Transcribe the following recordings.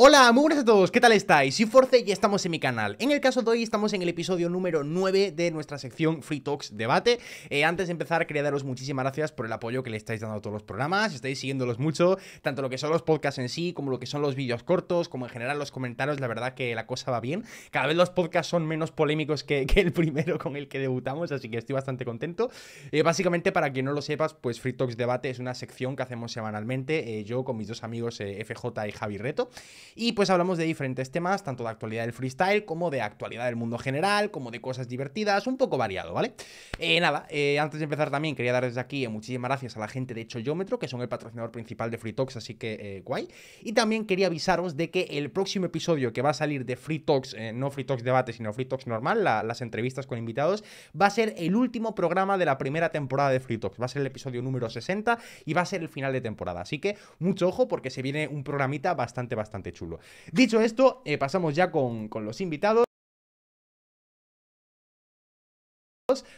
Hola, muy buenas a todos, ¿qué tal estáis? Soy Force y estamos en mi canal. En el caso de hoy estamos en el episodio número 9 de nuestra sección Free Talks Debate. Antes de empezar quería daros muchísimas gracias por el apoyo que le estáis dando a todos los programas, estáis siguiéndolos mucho, tanto lo que son los podcasts en sí, como lo que son los vídeos cortos, como en general los comentarios. La verdad que la cosa va bien, cada vez los podcasts son menos polémicos que el primero con el que debutamos, así que estoy bastante contento. Básicamente, para quien no lo sepas, pues Free Talks Debate es una sección que hacemos semanalmente, yo con mis dos amigos FJ y Javi Reto. Y pues hablamos de diferentes temas, tanto de actualidad del freestyle como de actualidad del mundo general, como de cosas divertidas, un poco variado, ¿vale? Antes de empezar también quería dar desde aquí muchísimas gracias a la gente de Choyómetro, que son el patrocinador principal de Free Talks, así que guay. Y también quería avisaros de que el próximo episodio que va a salir de Free Talks, no Free Talks Debate, sino Free Talks normal, las entrevistas con invitados, va a ser el último programa de la primera temporada de Free Talks, va a ser el episodio número 60 y va a ser el final de temporada, así que mucho ojo porque se viene un programita bastante chulo. Dicho esto, pasamos ya con los invitados.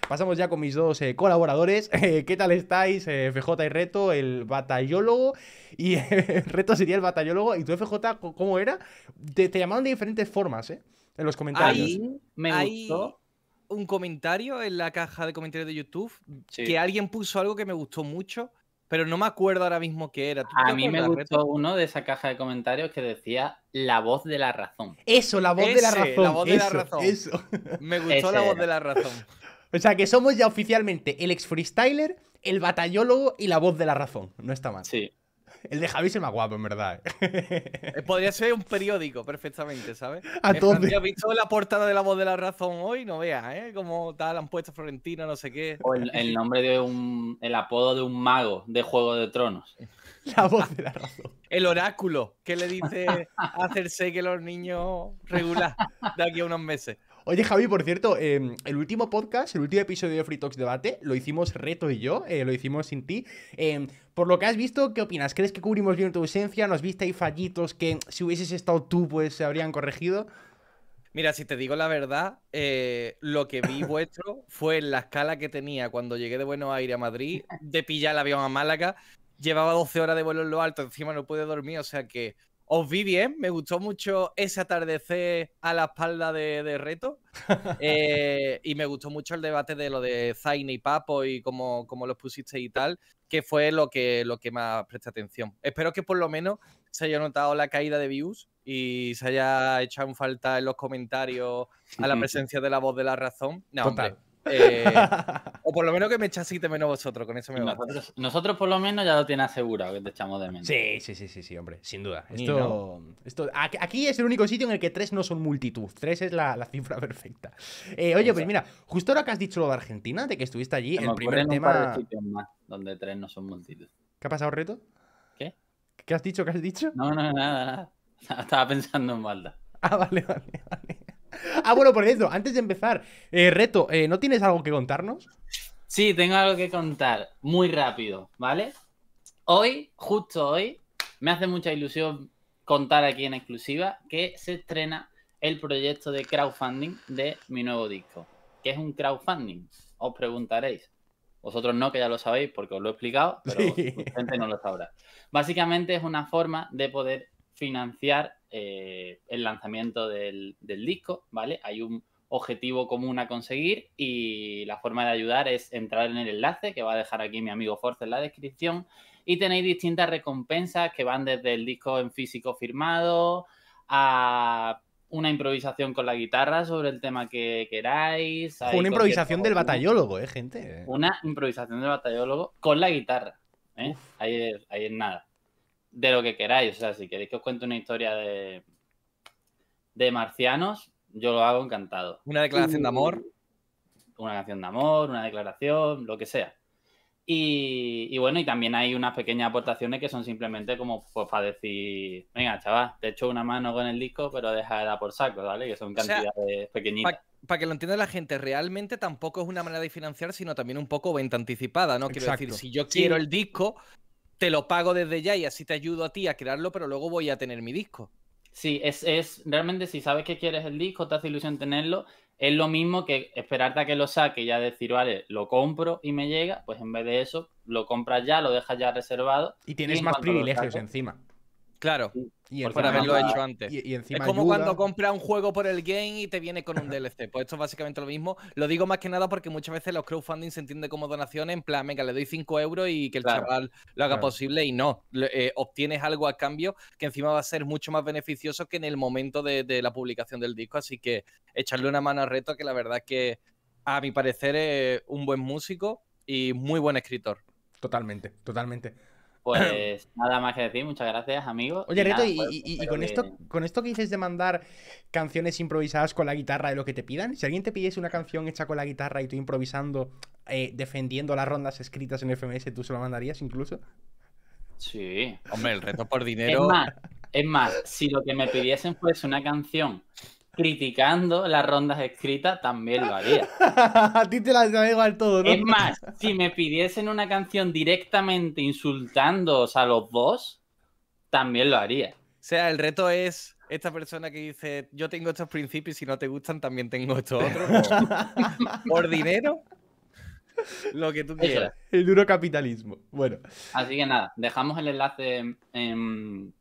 Pasamos ya con mis dos colaboradores. ¿Qué tal estáis? FJ y Reto, el batallólogo. Y Reto sería el batallólogo. ¿Y tu FJ cómo era? Te llamaron de diferentes formas, ¿eh? En los comentarios. Ahí me gustó un comentario en la caja de comentarios de YouTube, sí, que alguien puso algo que me gustó mucho, pero no me acuerdo ahora mismo qué era. A mí me gustó uno de esa caja de comentarios que decía la voz de la razón. Eso, la voz de la razón. La voz de la razón. Eso. Me gustó la voz de la razón. O sea que somos ya oficialmente el ex freestyler, el batallólogo y la voz de la razón. No está mal. Sí. El de Javi es el más guapo, en verdad. Podría ser un periódico perfectamente, ¿sabes? ¿Has visto la portada de La Voz de la Razón hoy? No veas, ¿eh? Como tal, han puesto Florentino, no sé qué. O el nombre de un... El apodo de un mago de Juego de Tronos. La Voz de la Razón. El oráculo que le dice hacerse que los niños regular de aquí a unos meses. Oye, Javi, por cierto, el último podcast, el último episodio de Free Talks Debate, lo hicimos Reto y yo, lo hicimos sin ti. Por lo que has visto, ¿qué opinas? ¿Crees que cubrimos bien tu ausencia? ¿Nos viste ahí fallitos que si hubieses estado tú, pues se habrían corregido? Mira, si te digo la verdad, lo que vi vuestro fue en la escala que tenía cuando llegué de Buenos Aires a Madrid, de pillar el avión a Málaga, llevaba 12 horas de vuelo en lo alto, encima no pude dormir, o sea que... Os vi bien, me gustó mucho ese atardecer a la espalda de Reto. Y me gustó mucho el debate de lo de Zayn y Papo y cómo los pusiste y tal, que fue lo que más presté atención. Espero que por lo menos se haya notado la caída de views y se haya echado en falta en los comentarios a la presencia de la voz de la razón. No, total. Hombre. O por lo menos que me echasite menos vosotros, con eso me va. Nosotros por lo menos ya lo tienes asegurado que te echamos de menos. Sí, hombre, sin duda. Esto, aquí es el único sitio en el que 3 no son multitud. 3 es la cifra perfecta. Oye, pues mira, justo ahora que has dicho lo de Argentina, de que estuviste allí, el primer tema... Par de sitios más donde 3 no son multitud. ¿Qué ha pasado, Reto? ¿Qué? ¿Qué has dicho? No, nada. Estaba pensando en Malta. Ah, vale. Ah, bueno, por eso, antes de empezar, Reto, ¿no tienes algo que contarnos? Sí, tengo algo que contar, muy rápido, ¿vale? Hoy, justo hoy, me hace mucha ilusión contar aquí en exclusiva que se estrena el proyecto de crowdfunding de mi nuevo disco. ¿Qué es un crowdfunding? Os preguntaréis. Vosotros no, que ya lo sabéis porque os lo he explicado, pero sí, gente no lo sabrá. Básicamente es una forma de poder financiar el lanzamiento del disco, ¿vale? Hay un objetivo común a conseguir y la forma de ayudar es entrar en el enlace que va a dejar aquí mi amigo Force en la descripción y tenéis distintas recompensas que van desde el disco en físico firmado a una improvisación con la guitarra sobre el tema que queráis. Una improvisación del batallólogo, gente. Una improvisación del batallólogo con la guitarra, ¿eh? Ahí es nada. De lo que queráis, o sea, si queréis que os cuente una historia de marcianos, yo lo hago encantado. Una declaración de amor. Una canción de amor, una declaración, lo que sea. Y bueno, y también hay unas pequeñas aportaciones que son simplemente como pues, para decir, venga, chaval, te echo una mano con el disco, pero deja de dar por saco, ¿vale? Que son cantidades pequeñitas. Para que lo entienda la gente, realmente tampoco es una manera de financiar, sino también un poco venta anticipada, ¿no? Quiero decir, si yo quiero el disco... Te lo pago desde ya y así te ayudo a ti a crearlo, pero luego voy a tener mi disco. Sí, es realmente si sabes que quieres el disco, te hace ilusión tenerlo, es lo mismo que esperarte a que lo saque y ya decir, vale, lo compro y me llega, pues en vez de eso, lo compras ya, lo dejas ya reservado. Y tienes más privilegios encima. Claro, y por haberlo hecho antes. Y encima es como ayuda. Cuando compras un juego por el game y te viene con un DLC. Pues esto es básicamente lo mismo. Lo digo más que nada porque muchas veces los crowdfunding se entiende como donaciones. En plan, venga, le doy 5 euros y que el chaval lo haga posible. Y no, obtienes algo a cambio que encima va a ser mucho más beneficioso que en el momento de la publicación del disco. Así que echarle una mano al Reto, que la verdad es que a mi parecer es un buen músico y muy buen escritor. Totalmente, totalmente. Pues nada más que decir, muchas gracias, amigos. Oye, Reto, y con esto que dices de mandar canciones improvisadas con la guitarra de lo que te pidan, si alguien te pidiese una canción hecha con la guitarra y tú improvisando, defendiendo las rondas escritas en FMS, ¿tú se lo mandarías incluso? Sí. Hombre, el Reto por dinero... Es más, si lo que me pidiesen fuese una canción criticando las rondas escritas, también lo haría. A ti te las da igual todo, ¿no? Es más, si me pidiesen una canción directamente insultándoos a los dos, también lo haría. O sea, el reto es esta persona que dice, yo tengo estos principios y si no te gustan también tengo estos otros. Por dinero, lo que tú quieras. El duro capitalismo. Bueno. Así que nada, dejamos el enlace en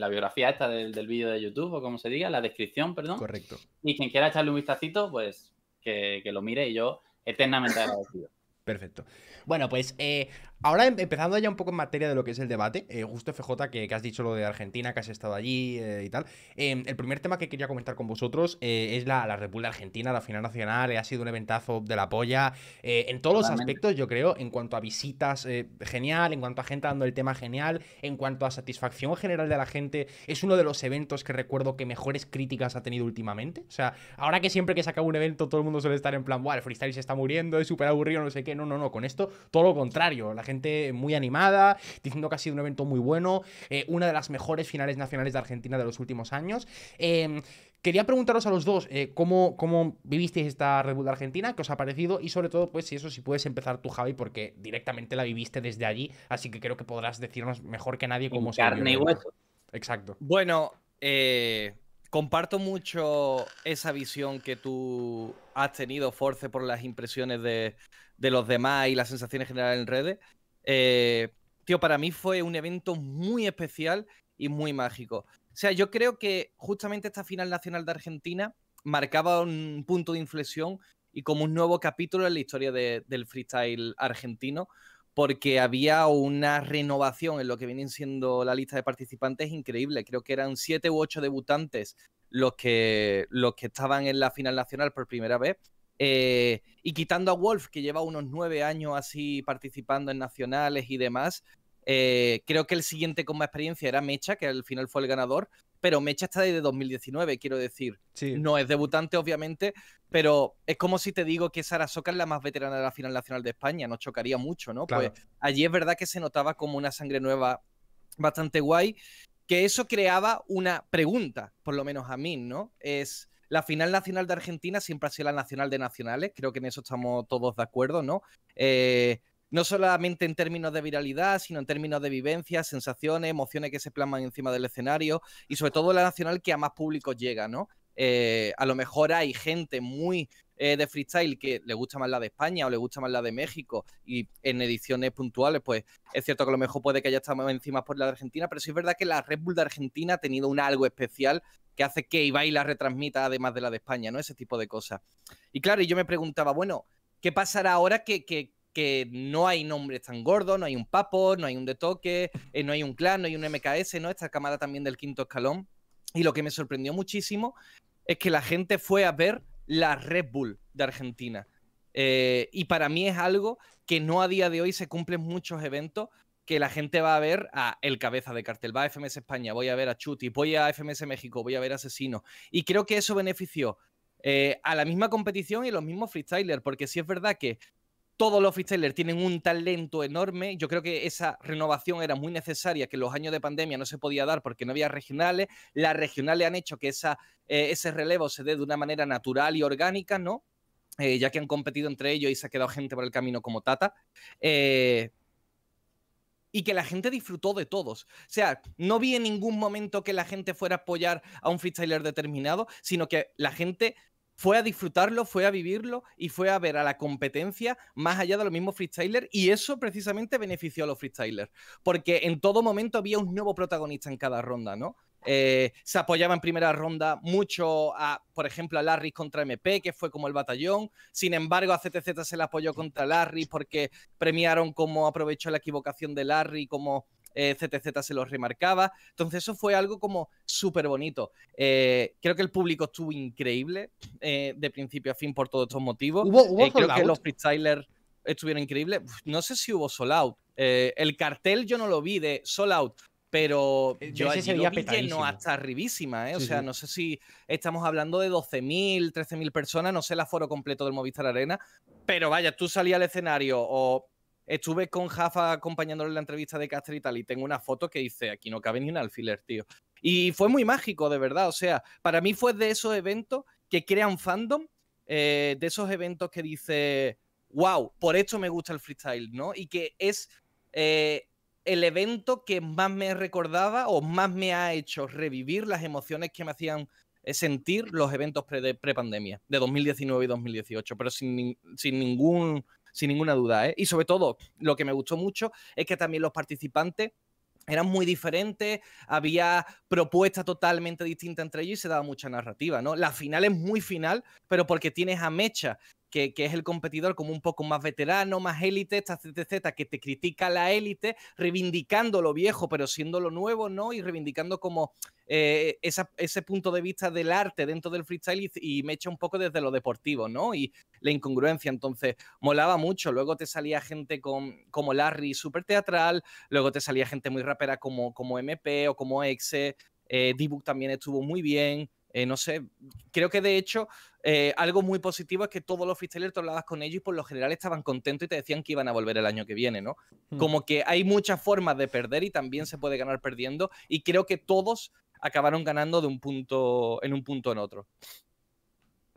la biografía esta del vídeo de YouTube, o como se diga, la descripción, perdón. Correcto. Y quien quiera echarle un vistacito, pues que lo mire, y yo eternamente agradecido. Perfecto. Bueno, pues ahora empezando ya un poco en materia de lo que es el debate, justo FJ, que has dicho lo de Argentina, que has estado allí y tal, el primer tema que quería comentar con vosotros es la Red Bull de Argentina, la final nacional. Ha sido un eventazo de la polla, en todos los aspectos, yo creo. En cuanto a visitas, genial. En cuanto a gente dando el tema, genial. En cuanto a satisfacción general de la gente, es uno de los eventos que recuerdo que mejores críticas ha tenido últimamente. O sea, ahora que siempre que se acaba un evento todo el mundo suele estar en plan, buah, el freestyle se está muriendo, es súper aburrido, no sé qué. No, no, no, con esto todo lo contrario. La gente muy animada, diciendo que ha sido un evento muy bueno, una de las mejores finales nacionales de Argentina de los últimos años. Quería preguntaros a los dos, ¿cómo vivisteis esta Red Bull de Argentina? ¿Qué os ha parecido? Y sobre todo, pues, si puedes empezar tú, Javi, porque directamente la viviste desde allí, así que creo que podrás decirnos mejor que nadie cómo se vivió. Carne y hueso. Exacto. Bueno, comparto mucho esa visión que tú has tenido, Force, por las impresiones de los demás y las sensaciones generales en redes. Tío, para mí fue un evento muy especial y muy mágico. O sea, yo creo que justamente esta final nacional de Argentina marcaba un punto de inflexión y como un nuevo capítulo en la historia del freestyle argentino, porque había una renovación en lo que viene siendo la lista de participantes increíble. Creo que eran 7 u 8 debutantes los que estaban en la final nacional por primera vez. Y quitando a Wolf, que lleva unos 9 años así participando en nacionales y demás, creo que el siguiente con más experiencia era Mecha, que al final fue el ganador, pero Mecha está desde 2019, quiero decir. Sí. No es debutante, obviamente, pero es como si te digo que Sara Soca es la más veterana de la final nacional de España, nos chocaría mucho, ¿no? Claro. Pues allí es verdad que se notaba como una sangre nueva bastante guay, que eso creaba una pregunta, por lo menos a mí, ¿no? Es... La final nacional de Argentina siempre ha sido la nacional de nacionales, creo que en eso estamos todos de acuerdo, ¿no? No solamente en términos de viralidad, sino en términos de vivencias, sensaciones, emociones que se plasman encima del escenario, y sobre todo la nacional que a más público llega, ¿no? A lo mejor hay gente muy de freestyle que le gusta más la de España o le gusta más la de México, y en ediciones puntuales, pues es cierto que a lo mejor puede que haya estado más encima por la de Argentina, pero sí es verdad que la Red Bull de Argentina ha tenido un algo especial que hace que Ibai la retransmita además de la de España, ¿no? Ese tipo de cosas. Y claro, yo me preguntaba, bueno, ¿qué pasará ahora que no hay nombres tan gordos? No hay un Papo, no hay un De Toque, no hay un Clan, no hay un MKS, ¿no? Esta camada también del quinto escalón. Y lo que me sorprendió muchísimo es que la gente fue a ver la Red Bull de Argentina. Y para mí es algo que no a día de hoy se cumplen muchos eventos, que la gente va a ver a El Cabeza de Cartel, va a FMS España, voy a ver a Chuty, voy a FMS México, voy a ver a Asesino. Y creo que eso benefició a la misma competición y los mismos freestylers, porque sí es verdad que todos los freestylers tienen un talento enorme. Yo creo que esa renovación era muy necesaria, que en los años de pandemia no se podía dar porque no había regionales. Las regionales han hecho que ese relevo se dé de una manera natural y orgánica, ¿no? Ya que han competido entre ellos y se ha quedado gente por el camino como Tata. Y que la gente disfrutó de todos. O sea, no vi en ningún momento que la gente fuera a apoyar a un freestyler determinado, sino que la gente fue a disfrutarlo, fue a vivirlo y fue a ver a la competencia más allá de los mismos freestylers, y eso precisamente benefició a los freestylers, porque en todo momento había un nuevo protagonista en cada ronda, ¿no? Se apoyaba en primera ronda mucho a, por ejemplo, a Larry contra MP, que fue como el batallón. Sin embargo, a CTZ se le apoyó contra Larry porque premiaron cómo aprovechó la equivocación de Larry, como CTZ se los remarcaba. Entonces eso fue algo como súper bonito. Creo que el público estuvo increíble de principio a fin por todos estos motivos. ¿Hubo creo que los freestylers estuvieron increíbles. No sé si hubo sold out. El cartel yo no lo vi de sold out, pero yo allí lo vi lleno hasta arribísima, ¿eh? Sí, o sea, sí. No sé si estamos hablando de 12.000, 13.000 personas, no sé el aforo completo del Movistar Arena, pero vaya, tú salías al escenario o... Estuve con Huff acompañándole en la entrevista de Castro y tal, y tengo una foto que hice, aquí no cabe ni un alfiler, tío. Y fue muy mágico, de verdad, o sea, para mí fue de esos eventos que crean fandom, de esos eventos que dice, wow, por esto me gusta el freestyle, ¿no? Y que es el evento que más me recordaba o más me ha hecho revivir las emociones que me hacían sentir los eventos pre-pandemia, de 2019 y 2018, pero sin ninguna duda, ¿eh? Y sobre todo, lo que me gustó mucho es que también los participantes eran muy diferentes, había propuestas totalmente distintas entre ellos y se daba mucha narrativa, ¿no? La final es muy final, pero porque tienes a Mecha, que es el competidor como un poco más veterano, más élite, esta CTZ que te critica la élite, reivindicando lo viejo, pero siendo lo nuevo, ¿no? Y reivindicando como ese punto de vista del arte dentro del freestyle y me echa un poco desde lo deportivo, ¿no? Y la incongruencia, entonces, molaba mucho. Luego te salía gente como Larry, súper teatral, luego te salía gente muy rapera como MP o como Exe, D-Book también estuvo muy bien. No sé, creo que de hecho algo muy positivo es que todos los freestylers te hablabas con ellos y por lo general estaban contentos y te decían que iban a volver el año que viene, ¿no? Como que hay muchas formas de perder y también se puede ganar perdiendo, y creo que todos acabaron ganando de un punto en otro.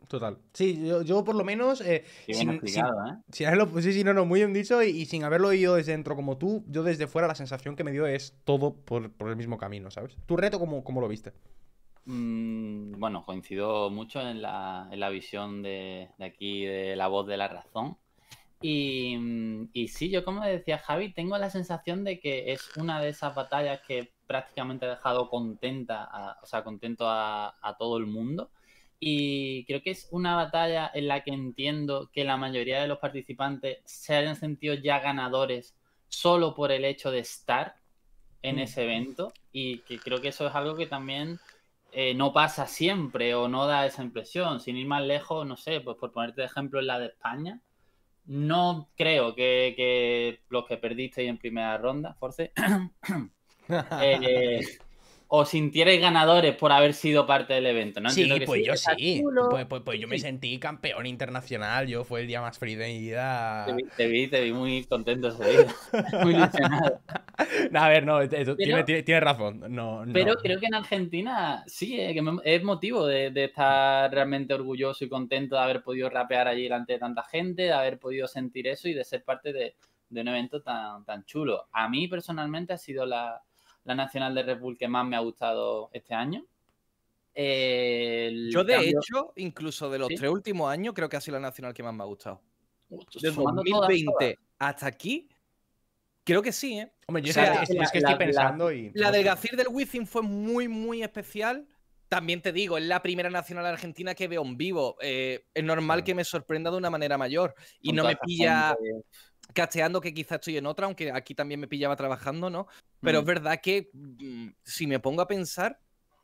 Total. Sí, yo por lo menos... Sí, muy bien dicho, y sin haberlo oído desde dentro como tú, yo desde fuera la sensación que me dio es todo por el mismo camino, ¿sabes? ¿Tu reto cómo lo viste? Bueno, coincido mucho en la visión de aquí, de la voz de la razón, y sí, yo como decía Javi, tengo la sensación de que es una de esas batallas que prácticamente ha dejado contento a todo el mundo, y creo que es una batalla en la que entiendo que la mayoría de los participantes se hayan sentido ya ganadores solo por el hecho de estar en ese evento, y que creo que eso es algo que también no pasa siempre o no da esa impresión. Sin ir más lejos, no sé, pues por ponerte de ejemplo en la de España, no creo que los que perdisteis en primera ronda, Force, os sintierais ganadores por haber sido parte del evento, ¿no? Sí, que pues yo sí. Pues yo me sentí campeón internacional, yo fue el día más feliz de mi vida. Te vi muy contento ese día, muy ilusionado. No, a ver, no, pero, tienes razón. No. Pero creo que en Argentina sí, es motivo de estar realmente orgulloso y contento de haber podido rapear allí delante de tanta gente, de haber podido sentir eso y de ser parte de un evento tan chulo. A mí personalmente ha sido la nacional de Red Bull que más me ha gustado este año. Yo, de hecho, incluso de los tres últimos años, creo que ha sido la nacional que más me ha gustado. Desde 2020 todas. Hasta aquí, creo que sí, ¿eh? Hombre, yo estoy pensando. La del Gazir del Wizzing fue muy, muy especial. También te digo, es la primera nacional argentina que veo en vivo. Es normal que me sorprenda de una manera mayor. Y no me pilla... casteando, que quizás estoy en otra, aunque aquí también me pillaba trabajando, ¿no? Pero es verdad que si me pongo a pensar,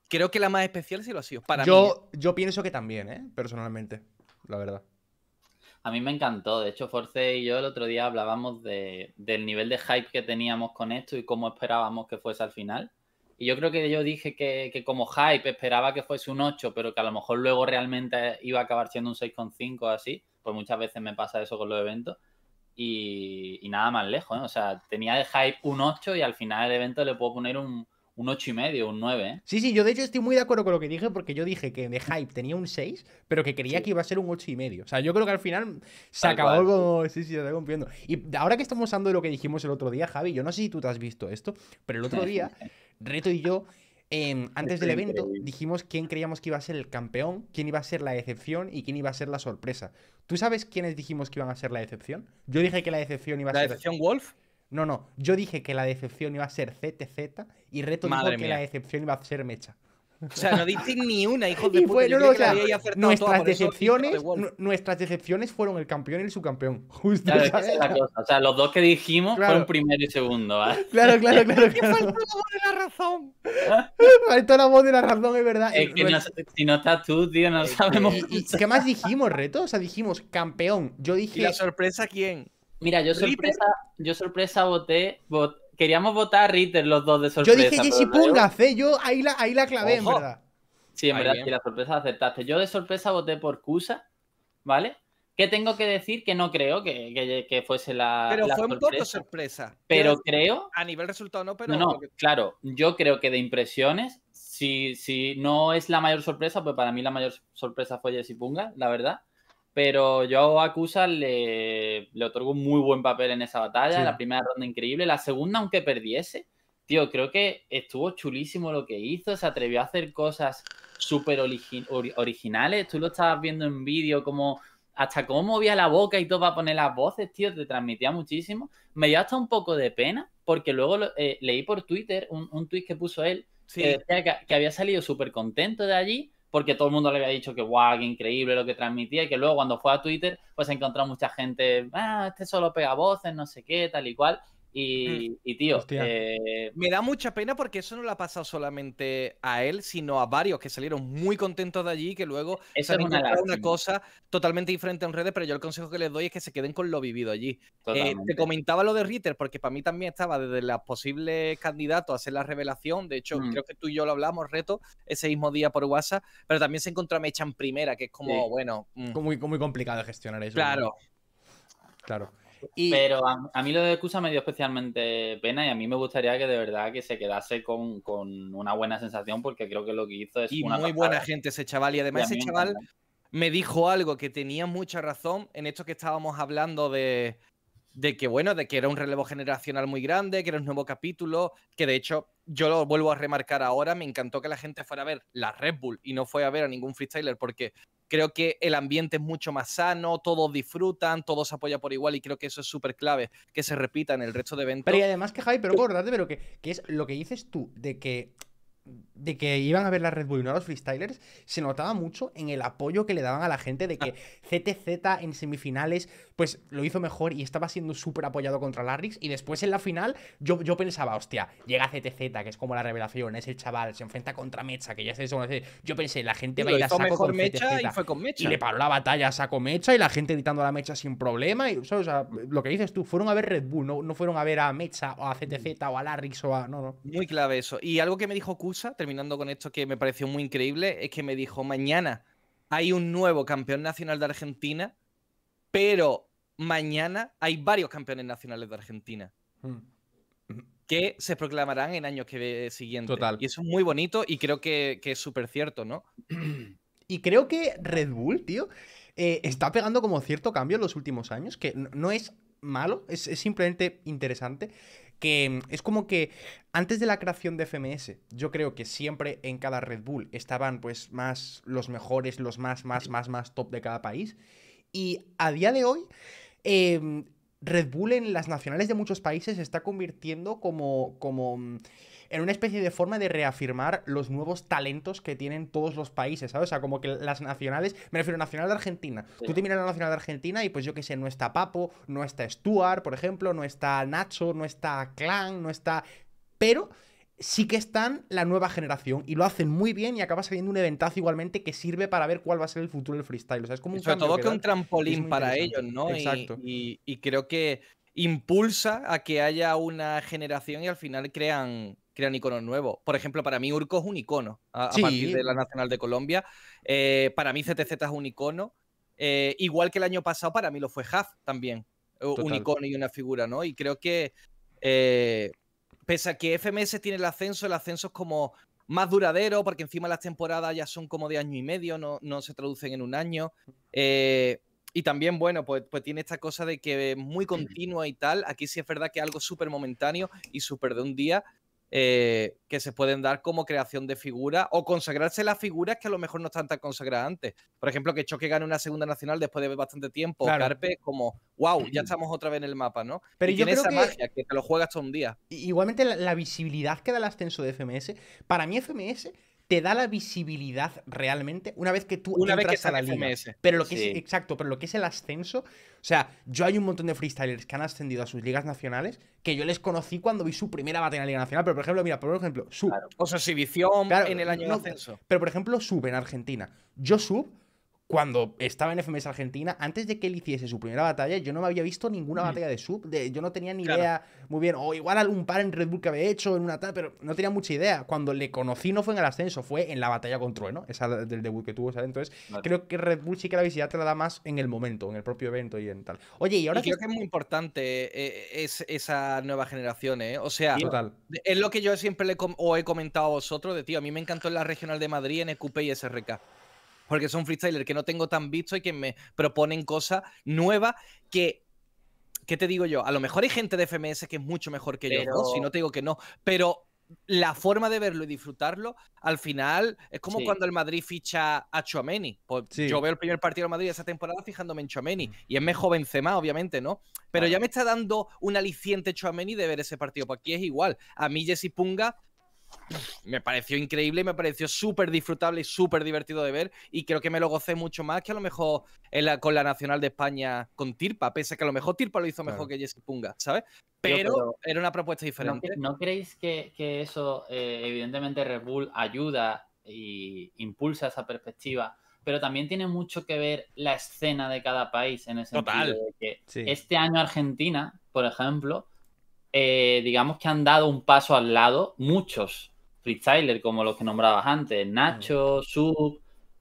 creo que la más especial sí lo ha sido. Para mí. Yo pienso que también, ¿eh? Personalmente, la verdad. A mí me encantó. De hecho, Force y yo el otro día hablábamos del nivel de hype que teníamos con esto y cómo esperábamos que fuese al final. Y yo creo que yo dije que como hype esperaba que fuese un 8, pero que a lo mejor luego realmente iba a acabar siendo un 6,5 o así. Pues muchas veces me pasa eso con los eventos. Y nada más lejos, ¿eh? O sea, tenía el hype un 8 y al final del evento le puedo poner un 8,5, un 9, ¿eh? Sí, yo de hecho estoy muy de acuerdo con lo que dije, porque yo dije que de hype tenía un 6, pero que creía que iba a ser un 8,5. O sea, yo creo que al final se acabó como... Sí, se está cumpliendo. Y ahora que estamos hablando de lo que dijimos el otro día, Javi, yo no sé si tú te has visto esto, pero el otro día, Reto y yo Antes del evento dijimos quién creíamos que iba a ser el campeón, quién iba a ser la decepción y quién iba a ser la sorpresa. ¿Tú sabes quiénes dijimos que iban a ser la decepción? Yo dije que la decepción iba a ser... ¿La decepción Wolf? No, no. Yo dije que la decepción iba a ser CTZ y Reto dijo que la decepción iba a ser Mecha. O sea, no diste ni una, hijo de puta. Yo creo que la había acertado nuestras decepciones, nuestras decepciones fueron el campeón y el subcampeón. Justo. Claro, esa es la cosa. O sea, los dos que dijimos fueron primero y segundo, ¿vale? Claro, claro, claro. Es que faltó la voz de la razón. Faltó la voz de la razón, es verdad. Es que no, si no estás tú, tío, no sabemos. ¿Qué más dijimos, Reto? O sea, dijimos campeón. Yo dije... ¿Y la sorpresa quién? Mira, yo sorpresa voté. Queríamos votar a Ritter los dos de sorpresa. Yo dije Jessy Punga, yo ahí la clavé, ojo. En verdad. Sí, en verdad, si la sorpresa la aceptaste. Yo de sorpresa voté por Cusa, ¿vale? Que tengo que decir que no creo que fuese la sorpresa. Pero fue un poco sorpresa. Pero creo... A nivel resultado no, pero... No, porque... claro. Yo creo que de impresiones, si no es la mayor sorpresa, pues para mí la mayor sorpresa fue Jessy Punga, la verdad. Pero yo a Cusa le otorgo un muy buen papel en esa batalla. Sí. La primera ronda increíble. La segunda, aunque perdiese, tío, creo que estuvo chulísimo lo que hizo. Se atrevió a hacer cosas súper originales. Tú lo estabas viendo en vídeo, como hasta cómo movía la boca y todo para poner las voces, tío. Te transmitía muchísimo. Me dio hasta un poco de pena porque luego leí por Twitter un tweet que puso él. Sí. Que decía que había salido súper contento de allí, porque todo el mundo le había dicho que guau, qué increíble lo que transmitía, y que luego cuando fue a Twitter pues encontró mucha gente, este solo pega voces, no sé qué, tal y cual, y tío... Me da mucha pena porque eso no le ha pasado solamente a él, sino a varios que salieron muy contentos de allí, que luego se han encontrado una cosa totalmente diferente en redes, pero yo el consejo que les doy es que se queden con lo vivido allí. Te comentaba lo de Ritter, porque para mí también estaba desde los posibles candidatos a hacer la revelación, de hecho creo que tú y yo lo hablamos, Reto, ese mismo día por WhatsApp, pero también se encontró a Mecha en primera, que es como, bueno... Muy complicado de gestionar eso. Claro. Claro. Pero a mí lo de Cusa me dio especialmente pena y a mí me gustaría que de verdad que se quedase con una buena sensación, porque creo que lo que hizo es una muy buena gente ese chaval, y además ese chaval me dijo algo que tenía mucha razón en esto que estábamos hablando de que era un relevo generacional muy grande, que era un nuevo capítulo, que de hecho yo lo vuelvo a remarcar ahora, me encantó que la gente fuera a ver la Red Bull y no fue a ver a ningún freestyler, porque... Creo que el ambiente es mucho más sano, todos disfrutan, todos apoyan por igual, y creo que eso es súper clave, que se repita en el resto de eventos. Pero y además que, Javi, pero acordate, pero que es lo que dices tú, de que iban a ver la Red Bull y no a los freestylers, se notaba mucho en el apoyo que le daban a la gente, de que CTZ en semifinales pues lo hizo mejor y estaba siendo súper apoyado contra Larry, y después en la final yo pensaba, hostia, llega CTZ, que es como la revelación, es el chaval, se enfrenta contra Mecha, que ya es eso, yo pensé, la gente va a ir a saco con Mecha, y fue con Mecha, y le paró la batalla a saco Mecha, y la gente gritando a la Mecha sin problema, y, o sea, lo que dices tú, fueron a ver Red Bull, no fueron a ver a Mecha, o a CTZ, o a Larry, o a... No, no. Muy clave eso, y algo que me dijo Kush, terminando con esto, que me pareció muy increíble, es que me dijo, mañana hay un nuevo campeón nacional de Argentina, pero mañana hay varios campeones nacionales de Argentina que se proclamarán en años siguientes. Total. Y eso es muy bonito y creo que es súper cierto, ¿no? Y creo que Red Bull, tío, está pegando como cierto cambio en los últimos años, que no es malo, es simplemente interesante. Que es como que antes de la creación de FMS, yo creo que siempre en cada Red Bull estaban pues más los mejores, los más top de cada país. Y a día de hoy, Red Bull en las nacionales de muchos países se está convirtiendo como en una especie de forma de reafirmar los nuevos talentos que tienen todos los países, ¿sabes? O sea, como que las nacionales... Me refiero a Nacional de Argentina. Sí. Tú te miras a la Nacional de Argentina y pues yo qué sé, no está Papo, no está Stuart, por ejemplo, no está Nacho, no está Clan, no está... Pero sí que están la nueva generación y lo hacen muy bien y acaba saliendo un eventazo igualmente que sirve para ver cuál va a ser el futuro del freestyle. O sea, es como un sobre todo que un trampolín para ellos, ¿no? Exacto. Y creo que impulsa a que haya una generación y al final crean iconos nuevos. Por ejemplo, para mí Urco es un icono a partir de la Nacional de Colombia. Para mí CTZ es un icono. Igual que el año pasado para mí lo fue Huff también. Total. Un icono y una figura, ¿no? Y creo que pese a que FMS tiene el ascenso es como más duradero, porque encima las temporadas ya son como de año y medio, no se traducen en un año. Y también, bueno, pues tiene esta cosa de que es muy continua y tal. Aquí sí es verdad que algo súper momentáneo y súper de un día. que se pueden dar como creación de figuras o consagrarse las figuras que a lo mejor no están tan consagradas antes. Por ejemplo, que Choque gane una segunda nacional después de bastante tiempo. Claro. Carpe, como, wow, ya estamos otra vez en el mapa, ¿no? Pero y yo creo esa que magia, que te lo juegas todo un día. Igualmente, la visibilidad que da el ascenso de FMS, para mí FMS te da la visibilidad realmente una vez que tú entras a la liga. Pero lo que es, exacto, pero lo que es el ascenso, o sea, yo hay un montón de freestylers que han ascendido a sus ligas nacionales que yo les conocí cuando vi su primera batalla en la liga nacional, pero por ejemplo, mira, por ejemplo, Sub. Claro. O sea, Exhibición en el año de ascenso. Pero por ejemplo, Sub en Argentina. Yo Sub, cuando estaba en FMS Argentina, antes de que él hiciese su primera batalla, yo no me había visto ninguna batalla de Sub, yo no tenía ni idea muy bien, o igual algún par en Red Bull que había hecho, en una tal, pero no tenía mucha idea. Cuando le conocí no fue en el ascenso, fue en la batalla con Trueno, esa del debut que tuvo, ¿sabes? Entonces, creo que Red Bull sí que la visibilidad te la da más en el momento, en el propio evento y en tal. Oye, y ahora... creo que es muy importante esa nueva generación, ¿eh? O sea, total. Es lo que yo siempre he comentado a vosotros, de tío, a mí me encantó en la Regional de Madrid, en EQP y SRK. Porque son freestylers que no tengo tan visto y que me proponen cosas nuevas que... ¿Qué te digo yo? A lo mejor hay gente de FMS que es mucho mejor que yo, ¿no? Si no te digo que no. Pero la forma de verlo y disfrutarlo, al final, es como cuando el Madrid ficha a Tchouaméni. Pues yo veo el primer partido del Madrid de esa temporada fijándome en Tchouaméni. Y es mejor Benzema, obviamente, ¿no? Pero ya me está dando un aliciente Tchouaméni de ver ese partido. Pues aquí es igual. A mí Jesse Punga... me pareció increíble, me pareció súper disfrutable y súper divertido de ver, y creo que me lo gocé mucho más que a lo mejor con la Nacional de España con Tirpa, pese a que a lo mejor Tirpa lo hizo mejor que Jesse Punga, ¿sabes? Pero era una propuesta diferente. ¿No creéis que eso, evidentemente Red Bull ayuda y impulsa esa perspectiva, pero también tiene mucho que ver la escena de cada país, en el sentido de que este año Argentina, por ejemplo, digamos que han dado un paso al lado muchos freestylers, como los que nombrabas antes, Nacho, Sub,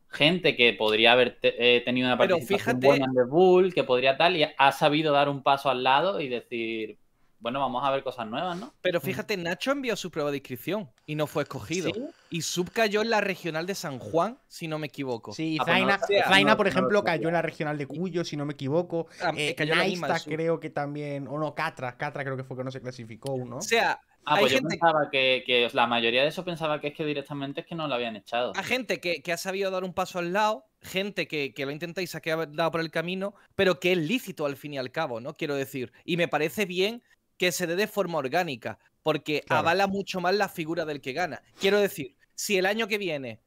gente que podría haber tenido una participación buena en Red Bull, que podría tal, y ha sabido dar un paso al lado y decir, bueno, vamos a ver cosas nuevas, ¿no? Pero fíjate, Nacho envió su prueba de inscripción y no fue escogido. ¿Sí? Y Sub cayó en la regional de San Juan, si no me equivoco. Sí, Zaina, por ejemplo, cayó en la regional de Cuyo, si no me equivoco. Cayó Naista, creo que también. O no, Catra creo que fue que no se clasificó, ¿no? O sea, hay pues gente... yo pensaba que la mayoría de eso pensaba que es que directamente es que no lo habían echado. A gente que ha sabido dar un paso al lado, gente que lo intenta y se ha quedado por el camino, pero que es lícito al fin y al cabo, ¿no? Quiero decir. Y me parece bien que se dé de forma orgánica, porque avala mucho más la figura del que gana. Quiero decir, si el año que viene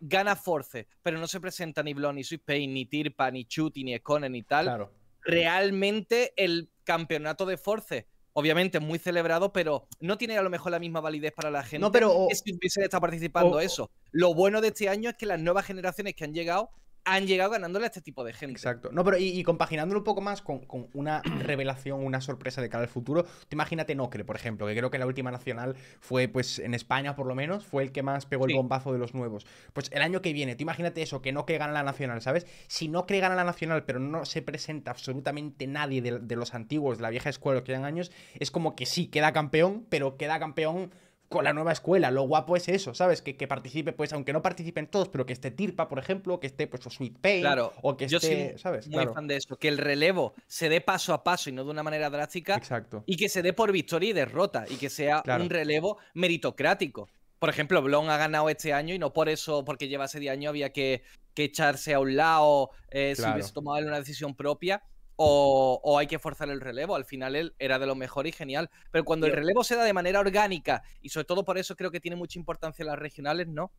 gana Force, pero no se presenta ni Blon, ni Swispain, ni Tirpa, ni Chuty, ni Escone, ni tal, realmente el campeonato de Force, obviamente es muy celebrado, pero no tiene a lo mejor la misma validez para la gente que si hubiese estado participando eso. Lo bueno de este año es que las nuevas generaciones que han llegado ganándole a este tipo de gente. Exacto. No, pero y compaginándolo un poco más con una revelación, una sorpresa de cara al futuro, te imagínate Nocre, por ejemplo, que creo que la última nacional fue, pues, en España por lo menos, fue el que más pegó el bombazo de los nuevos. Pues el año que viene, tú imagínate eso, que Nocre gana la nacional, ¿sabes? Si Nocre gana la nacional, pero no se presenta absolutamente nadie de los antiguos, de la vieja escuela, que eran años, es como que sí, queda campeón, pero queda campeón con la nueva escuela. Lo guapo es eso, ¿sabes? Que participe, pues, aunque no participen todos, pero que esté Tirpa, por ejemplo, que esté, pues, o Sweetpain, o que esté, sí, ¿sabes? Muy fan de eso, que el relevo se dé paso a paso y no de una manera drástica. Exacto. Y que se dé por victoria y derrota, y que sea un relevo meritocrático. Por ejemplo, Blon ha ganado este año y no por eso, porque llevase 10 años había que echarse a un lado si hubiese tomado una decisión propia. O hay que forzar el relevo. Al final él era de lo mejor y genial. Pero cuando el relevo se da de manera orgánica, y sobre todo por eso creo que tiene mucha importancia las regionales, ¿no?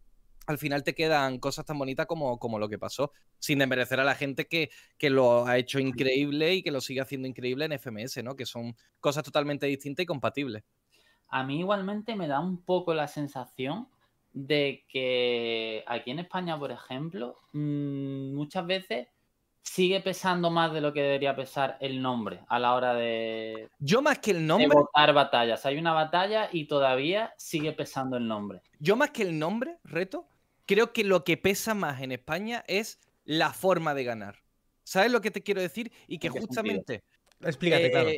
Al final te quedan cosas tan bonitas como lo que pasó, sin desmerecer a la gente que lo ha hecho increíble y que lo sigue haciendo increíble en FMS, ¿no? Que son cosas totalmente distintas y compatibles. A mí igualmente me da un poco la sensación de que aquí en España, por ejemplo, muchas veces sigue pesando más de lo que debería pesar el nombre a la hora de... Yo más que el nombre... de votar batallas. Hay una batalla y todavía sigue pesando el nombre. Yo más que el nombre, Reto, creo que lo que pesa más en España es la forma de ganar. ¿Sabes lo que te quiero decir? Y que justamente... Explícate, claro.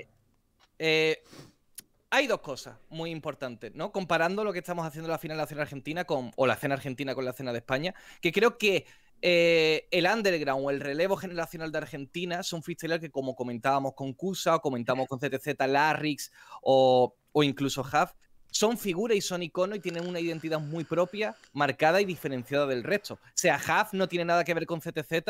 Hay dos cosas muy importantes, ¿no? Comparando lo que estamos haciendo en la final de la escena argentina o la escena argentina con la escena de España, que creo que el underground o el relevo generacional de Argentina son freestylers que, como comentábamos con Cusa o comentamos con CTZ, Larry o incluso Huff, son figuras y son iconos y tienen una identidad muy propia, marcada y diferenciada del resto. O sea, Huff no tiene nada que ver con CTZ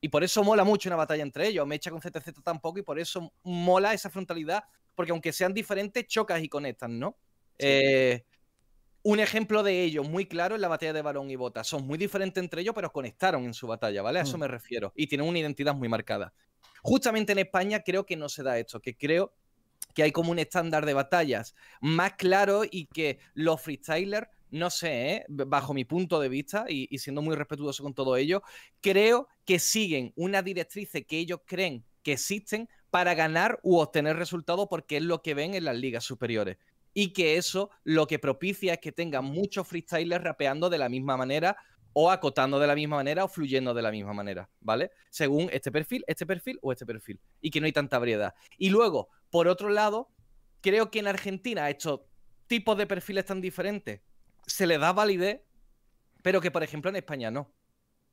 y por eso mola mucho una batalla entre ellos. Mecha con CTZ tampoco y por eso mola esa frontalidad, porque aunque sean diferentes, chocas y conectan, ¿no? Sí. Un ejemplo de ello muy claro es la batalla de Barón y Bota. Son muy diferentes entre ellos, pero conectaron en su batalla, ¿vale? A eso me refiero. Y tienen una identidad muy marcada. Justamente en España creo que no se da esto, que creo que hay como un estándar de batallas más claro y que los freestylers, no sé, bajo mi punto de vista y siendo muy respetuoso con todo ello, creo que siguen una directriz que ellos creen que existen para ganar u obtener resultados porque es lo que ven en las ligas superiores. Y que eso lo que propicia es que tengan muchos freestylers rapeando de la misma manera o acotando de la misma manera o fluyendo de la misma manera, ¿vale? Según este perfil o este perfil. Y que no hay tanta variedad. Y luego, por otro lado, creo que en Argentina estos tipos de perfiles tan diferentes se les da validez, pero que, por ejemplo, en España no.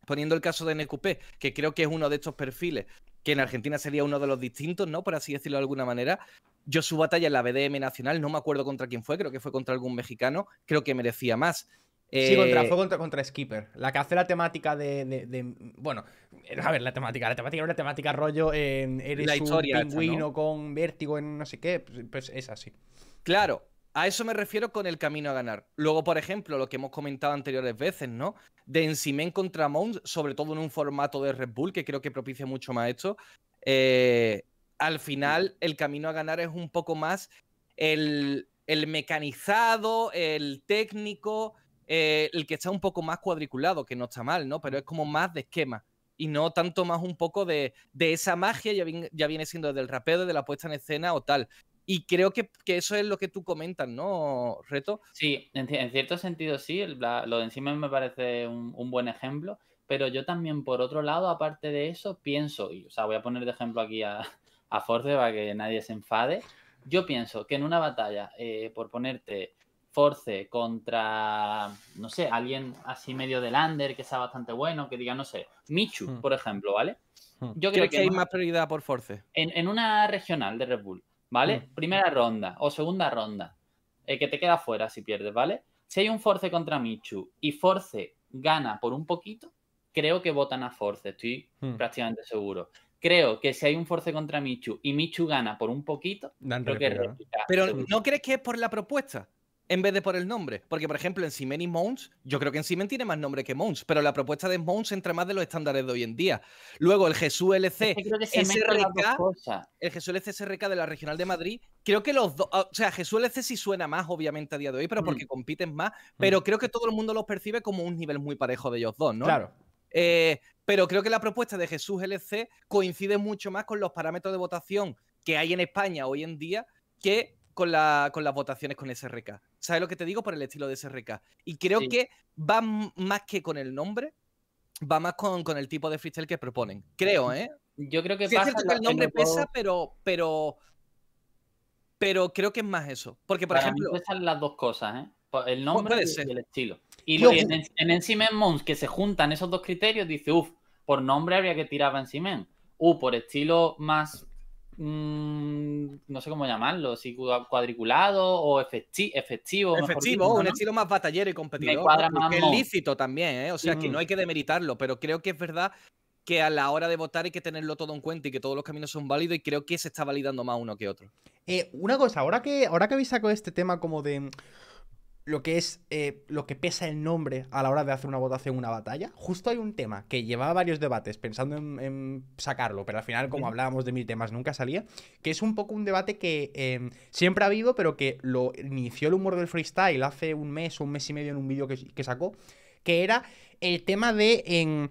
Poniendo el caso de NQP, que creo que es uno de estos perfiles, que en Argentina sería uno de los distintos, ¿no? Por así decirlo de alguna manera. Yo su batalla en la BDM Nacional, no me acuerdo contra quién fue, creo que fue contra algún mexicano, creo que merecía más. Sí, fue contra Skipper, la que hace la temática de bueno, a ver, la temática rollo, eres la historia un pingüino esta, ¿no? Con vértigo en no sé qué, pues es así. Claro, a eso me refiero con el camino a ganar. Luego, por ejemplo, lo que hemos comentado anteriores veces, ¿no? De Encimen contra Mount, sobre todo en un formato de Red Bull, que creo que propicia mucho más esto. Al final, el camino a ganar es un poco más el mecanizado, el técnico, el que está un poco más cuadriculado, que no está mal, ¿no? Pero es como más de esquema y no tanto más un poco de esa magia, ya viene siendo desde el rapeo, de la puesta en escena o tal. Y creo que eso es lo que tú comentas, ¿no, Reto? Sí, en cierto sentido sí, lo de encima me parece un buen ejemplo, pero yo también, por otro lado, aparte de eso, pienso, y, o sea, voy a poner de ejemplo aquí a Force para que nadie se enfade. Yo pienso que en una batalla, por ponerte Force contra, no sé, alguien así medio de lander que sea bastante bueno, que diga, no sé, Michu, por ejemplo, ¿vale? Yo creo que hay más prioridad por Force. En una regional de Red Bull, ¿vale? Primera ronda o segunda ronda, que te queda fuera si pierdes, ¿vale? Si hay un Force contra Michu y Force gana por un poquito, creo que votan a Force, estoy prácticamente seguro. Creo que si hay un Force contra Michu y Michu gana por un poquito, creo que replica. Pero ¿no crees que es por la propuesta en vez de por el nombre? Porque, por ejemplo, en Simen y Mons, yo creo que en Simen tiene más nombre que Mons, pero la propuesta de Mons entra más de los estándares de hoy en día. Luego, el Jesús LC, el Jesús LC SRK de la Regional de Madrid, creo que los dos... O sea, Jesús LC sí suena más, obviamente, a día de hoy, pero porque compiten más, pero creo que todo el mundo los percibe como un nivel muy parejo de ellos dos, ¿no? Claro. Pero creo que la propuesta de Jesús LC coincide mucho más con los parámetros de votación que hay en España hoy en día que con las votaciones con SRK. ¿Sabes lo que te digo? Por el estilo de SRK. Y creo que va más que con el nombre, va más con el tipo de freestyle que proponen. Creo, ¿eh? Yo creo que sí, pasa... Es cierto que el nombre pesa, pero creo que es más eso. Porque, por ejemplo... Para mí pesan las dos cosas, ¿eh? El nombre y el estilo. Y en Encima en Mons, que se juntan esos dos criterios, dice, uff, por nombre habría que tirar a Encima. Por estilo más, no sé cómo llamarlo, si cuadriculado o efectivo. Efectivo, mejor, un estilo más batallero y competidor. Que es lícito también, ¿eh? O sea, que no hay que demeritarlo, pero creo que es verdad que a la hora de votar hay que tenerlo todo en cuenta y que todos los caminos son válidos, y creo que se está validando más uno que otro. Una cosa, ahora que habéis sacado este tema como de... lo que es lo que pesa el nombre a la hora de hacer una votación, una batalla. Justo hay un tema que llevaba varios debates pensando en sacarlo, pero al final, como hablábamos de mil temas, nunca salía, que es un poco un debate que siempre ha habido, pero que lo inició el humor del freestyle hace un mes o un mes y medio en un vídeo que sacó, que era el tema de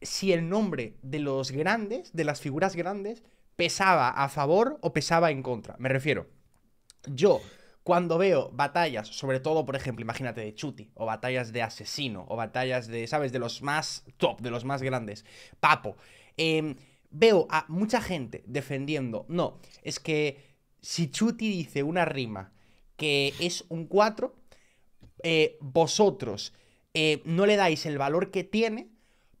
si el nombre de los grandes, de las figuras grandes, pesaba a favor o pesaba en contra. Me refiero, yo... cuando veo batallas, sobre todo, por ejemplo, imagínate de Chuty, o batallas de Asesino, o batallas de, ¿sabes?, de los más top, de los más grandes, Papo, veo a mucha gente defendiendo, no, es que si Chuty dice una rima que es un 4, vosotros no le dais el valor que tiene,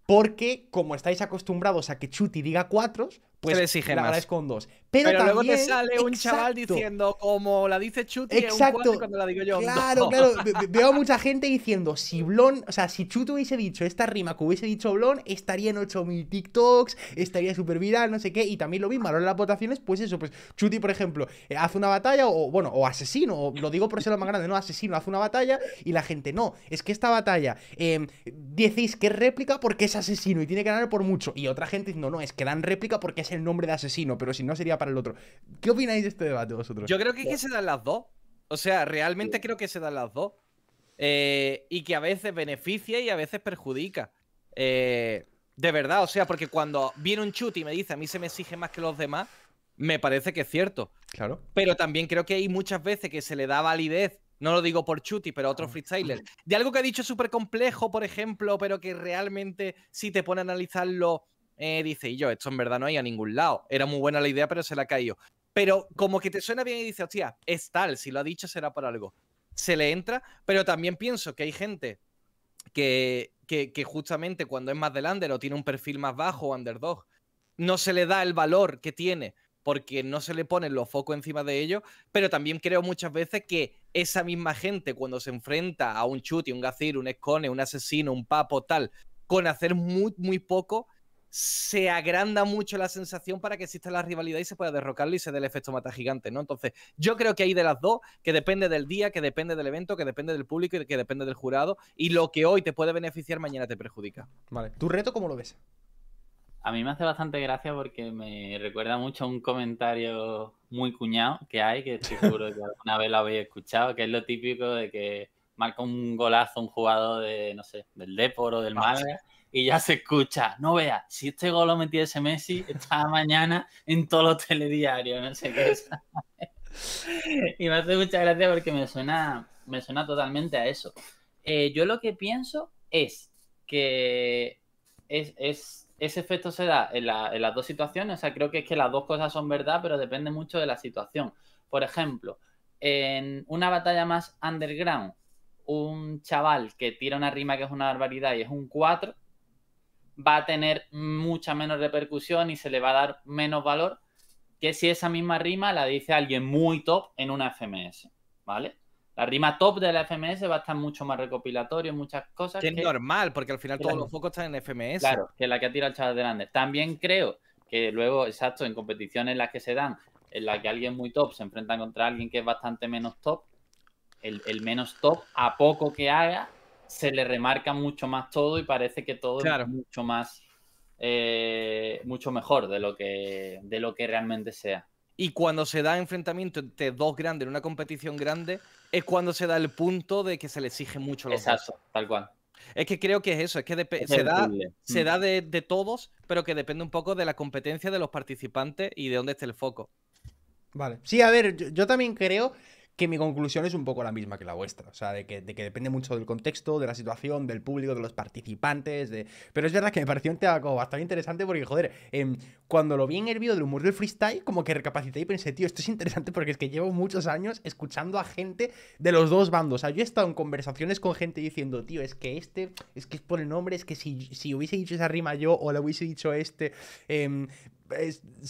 porque como estáis acostumbrados a que Chuty diga 4, pues le agradezco un 2. Pero también, luego te sale un chaval diciendo, como la dice Chuty, es un 4 cuando la digo yo. Claro, claro. Veo a mucha gente diciendo, si Blon, o sea, si Chuty hubiese dicho esta rima que hubiese dicho Blon, estaría en 8000 TikToks, estaría súper viral, no sé qué. Y también lo mismo, ahora en las votaciones, pues eso, pues Chuty, por ejemplo, hace una batalla, o bueno, o Asesino, o, lo digo por ser lo más grande, no, Asesino hace una batalla y la gente, no, es que esta batalla decís que es réplica porque es Asesino y tiene que ganar por mucho. Y otra gente diciendo, no, es que dan réplica porque es el nombre de Asesino, pero si no sería para el otro. ¿Qué opináis de este debate vosotros? Yo creo que, se dan las dos. O sea, realmente creo que se dan las dos. Y que a veces beneficia y a veces perjudica. De verdad, o sea, porque cuando viene un Chuty y me dice a mí se me exige más que los demás, me parece que es cierto. Claro. Pero también creo que hay muchas veces que se le da validez, no lo digo por Chuty, pero a otros freestylers, de algo que ha dicho súper complejo, por ejemplo, pero que realmente si te pone a analizarlo... dice, y yo, esto en verdad no hay a ningún lado. Era muy buena la idea, pero se la ha caído. Pero como que te suena bien y dices, hostia, es tal, si lo ha dicho será por algo. Se le entra, pero también pienso que hay gente que justamente cuando es más de lander o tiene un perfil más bajo o underdog, no se le da el valor que tiene porque no se le ponen los focos encima de ellos, pero también creo muchas veces que esa misma gente cuando se enfrenta a un Chuty, un Gazir, un Escone, un Asesino, un Papo, tal, con hacer muy, muy poco... se agranda mucho la sensación para que exista la rivalidad y se pueda derrocarlo y se dé el efecto mata gigante, ¿no? Entonces, yo creo que hay de las dos, que depende del día, que depende del evento, que depende del público y que depende del jurado, y lo que hoy te puede beneficiar, mañana te perjudica. Vale. ¿Tu reto cómo lo ves? A mí me hace bastante gracia porque me recuerda mucho a un comentario muy cuñado que hay, que estoy seguro que alguna vez lo habéis escuchado, que es lo típico de que marca un golazo un jugador de, no sé, del Depor o del Málaga, y ya se escucha, no veas, si este gol lo metiese Messi, esta mañana en todos los telediarios, no sé qué. Y me hace mucha gracia porque me suena totalmente a eso. Yo lo que pienso es que ese efecto se da en las dos situaciones, o sea, creo que es que las dos cosas son verdad, pero depende mucho de la situación. Por ejemplo, en una batalla más underground, un chaval que tira una rima que es una barbaridad y es un 4... va a tener mucha menos repercusión y se le va a dar menos valor que si esa misma rima la dice alguien muy top en una FMS, ¿vale? La rima top de la FMS va a estar mucho más recopilatorio en muchas cosas. Que es normal, porque al final todos los focos están en FMS. Claro, que la que ha tirado el chaval de Lander. También creo que luego, exacto, en competiciones en las que se dan, en las que alguien muy top se enfrenta contra alguien que es bastante menos top, el menos top, a poco que haga, se le remarca mucho más todo y parece que todo es mucho más mucho mejor de lo que realmente sea. Y cuando se da enfrentamiento entre dos grandes en una competición grande, es cuando se da el punto de que se le exige mucho a los dos. Exacto, tal cual. Es que creo que es eso, es que se da de todos, pero que depende un poco de la competencia de los participantes y de dónde esté el foco. Vale. Sí, a ver, yo también creo... que mi conclusión es un poco la misma que la vuestra, o sea, de que depende mucho del contexto, de la situación, del público, de los participantes, de... Pero es verdad que me pareció un tema como bastante interesante porque, joder, cuando lo vi en el vídeo del humor del freestyle, como que recapacité y pensé, tío, esto es interesante porque es que llevo muchos años escuchando a gente de los dos bandos, o sea, yo he estado en conversaciones con gente diciendo, tío, es que es por el nombre, es que si hubiese dicho esa rima yo o la hubiese dicho ¿sabes?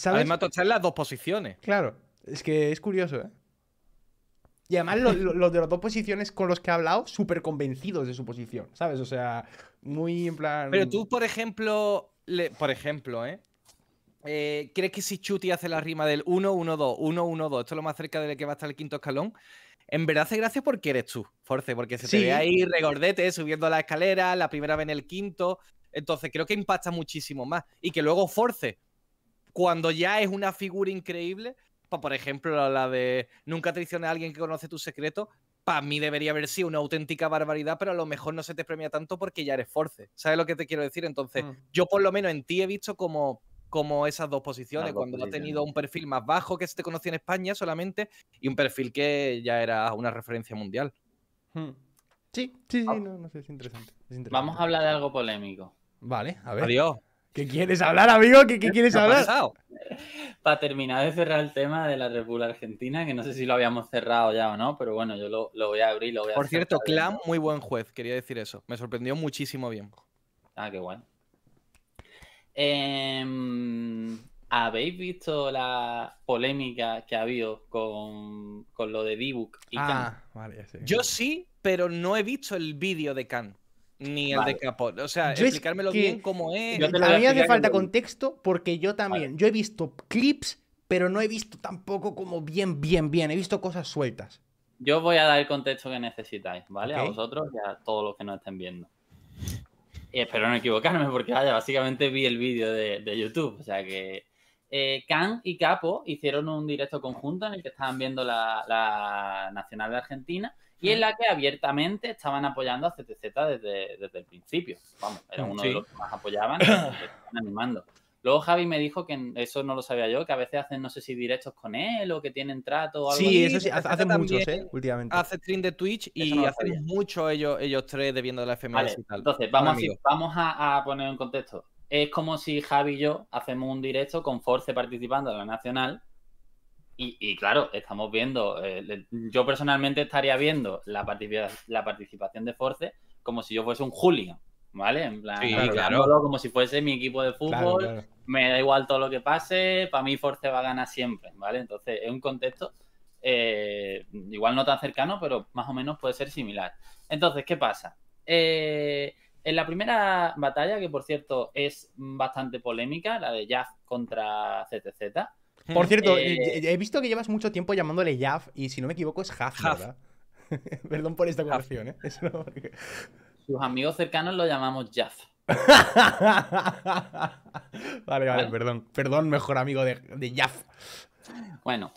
Además, tocar las dos posiciones. Claro, es que es curioso, ¿eh? Y además los de las dos posiciones con los que he hablado, súper convencidos de su posición, ¿sabes? O sea, muy en plan... Pero tú, por ejemplo, ¿crees que si Chuty hace la rima del 1-1-2, 1-1-2, esto es lo más cerca de que va a estar el quinto escalón, en verdad hace gracia porque eres tú, Force, porque se te ve ahí regordete, subiendo la escalera, la primera vez en el quinto, entonces creo que impacta muchísimo más. Y que luego Force, cuando ya es una figura increíble... Por ejemplo, la de nunca traiciones a alguien que conoce tus secretos, para mí debería haber sido una auténtica barbaridad, pero a lo mejor no se te premia tanto porque ya eres Force. ¿Sabes lo que te quiero decir? Entonces, yo por lo menos en ti he visto como esas dos posiciones, cuando has tenido un perfil más bajo que se te conocía en España solamente y un perfil que ya era una referencia mundial. Sí, no sé, es interesante. Vamos a hablar de algo polémico. Vale, a ver. Adiós. ¿Qué quieres hablar, amigo? ¿Qué quieres hablar? Para terminar de cerrar el tema de la República Argentina, que no sé si lo habíamos cerrado ya o no, pero bueno, yo lo voy a abrir. Por cierto, Clan, muy buen juez, quería decir eso. Me sorprendió muchísimo bien. Ah, qué guay. ¿habéis visto la polémica que ha habido con lo de D-Book y Khan? Vale, sí. Yo sí, pero no he visto el vídeo de Khan. Ni el de Capo. O sea, yo explicármelo bien cómo es. A mí hace falta contexto porque yo también. Yo he visto clips, pero no he visto tampoco como bien. He visto cosas sueltas. Yo voy a dar el contexto que necesitáis, ¿vale? A vosotros y a todos los que nos estén viendo. Y espero no equivocarme porque, vaya, básicamente vi el vídeo de YouTube. O sea que Can y Capo hicieron un directo conjunto en el que estaban viendo la Nacional de Argentina. Y en la que abiertamente estaban apoyando a CTZ desde el principio. Vamos, era uno de los que más apoyaban y estaban animando. Luego Javi me dijo que eso no lo sabía yo, que a veces hacen, no sé si directos con él o que tienen trato o algo así. Eso sí, hacen muchos, últimamente. Hace stream de Twitch y no hacen mucho ellos tres debiendo la FM. Vale, entonces, vamos a poner en contexto. Es como si Javi y yo hacemos un directo con Force participando en la Nacional. Y claro, estamos viendo, yo personalmente estaría viendo la participación de Force como si yo fuese un hooligan, ¿vale? En plan, como si fuese mi equipo de fútbol, me da igual todo lo que pase, para mí Force va a ganar siempre, ¿vale? Entonces es un contexto igual no tan cercano, pero más o menos puede ser similar. Entonces, ¿qué pasa? En la primera batalla, que por cierto es bastante polémica, la de Jace contra CTZ. Por cierto, he visto que llevas mucho tiempo llamándole Jav y si no me equivoco es Huff, ¿verdad? Perdón por esta corrección, ¿eh? Eso no... Sus amigos cercanos lo llamamos Jav. vale, perdón. Perdón, mejor amigo de Jav. Bueno,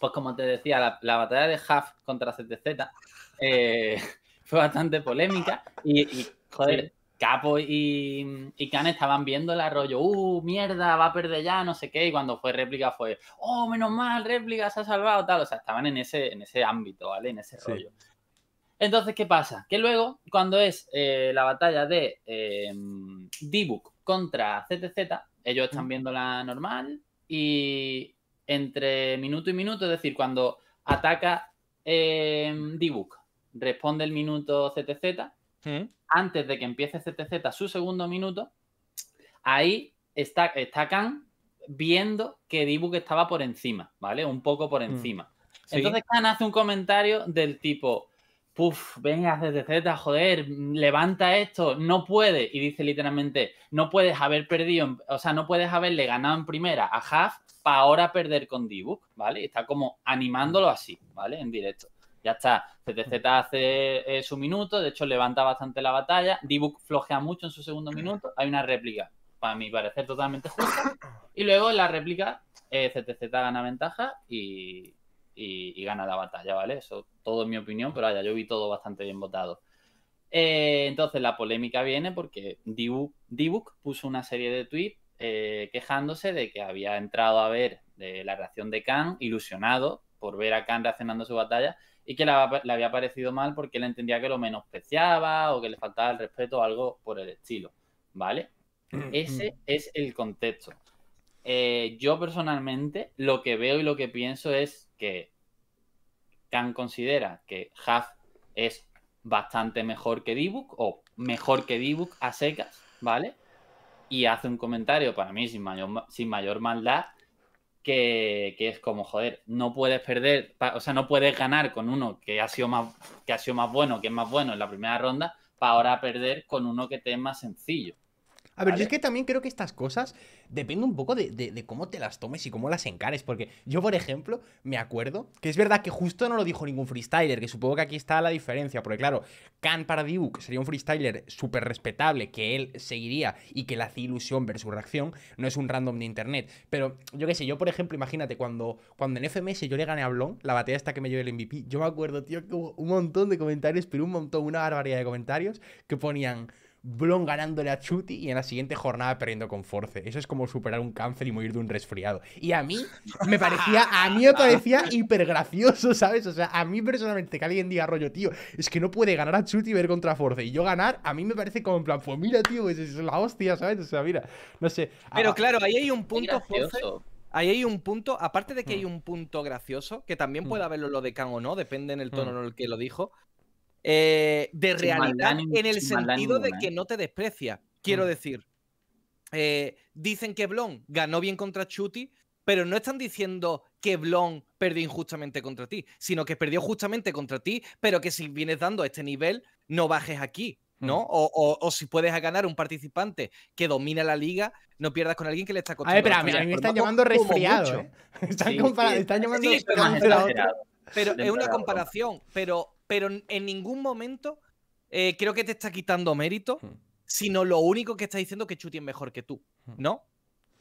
pues como te decía, la batalla de Huff contra CTZ fue bastante polémica y joder... Capo y Khan estaban viendo el arroyo, mierda, va a perder ya, no sé qué, y cuando fue réplica fue, oh, menos mal, réplica, se ha salvado, tal, o sea, estaban en ese ámbito, ¿vale? En ese rollo. Entonces, ¿qué pasa? Que luego, cuando es la batalla de D-Book contra CTZ, ellos están viendo la normal y entre minuto y minuto, es decir, cuando ataca D-Book, responde el minuto CTZ, antes de que empiece CTZ su segundo minuto, ahí está Khan viendo que D-Book estaba por encima, ¿vale? Un poco por encima. Entonces Khan hace un comentario del tipo, puf, venga CTZ, joder, levanta esto, no puede. Y dice literalmente, no puedes haber perdido, o sea, no puedes haberle ganado en primera a Huff para ahora perder con D-Book, ¿vale? Y está como animándolo así, ¿vale? En directo. Ya está, CTZ hace su minuto, de hecho levanta bastante la batalla, D-Book flojea mucho en su segundo minuto, hay una réplica, para mi parecer totalmente justa, y luego en la réplica CTZ gana ventaja y gana la batalla, ¿vale? Eso todo en mi opinión, pero vaya, yo vi todo bastante bien votado. Entonces la polémica viene porque D-Book puso una serie de tweets quejándose de que había entrado a ver la reacción de Khan, ilusionado por ver a Khan reaccionando a su batalla, y que le había parecido mal porque él entendía que lo menospreciaba o que le faltaba el respeto o algo por el estilo, ¿vale? Ese es el contexto. Yo personalmente lo que veo y lo que pienso es que Khan considera que Huff es bastante mejor que D-Book o mejor que D-Book a secas, ¿vale? Y hace un comentario para mí sin mayor maldad que es como, joder, no puedes perder, o sea, no puedes ganar con uno que es más bueno en la primera ronda, para ahora perder con uno que te es más sencillo. A ver, yo es que también creo que estas cosas dependen un poco de cómo te las tomes y cómo las encares, porque yo, por ejemplo, me acuerdo que es verdad que justo no lo dijo ningún freestyler, que supongo que aquí está la diferencia, porque claro, Khan para D-Book sería un freestyler súper respetable, que él seguiría y que le hacía ilusión ver su reacción, no es un random de internet, pero yo qué sé, yo por ejemplo, imagínate, cuando en FMS yo le gané a Blon, la batalla hasta que me llevé el MVP, yo me acuerdo, tío, que hubo un montón de comentarios, pero un montón, una barbaridad de comentarios que ponían... Blon ganándole a Chuty y en la siguiente jornada perdiendo con Force. Eso es como superar un cáncer y morir de un resfriado. Y a mí me parecía hiper gracioso, ¿sabes? O sea, a mí personalmente que alguien diga rollo, tío, es que no puede ganar a Chuty y ver contra Force. Y yo ganar, a mí me parece como en plan, pues mira, tío, es la hostia, ¿sabes? O sea, mira, no sé. Pero claro, ahí hay un punto, Force. Ahí hay un punto, aparte de que hay un punto gracioso, que también puede haberlo lo de Khan o no, depende en el tono en el que lo dijo. De realidad en el sentido de que no te desprecia. Quiero decir, Dicen que Blon ganó bien contra Chuty, pero no están diciendo que Blon perdió injustamente contra ti, sino que perdió justamente contra ti, pero que si vienes dando a este nivel, no bajes aquí, ¿no? O si puedes ganar un participante que domina la liga, no pierdas con alguien que le está costando. A ver, pero a mí me están llamando resfriado, ¿eh? Están llamando... Sí, pero es una comparación, pero en ningún momento creo que te está quitando mérito, sino lo único que está diciendo es que Chuty es mejor que tú, ¿no?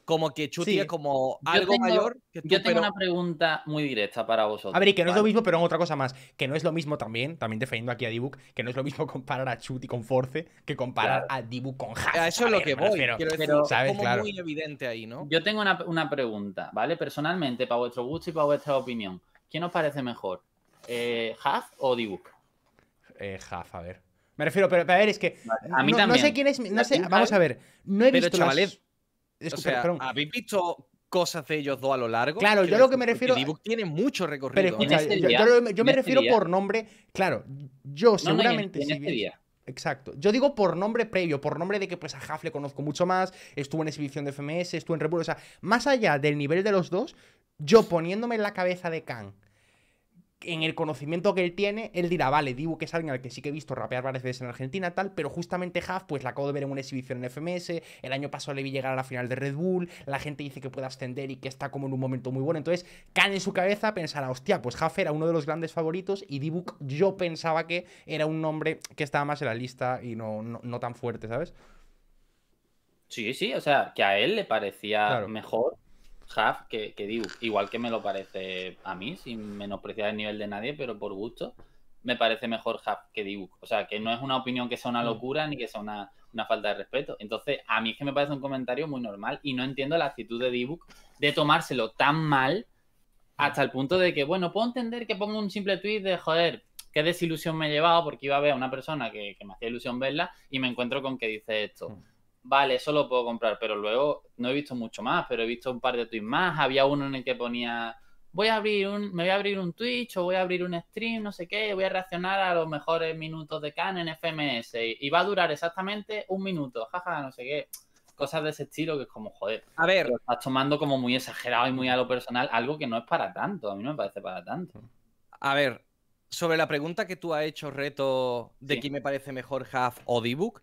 Como que Chuty es como algo mayor que tú, Yo tengo una pregunta muy directa para vosotros. A ver, y que no es lo mismo, pero otra cosa más. Que no es lo mismo también defendiendo aquí a D-Book, que no es lo mismo comparar a Chuty con Force que comparar a D-Book con Huff. Eso es lo que voy. Pero ¿sabes? Como muy evidente ahí, ¿no? Yo tengo una pregunta, ¿vale? Personalmente, para vuestro gusto y para vuestra opinión, ¿quién os parece mejor? ¿Huff o D-Book? Huff, a ver. Me refiero, pero a ver, es que... A mí no, también. No sé quién es... No sé, vamos a ver. No he visto... Chavales, o sea, ¿habéis visto cosas de ellos dos a lo largo? Claro, yo lo que me refiero... D-Book tiene mucho recorrido. Pero escucha, yo me refiero por nombre... Claro, yo seguramente... Exacto. Yo digo por nombre previo, por nombre de que pues a Huff le conozco mucho más, estuvo en exhibición de FMS, estuvo en República... O sea, más allá del nivel de los dos, yo poniéndome en la cabeza de Khan, en el conocimiento que él tiene, él dirá, vale, D-Book que es alguien al que sí que he visto rapear varias veces en Argentina, tal, pero justamente Huff, pues la acabo de ver en una exhibición en FMS, el año pasado le vi llegar a la final de Red Bull, la gente dice que puede ascender y que está como en un momento muy bueno, entonces Khan en su cabeza pensará, hostia, pues Huff era uno de los grandes favoritos y D-Book yo pensaba que era un nombre que estaba más en la lista y no tan fuerte, ¿sabes? Sí, o sea, que a él le parecía mejor Huff que D-Book, igual que me lo parece a mí, sin menospreciar el nivel de nadie, pero por gusto, me parece mejor Huff que D-Book. O sea, que no es una opinión que sea una locura ni que sea una falta de respeto. Entonces, a mí es que me parece un comentario muy normal y no entiendo la actitud de D-Book de tomárselo tan mal hasta el punto de que, bueno, puedo entender que ponga un simple tweet de, joder, qué desilusión me he llevado porque iba a ver a una persona que me hacía ilusión verla y me encuentro con que dice esto. Vale, eso lo puedo comprar, pero luego no he visto mucho más, pero he visto un par de tweets más. Había uno en el que ponía, me voy a abrir un Twitch o voy a abrir un stream, no sé qué, voy a reaccionar a los mejores minutos de Khan en FMS y va a durar exactamente un minuto, jaja, no sé qué. Cosas de ese estilo que es como, joder, a ver, lo estás tomando como muy exagerado y muy a lo personal, algo que no es para tanto, a mí no me parece para tanto. A ver, sobre la pregunta que tú has hecho, Reto, de quién me parece mejor, Huff o D-Book,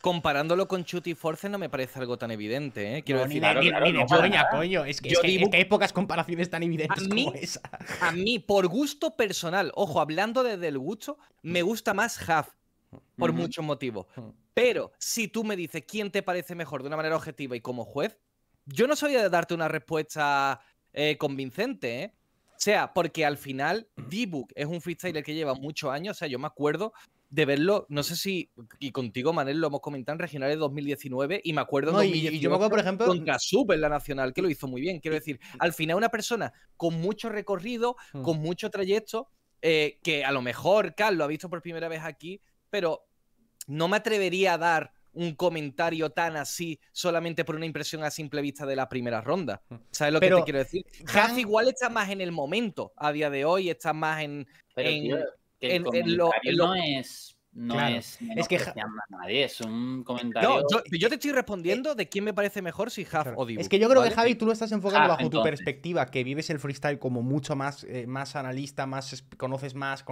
comparándolo con Chuty y Force no me parece algo tan evidente, ¿eh? Quiero decir, coño. Es que hay pocas comparaciones tan evidentes como esa. A mí, por gusto personal, ojo, hablando desde el gusto, me gusta más Huff, por muchos motivos. Pero si tú me dices quién te parece mejor de una manera objetiva y como juez, yo no sabía darte una respuesta convincente, ¿eh? O sea, porque al final, D-Book es un freestyler que lleva muchos años, o sea, yo me acuerdo de verlo, no sé si, y contigo, Manel, lo hemos comentado en regionales 2019, y me acuerdo por ejemplo, contra Sub en la Nacional, que lo hizo muy bien. Quiero decir, al final una persona con mucho recorrido, con mucho trayecto, que a lo mejor Carl lo ha visto por primera vez aquí, pero no me atrevería a dar un comentario tan así solamente por una impresión a simple vista de la primera ronda. ¿Sabes lo que te quiero decir? Huff igual está más en el momento, a día de hoy, está más es un comentario. No, yo te estoy respondiendo de quién me parece mejor, si Huff o D-Book. Es que yo creo que, Javi, tú lo estás enfocando bajo tu perspectiva, que vives el freestyle como mucho más, más analista, conoces más,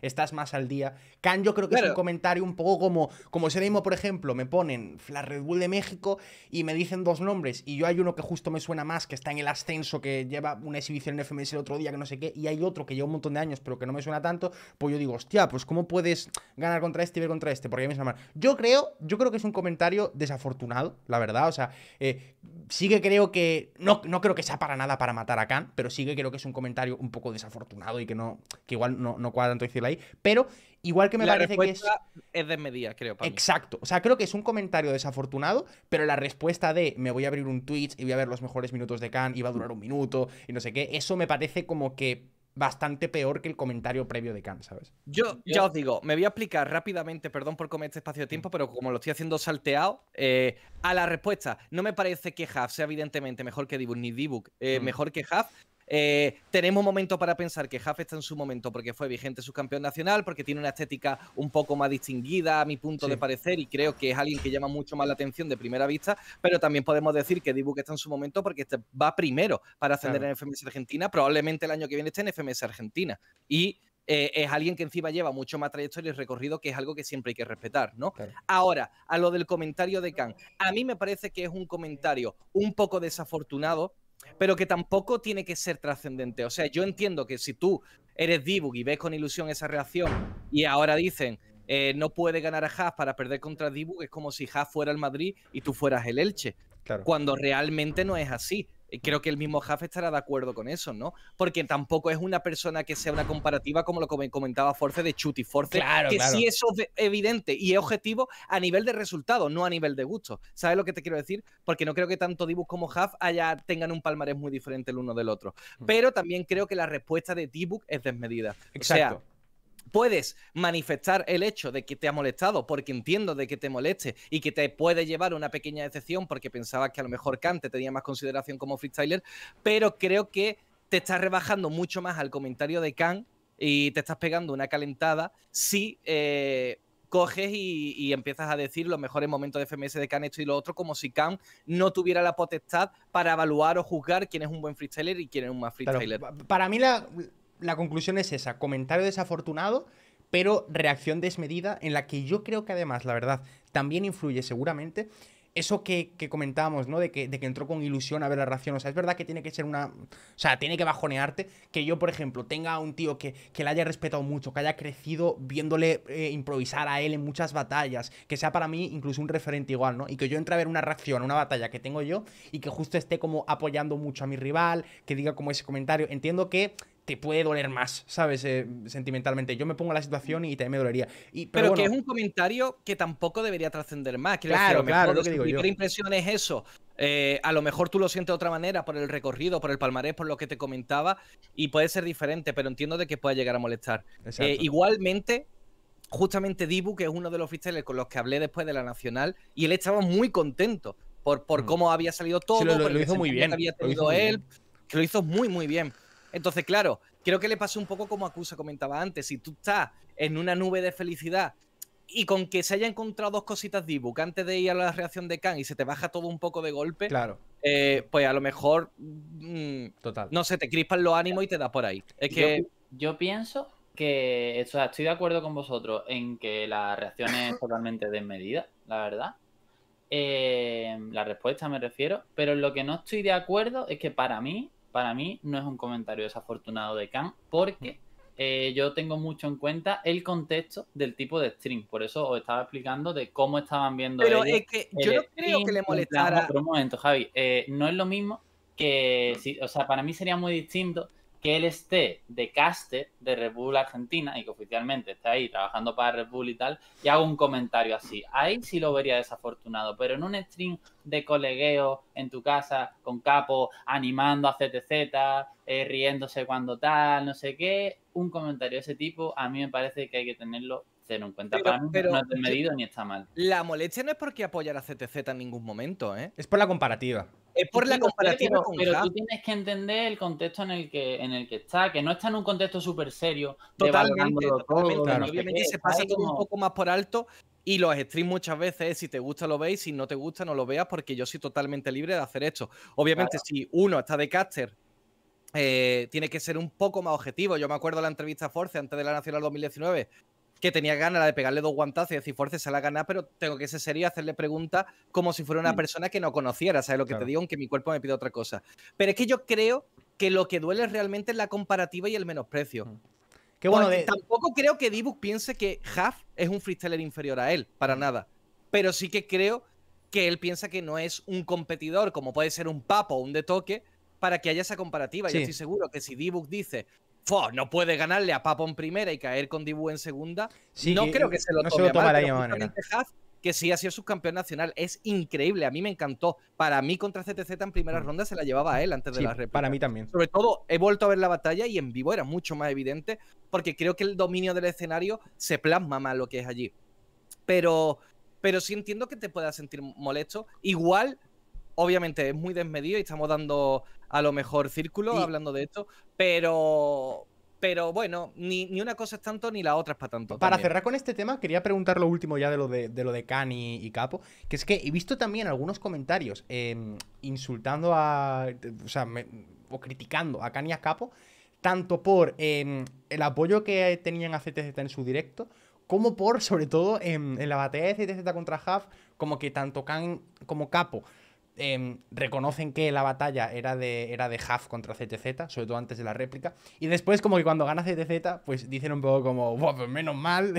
estás más al día. Khan, yo creo que es un comentario un poco como ese mismo, por ejemplo, me ponen la Red Bull de México y me dicen dos nombres y yo hay uno que justo me suena más, que está en el ascenso, que lleva una exhibición en FMS el otro día, que no sé qué, y hay otro que lleva un montón de años pero que no me suena tanto, pues yo digo, hostia, pues ¿cómo puedes ganar contra este y ver contra este? Porque a mí me suena mal. Yo creo que es un comentario desafortunado, la verdad. O sea, sí que creo que... No creo que sea para nada para matar a Khan, pero sí que creo que es un comentario un poco desafortunado y que igual no cuadra tanto decirlo ahí. Pero igual que me parece que es... La respuesta es desmedida, creo. Exacto. O sea, creo que es un comentario desafortunado, pero la respuesta de me voy a abrir un Twitch y voy a ver los mejores minutos de Khan y va a durar un minuto y no sé qué, eso me parece como que bastante peor que el comentario previo de Khan, ¿sabes? Yo ya os digo, me voy a explicar rápidamente, perdón por comer este espacio de tiempo, pero como lo estoy haciendo salteado, a la respuesta, no me parece que Huff sea evidentemente mejor que D-Book, ni D-Book mejor que Huff. Tenemos momentos para pensar que Huff está en su momento porque fue vigente subcampeón nacional, porque tiene una estética un poco más distinguida a mi punto de parecer, y creo que es alguien que llama mucho más la atención de primera vista, pero también podemos decir que D-Book está en su momento porque va primero para ascender en FMS Argentina, probablemente el año que viene esté en FMS Argentina, y es alguien que encima lleva mucho más trayectoria y recorrido, que es algo que siempre hay que respetar, ¿no? Claro. Ahora, a lo del comentario de Khan, a mí me parece que es un comentario un poco desafortunado, pero que tampoco tiene que ser trascendente. O sea, yo entiendo que si tú eres D-Book y ves con ilusión esa reacción y ahora dicen no puede ganar a Haas para perder contra D-Book, es como si Haas fuera el Madrid y tú fueras el Elche, cuando realmente no es así. Creo que el mismo Huff estará de acuerdo con eso, ¿no? Porque tampoco es una persona que sea una comparativa como lo comentaba Force de Chuty. Force, claro. Sí, eso es evidente y es objetivo a nivel de resultado, no a nivel de gusto. ¿Sabes lo que te quiero decir? Porque no creo que tanto D-Book como Huff tengan un palmarés muy diferente el uno del otro. Pero también creo que la respuesta de D-Book es desmedida. Exacto. O sea, puedes manifestar el hecho de que te ha molestado, porque entiendo de que te moleste y que te puede llevar una pequeña decepción porque pensabas que a lo mejor Khan te tenía más consideración como freestyler, pero creo que te estás rebajando mucho más al comentario de Khan y te estás pegando una calentada si coges y empiezas a decir los mejores momentos de FMS de Khan, esto y lo otro, como si Khan no tuviera la potestad para evaluar o juzgar quién es un buen freestyler y quién es un mal freestyler. Claro, para mí la conclusión es esa: comentario desafortunado, pero reacción desmedida, en la que yo creo que además, la verdad, también influye seguramente eso que comentábamos, ¿no? De que entró con ilusión a ver la reacción. O sea, es verdad que tiene que ser una... O sea, tiene que bajonearte que yo, por ejemplo, tenga a un tío que le haya respetado mucho, que haya crecido viéndole improvisar a él en muchas batallas, que sea para mí incluso un referente igual, ¿no? Y que yo entre a ver una reacción, una batalla que tengo yo, y que justo esté como apoyando mucho a mi rival, que diga como ese comentario. Entiendo que te puede doler más, ¿sabes? Sentimentalmente. Yo me pongo en la situación y también me dolería. Pero bueno, que es un comentario que tampoco debería trascender más. Claro, lo que digo yo. Mi primera impresión es eso. A lo mejor tú lo sientes de otra manera por el recorrido, por el palmarés, por lo que te comentaba, y puede ser diferente, pero entiendo de que pueda llegar a molestar. Igualmente, justamente D-Book, que es uno de los freestylers con los que hablé después de la Nacional, y él estaba muy contento por cómo había salido todo, lo hizo muy bien. Que lo hizo muy bien. Entonces, claro, creo que le pasó un poco como Acusa comentaba antes. Si tú estás en una nube de felicidad y con que se haya encontrado dos cositas D-Book antes de ir a la reacción de Khan y se te baja todo un poco de golpe, pues a lo mejor no sé, te crispan los ánimos y te da por ahí. Es que yo pienso que, o sea, estoy de acuerdo con vosotros en que la reacción es totalmente desmedida, la verdad. La respuesta me refiero, pero lo que no estoy de acuerdo es que para mí no es un comentario desafortunado de Khan, porque yo tengo mucho en cuenta el contexto del tipo de stream. Por eso os estaba explicando de cómo estaban viendo. Pero es que yo no creo que le molestara. Por un momento, Javi, no es lo mismo que... O sea, para mí sería muy distinto que él esté de caster de Red Bull Argentina y que oficialmente esté ahí trabajando para Red Bull y tal, y haga un comentario así. Ahí sí lo vería desafortunado, pero en un stream de colegueo en tu casa con Capo, animando a CTZ, riéndose cuando tal, no sé qué, un comentario de ese tipo a mí me parece que hay que tenerlo cero en cuenta. Para mí no es desmedido ni está mal. La molestia no es porque apoyar a CTZ en ningún momento, ¿eh? Es por la comparativa. Es por la comparativa con Javi. Pero tú tienes que entender el contexto en el que está, que no está en un contexto súper serio. Totalmente. Claro, obviamente se pasa todo un poco más por alto, y los streams muchas veces, si te gusta lo veis, si no te gusta no lo veas, porque yo soy totalmente libre de hacer esto. Obviamente, si uno está de caster, tiene que ser un poco más objetivo. Yo me acuerdo de la entrevista a Force antes de la Nacional 2019, que tenía ganas de pegarle dos guantazos y decir, Force, se la gana, pero tengo que ser serio y hacerle preguntas como si fuera una persona que no conociera, ¿sabes lo que te digo? Aunque mi cuerpo me pide otra cosa. Pero es que yo creo que lo que duele realmente es la comparativa y el menosprecio. Qué bueno. Tampoco creo que D-Book piense que Huff es un freestyler inferior a él, para nada. Pero sí que creo que él piensa que no es un competidor, como puede ser un Papo o un De Toque, para que haya esa comparativa. Yo estoy seguro que si D-Book dice... no puede ganarle a Papo en primera y caer con D-Book en segunda, no creo que se lo tome mal, pero justamente Huff, que sí ha sido subcampeón nacional, es increíble, a mí me encantó. Para mí contra CTZ en primera ronda se la llevaba a él antes de la réplica. Para mí también. Sobre todo, he vuelto a ver la batalla y en vivo era mucho más evidente, porque creo que el dominio del escenario se plasma más lo que es allí. Pero sí entiendo que te puedas sentir molesto. Igual Obviamente es muy desmedido y estamos dando a lo mejor círculo hablando de esto, pero bueno, ni una cosa es tanto ni la otra es para tanto. Para cerrar con este tema, quería preguntar lo último ya de lo de Cani y Capo, que es que he visto también algunos comentarios insultando a... O sea, o criticando a Cani y a Capo, tanto por el apoyo que tenían a CTZ en su directo, como por, sobre todo, en la batalla de CTZ contra Huff, como que tanto Can como Capo reconocen que la batalla era de Huff contra CTZ, sobre todo antes de la réplica, y después como que cuando gana CTZ, pues dicen un poco como, buah, pues menos mal,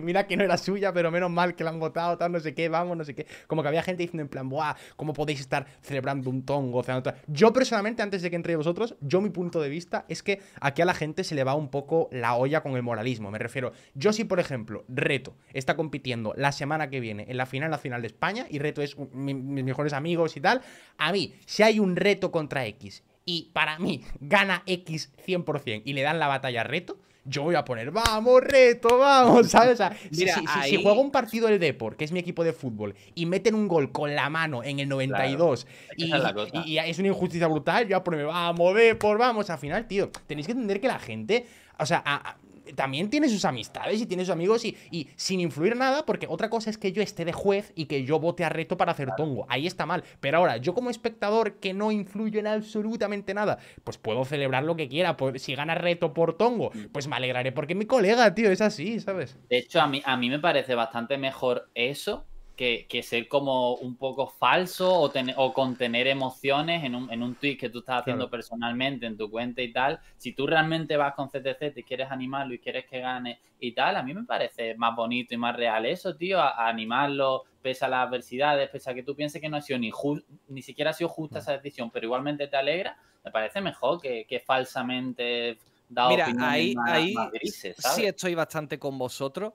mira que no era suya, pero menos mal que la han votado, tal, no sé qué, vamos, no sé qué, como que había gente diciendo en plan, buah, ¿cómo podéis estar celebrando un tongo? O sea, yo personalmente, antes de que entre vosotros, yo mi punto de vista es que aquí a la gente se le va un poco la olla con el moralismo, me refiero, yo si por ejemplo Reto está compitiendo la semana que viene en la final nacional de España, y Reto es mis mejores amigos y tal, a mí, si hay un reto contra X y para mí gana X 100% y le dan la batalla a Reto, yo voy a poner, vamos Reto, vamos, ¿sabes? O sea, mira, si juego un partido del Depor, que es mi equipo de fútbol, y meten un gol con la mano en el 92, claro, y es una injusticia brutal, yo voy a poner, vamos Depor, vamos. Al final, tío, tenéis que entender que la gente, o sea, también tiene sus amistades y tiene sus amigos y sin influir nada, porque otra cosa es que yo esté de juez y que yo vote a Reto para hacer tongo, ahí está mal, pero ahora yo como espectador que no influyo en absolutamente nada, pues puedo celebrar lo que quiera, pues, si gana Reto por tongo, pues me alegraré porque es mi colega, tío, es así, ¿sabes? De hecho a mí me parece bastante mejor eso que ser como un poco falso o contener emociones en un tweet que tú estás haciendo personalmente en tu cuenta y tal. Si tú realmente vas con CTZ y quieres animarlo y quieres que gane y tal, a mí me parece más bonito y más real eso, tío, a animarlo pese a las adversidades, pese a que tú pienses que no ha sido ni siquiera ha sido justa esa decisión, pero igualmente te alegra, me parece mejor que falsamente da opiniones. Mira, ahí más grises, ¿sabes? Sí, estoy bastante con vosotros.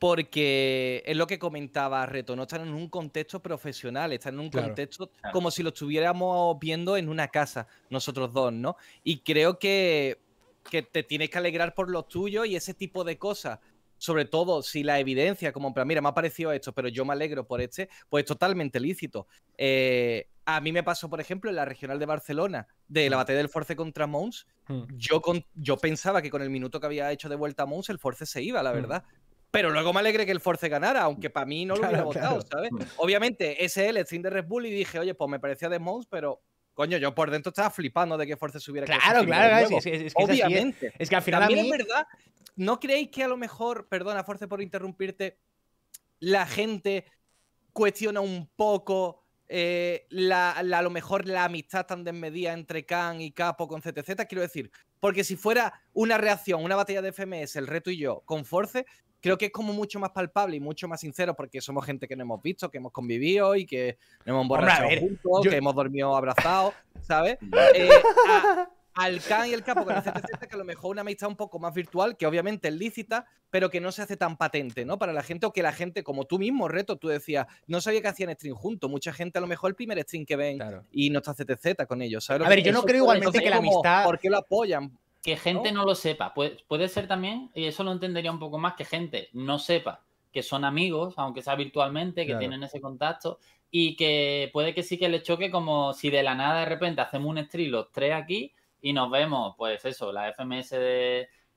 Porque es lo que comentaba Reto, no están en un contexto profesional, están en un contexto como si lo estuviéramos viendo en una casa, nosotros dos, ¿no? Y creo que te tienes que alegrar por los tuyos y ese tipo de cosas. Sobre todo si la evidencia, como en plan, mira, me ha parecido esto, pero yo me alegro por este, pues es totalmente lícito. A mí me pasó, por ejemplo, en la regional de Barcelona, de la batalla del Force contra Mons, yo pensaba que con el minuto que había hecho de vuelta a Mons, el Force se iba, la verdad. Pero luego me alegré que el Force ganara, aunque para mí no lo hubiera votado, ¿sabes? Obviamente, ese es el stream de Red Bull y dije, oye, pues me parecía de Mons, pero coño, yo por dentro estaba flipando de que Force subiera. Claro, es que obviamente. Es que al final también a mí... es verdad, ¿no creéis que a lo mejor, perdona Force por interrumpirte, la gente cuestiona un poco a lo mejor la amistad tan desmedida entre Can y Capo con CTZ? Quiero decir, porque si fuera una reacción, una batalla de FMS, el Reto y yo, con Force... Creo que es como mucho más palpable y mucho más sincero porque somos gente que no hemos visto, que hemos convivido y que no hemos emborrachado juntos, que hemos dormido abrazados, ¿sabes? Al Can y el Capo con el CTZ, que a lo mejor una amistad un poco más virtual, que obviamente es lícita, pero que no se hace tan patente, ¿no? Para la gente, o que la gente, como tú mismo, Reto, tú decías, no sabía que hacían stream juntos. Mucha gente, a lo mejor, el primer stream que ven y no está CTZ con ellos, ¿sabes? A ver, yo no creo igualmente que la amistad... ¿Por qué lo apoyan? Que gente no lo sepa. Puede ser también, y eso lo entendería un poco más, que gente no sepa que son amigos, aunque sea virtualmente, que tienen ese contacto, y que puede que sí que le choque, como si de la nada de repente hacemos un stream los tres aquí y nos vemos, pues eso, la FMS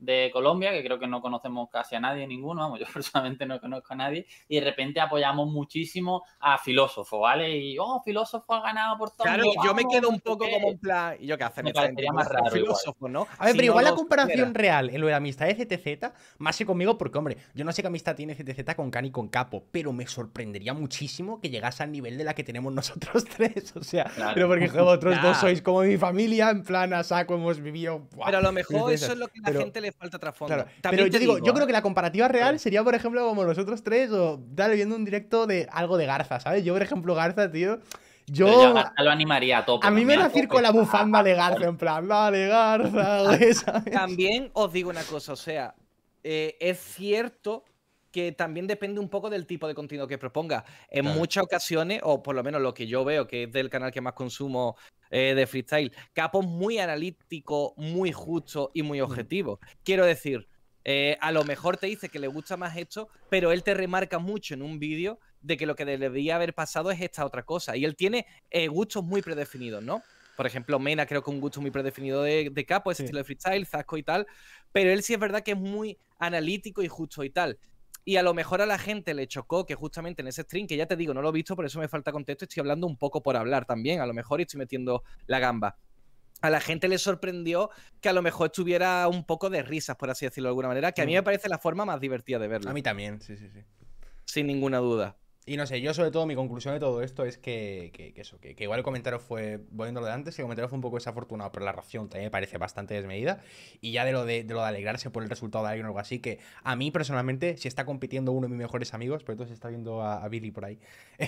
de Colombia, que creo que no conocemos casi a nadie, ninguno, vamos, yo personalmente no conozco a nadie, y de repente apoyamos muchísimo a Filósofo, ¿vale? Y, oh, Filósofo ha ganado por todo. Claro, yo me quedo un poco como en plan, y yo qué hacer, me parecería más raro Filósofo, ¿no? A ver, si pero no igual la comparación real en lo de la amistad de CTZ, más que conmigo, porque, hombre, yo no sé qué amistad tiene CTZ con Can y con Capo, pero me sorprendería muchísimo que llegase al nivel de la que tenemos nosotros tres, o sea, pero porque vosotros dos sois como mi familia, en plan, a saco, hemos vivido... Wow, pero a lo mejor eso es lo que la gente le falta trasfondo. Pero yo digo, yo creo que la comparativa real sería, por ejemplo, como nosotros tres o dale viendo un directo de algo de Garza, ¿sabes? Yo, por ejemplo, Garza, tío, yo lo animaría a tope. A mí me da circo la bufanda de Garza, en plan, vale, Garza, güey, ¿sabes? También os digo una cosa, o sea, es cierto que también depende un poco del tipo de contenido que proponga. En muchas ocasiones, o por lo menos lo que yo veo, que es del canal que más consumo de freestyle, Capo muy analítico, muy justo y muy objetivo. Quiero decir, a lo mejor te dice que le gusta más esto, pero él te remarca mucho en un vídeo de que lo que debería haber pasado es esta otra cosa. Y él tiene gustos muy predefinidos, ¿no? Por ejemplo, Mena creo que un gusto muy predefinido de Capo, ese estilo de freestyle, Zasco y tal. Pero él sí es verdad que es muy analítico y justo y tal. Y a lo mejor a la gente le chocó que justamente en ese stream, que ya te digo, no lo he visto, por eso me falta contexto, estoy hablando un poco por hablar también. A lo mejor estoy metiendo la gamba. A la gente le sorprendió que a lo mejor estuviera un poco de risas, por así decirlo de alguna manera, que a mí me parece la forma más divertida de verlo. A mí también, sí, sí, sí. Sin ninguna duda. Y no sé, yo sobre todo mi conclusión de todo esto es que igual el comentario fue, volviéndolo de antes, el comentario fue un poco desafortunado, pero la reacción también me parece bastante desmedida. Y ya de lo de alegrarse por el resultado de alguien o algo así, que a mí personalmente, si está compitiendo uno de mis mejores amigos, pero entonces está viendo a Billy por ahí.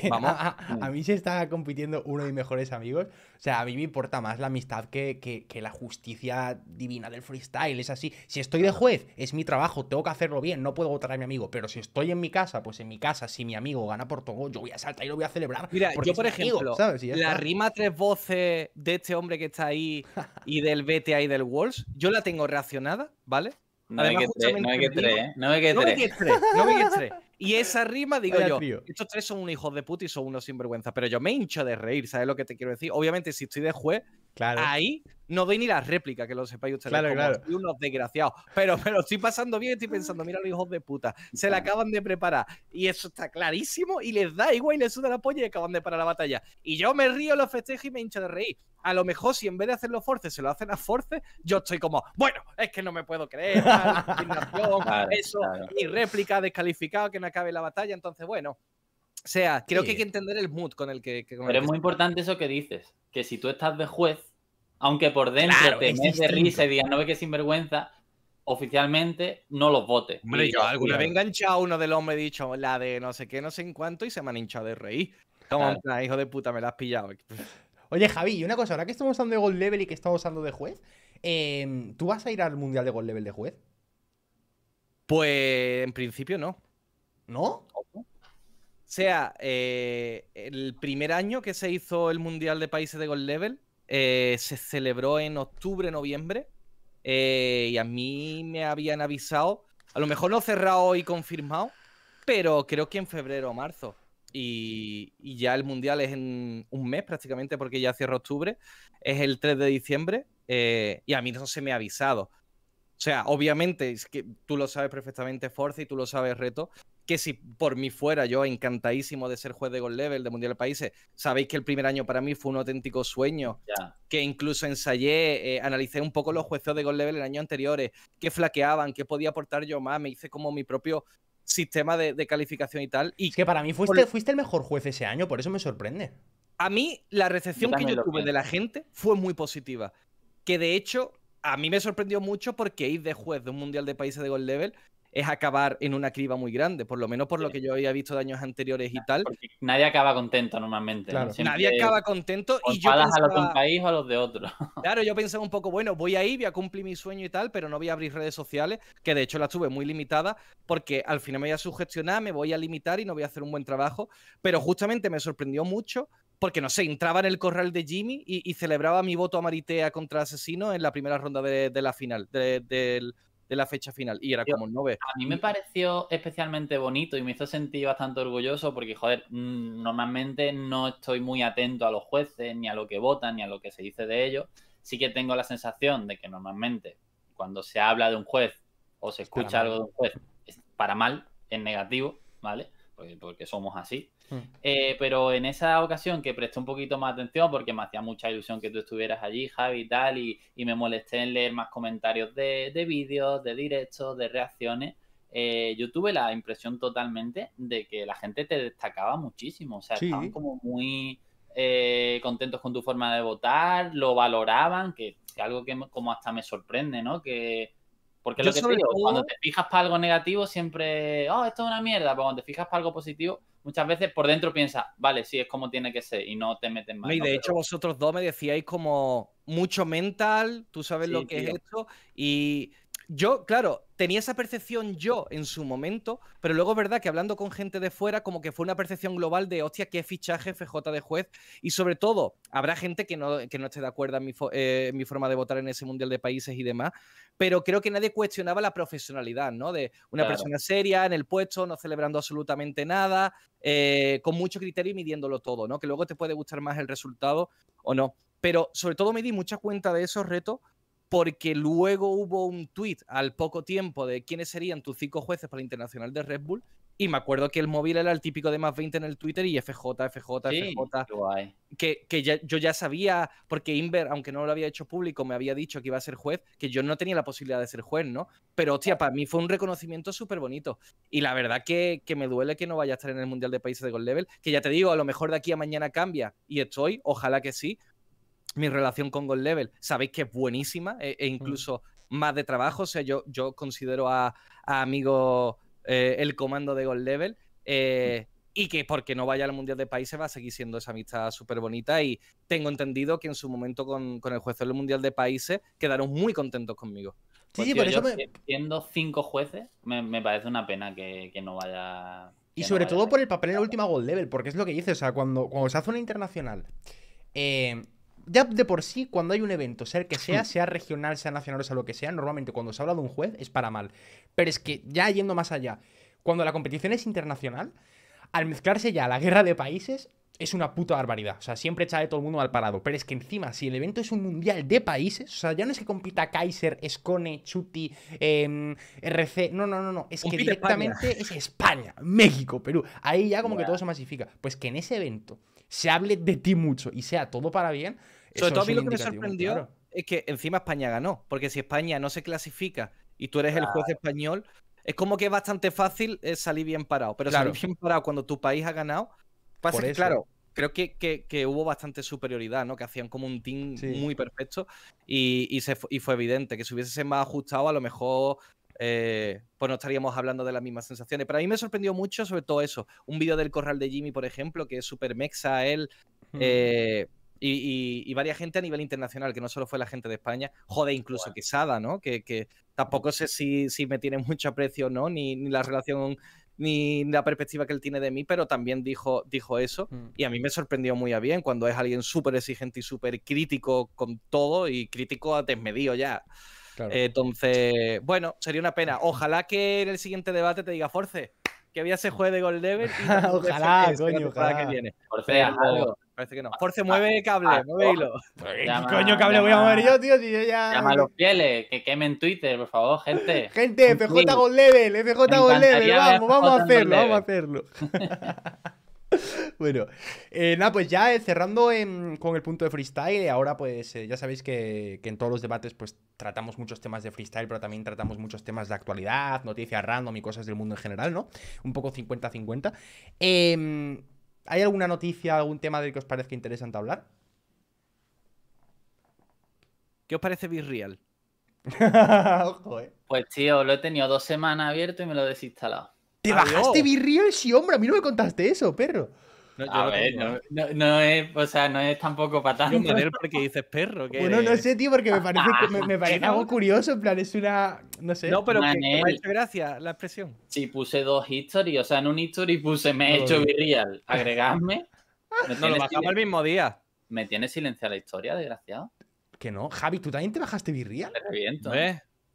¿Vamos? A mí se está compitiendo uno de mis mejores amigos. O sea, a mí me importa más la amistad que la justicia divina del freestyle, es así. Si estoy de juez, es mi trabajo, tengo que hacerlo bien, no puedo votar a mi amigo. Pero si estoy en mi casa, pues en mi casa, si mi amigo gana por todo, yo voy a saltar y lo voy a celebrar. Mira, yo por ejemplo, amigo, ¿sabes? La rima tres voces de este hombre que está ahí y del BTA y del Walls, yo la tengo reaccionada, ¿vale? No me que tres. Y esa rima, digo yo, estos tres son unos hijos de puta y son unos sinvergüenza, pero yo me hincho de reír, ¿sabes lo que te quiero decir? Obviamente, si estoy de juez, claro, ahí no doy ni la réplica, que lo sepáis ustedes, claro, como claro, unos desgraciados. Pero me lo estoy pasando bien, estoy pensando, mira los hijos de puta, se la acaban de preparar. Y eso está clarísimo y les da igual y les suda la polla y acaban de parar la batalla. Y yo me río, los festejo y me hincho de reír. A lo mejor si en vez de hacer los forces se lo hacen a forces, yo estoy como, bueno, es que no me puedo creer, claro, eso, claro, y réplica, descalificado, que no acabe la batalla. Entonces, bueno, o sea, creo que hay que entender el mood con el que con pero el es muy importante eso que dices, que si tú estás de juez, aunque por dentro claro, te metes de risa y digas, no ve que sinvergüenza, oficialmente no los votes. Hombre, yo alguna vez he enganchado a uno de los, me he dicho, la de no sé qué, no sé en cuánto, y se me han hinchado de reír. Como, claro, hijo de puta, me la has pillado. Oye, Javi, una cosa, ahora que estamos hablando de Gold Level y que estamos hablando de juez, ¿tú vas a ir al mundial de Gold Level de juez? Pues, en principio no. ¿No? O sea, el primer año que se hizo el mundial de países de Gold Level se celebró en octubre, noviembre, y a mí me habían avisado, a lo mejor no cerrado y confirmado, pero creo que en febrero o marzo. Y ya el mundial es en un mes prácticamente, porque ya cierra octubre, es el 3 de diciembre, y a mí no se me ha avisado. O sea, obviamente, es que tú lo sabes perfectamente, Force, y tú lo sabes, Reto, que si por mí fuera, yo encantadísimo de ser juez de Gold Level, de Mundial de Países, sabéis que el primer año para mí fue un auténtico sueño, que incluso ensayé, analicé un poco los jueces de Gold Level en años anteriores, qué flaqueaban, qué podía aportar yo más, me hice como mi propio sistema de calificación y tal. Y es que para mí fuiste el mejor juez ese año, por eso me sorprende. A mí la recepción que yo tuve de la gente fue muy positiva, que de hecho a mí me sorprendió mucho, porque ir de juez de un mundial de países de Gold Level es acabar en una criba muy grande, por lo menos por lo que yo había visto de años anteriores y tal. Porque nadie acaba contento normalmente. Claro. ¿No? Nadie acaba contento y yo pensaba, a los de un país o a los de otro. Claro, yo pensaba un poco, bueno, voy ahí, voy a cumplir mi sueño y tal, pero no voy a abrir redes sociales, que de hecho las tuve muy limitadas, porque al final me voy a sugestionar, me voy a limitar y no voy a hacer un buen trabajo. Pero justamente me sorprendió mucho, porque no sé, entraba en el corral de Jimmy y celebraba mi voto a Maritea contra Asesino en la primera ronda de la final, de la fecha final, y era como no ves. A mí me pareció especialmente bonito y me hizo sentir bastante orgulloso, porque, joder, normalmente no estoy muy atento a los jueces, ni a lo que votan, ni a lo que se dice de ellos. Sí que tengo la sensación de que normalmente cuando se habla de un juez o se escucha algo de un juez, es para mal, es negativo, ¿vale? Porque somos así. Pero en esa ocasión que presté un poquito más atención, porque me hacía mucha ilusión que tú estuvieras allí, Javi, y tal, y me molesté en leer más comentarios de vídeos, de directos, de reacciones. Yo tuve la impresión totalmente de que la gente te destacaba muchísimo. O sea, estaban como muy contentos con tu forma de votar, lo valoraban, que algo que como hasta me sorprende, ¿no? Que... Porque es lo que te digo, cuando te fijas para algo negativo siempre, oh, esto es una mierda. Pero cuando te fijas para algo positivo, muchas veces por dentro piensas, vale, sí, es como tiene que ser, y no te meten más. Y de hecho vosotros dos me decíais como mucho mental, tú sabes lo que es esto, y Yo, claro, tenía esa percepción yo en su momento, pero luego es verdad que hablando con gente de fuera como que fue una percepción global de hostia, qué fichaje FJ de juez, y sobre todo habrá gente que no esté de acuerdo en mi forma de votar en ese mundial de países y demás, pero creo que nadie cuestionaba la profesionalidad, ¿no? De una persona seria en el puesto, no celebrando absolutamente nada, con mucho criterio y midiéndolo todo, ¿no? Que luego te puede gustar más el resultado o no, pero sobre todo me di mucha cuenta de esos retos porque luego hubo un tuit al poco tiempo de quiénes serían tus 5 jueces para el Internacional de Red Bull, y me acuerdo que el móvil era el típico de más 20 en el Twitter y FJ, sí, FJ, yo ya sabía, porque Inver, aunque no lo había hecho público, me había dicho que iba a ser juez, que yo no tenía la posibilidad de ser juez, ¿no? Pero, hostia, para mí fue un reconocimiento súper bonito. Y la verdad que me duele que no vaya a estar en el Mundial de Países de Gold Level, que ya te digo, a lo mejor de aquí a mañana cambia, y estoy, ojalá que sí. Mi relación con Gold Level, sabéis que es buenísima e incluso más de trabajo. O sea, yo considero a amigos el comando de Gold Level y que porque no vaya al Mundial de Países va a seguir siendo esa amistad súper bonita, y tengo entendido que en su momento con el juez del Mundial de Países quedaron muy contentos conmigo. Pues, sí, tío, por eso siendo 5 jueces, me parece una pena que no vaya... Y sobre todo por el papel en la última Gold Level, porque es lo que dices, o sea, cuando se hace una internacional... Ya de por sí, cuando hay un evento, sea regional, sea nacional, o sea lo que sea, normalmente cuando se habla de un juez es para mal. Pero es que ya yendo más allá, cuando la competición es internacional, al mezclarse ya la guerra de países, es una puta barbaridad. O sea, siempre echa de todo el mundo mal parado. Pero es que encima, si el evento es un mundial de países, o sea, ya no es que compita Kaiser, Escone, Chuty, RC... No. Es que directamente España. Es España, México, Perú. Ahí ya como que todo se masifica. Pues que en ese evento... se hable de ti mucho y sea todo para bien. Sobre todo a mí lo que me sorprendió es que encima España ganó, porque si España no se clasifica y tú eres el juez español, es como que es bastante fácil salir bien parado, pero salir bien parado cuando tu país ha ganado, pasa que, claro, creo que hubo bastante superioridad, ¿no? Que hacían como un team muy perfecto y fue evidente que si hubiese más ajustado a lo mejor... pues no estaríamos hablando de las mismas sensaciones. Pero a mí me sorprendió mucho sobre todo eso. Un vídeo del Corral de Jimmy, por ejemplo, que es super mexa, él y varias gente a nivel internacional, que no solo fue la gente de España. Joder, incluso Quesada, ¿no? Que tampoco sé si me tiene mucho aprecio, ¿no? Ni la relación, ni la perspectiva que él tiene de mí, pero también dijo eso. Y a mí me sorprendió muy a bien cuando es alguien súper exigente y súper crítico con todo, y crítico a desmedido ya. Claro. Entonces, bueno, sería una pena. Ojalá que en el siguiente debate te diga Force, que había ese juego de Gold Level. Y ojalá, coño, ojalá. Force, parece que no. Force, mueve cable, mueve hilo. Coño, cable voy a mover yo, tío, si yo ya... Llama a los fieles, que quemen Twitter, por favor, gente. Gente, FJ Gold Level, FJ Gold Level, vamos a hacerlo, vamos a hacerlo. Bueno, nada, pues ya cerrando con el punto de freestyle. Ahora pues ya sabéis que en todos los debates pues tratamos muchos temas de freestyle, pero también tratamos muchos temas de actualidad, noticias random y cosas del mundo en general, ¿no? Un poco 50-50. ¿Hay alguna noticia, algún tema del que os parezca interesante hablar? ¿Qué os parece BeReal? Ojo, Pues tío, lo he tenido 2 semanas abierto y me lo he desinstalado. ¿Te bajaste BeReal? Sí, hombre, a mí no me contaste eso, perro. No, a ver, no es, o sea, no es tampoco para tanto. No él porque dices perro. Bueno, no sé, tío, porque me parece algo curioso, en plan, es una... No sé. No, pero que me ha hecho gracia la expresión. Sí, puse 2 history, o sea, en un history puse me he hecho BeReal, agregadme. No, lo bajamos el mismo día. Me tiene silenciada la historia, desgraciado. Que no, Javi, ¿tú también te bajaste BeReal? Te reviento,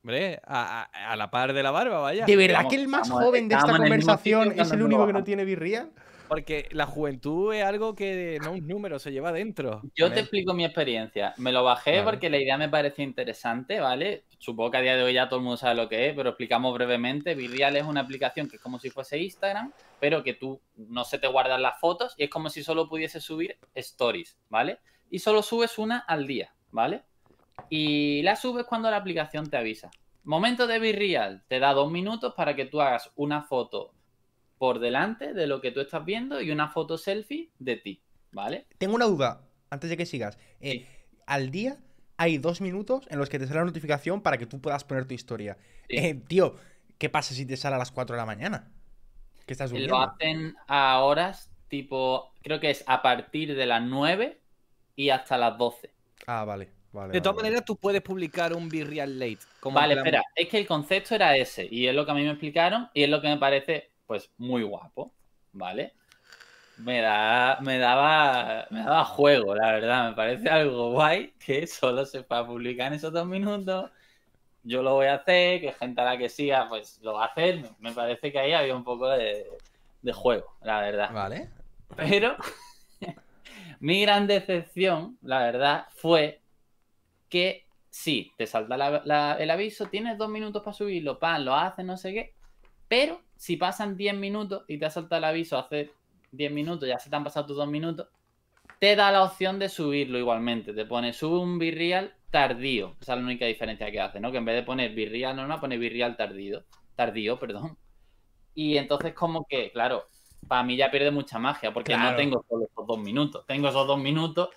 Hombre, a la par de la barba, vaya. ¿De verdad que el más joven de esta conversación es el único que no tiene birria? Porque la juventud es algo que no un número, se lleva dentro. Yo te explico mi experiencia. Me lo bajé porque la idea me parecía interesante, ¿vale? Supongo que a día de hoy ya todo el mundo sabe lo que es, pero explicamos brevemente. BeReal es una aplicación que es como si fuese Instagram, pero que tú no se te guardan las fotos y es como si solo pudiese subir stories, ¿vale? Y solo subes una al día, ¿vale? Y la subes cuando la aplicación te avisa. Momento de BeReal. Te da 2 minutos para que tú hagas una foto por delante de lo que tú estás viendo y una foto selfie de ti, ¿vale? Tengo una duda, antes de que sigas. Al día hay 2 minutos en los que te sale la notificación para que tú puedas poner tu historia. Tío, ¿qué pasa si te sale a las 4 de la mañana? ¿Qué estás subiendo? Lo hacen a horas tipo, creo que es a partir de las 9 y hasta las 12. Ah, vale. Vale, de todas maneras, tú puedes publicar un BeReal late. Como vale, espera. Es que el concepto era ese. Y es lo que a mí me explicaron. Y es lo que me parece, pues, muy guapo. ¿Vale? Me daba juego, la verdad. Me parece algo guay que solo se pueda publicar en esos 2 minutos. Yo lo voy a hacer, que gente a la que siga, pues, lo va a hacer. Me parece que ahí había un poco de juego, la verdad. Vale. Pero mi gran decepción, la verdad, fue que sí, te salta el aviso, tienes 2 minutos para subirlo, pan, lo haces, no sé qué, pero si pasan 10 minutos y te ha saltado el aviso hace 10 minutos, ya se te han pasado tus 2 minutos, te da la opción de subirlo igualmente. Te pone, sube un BeReal tardío. Esa es la única diferencia que hace, ¿no? Que en vez de poner BeReal normal, pone BeReal tardío, perdón. Y entonces como que, claro, para mí ya pierde mucha magia, porque claro, no tengo solo esos 2 minutos. Tengo esos 2 minutos.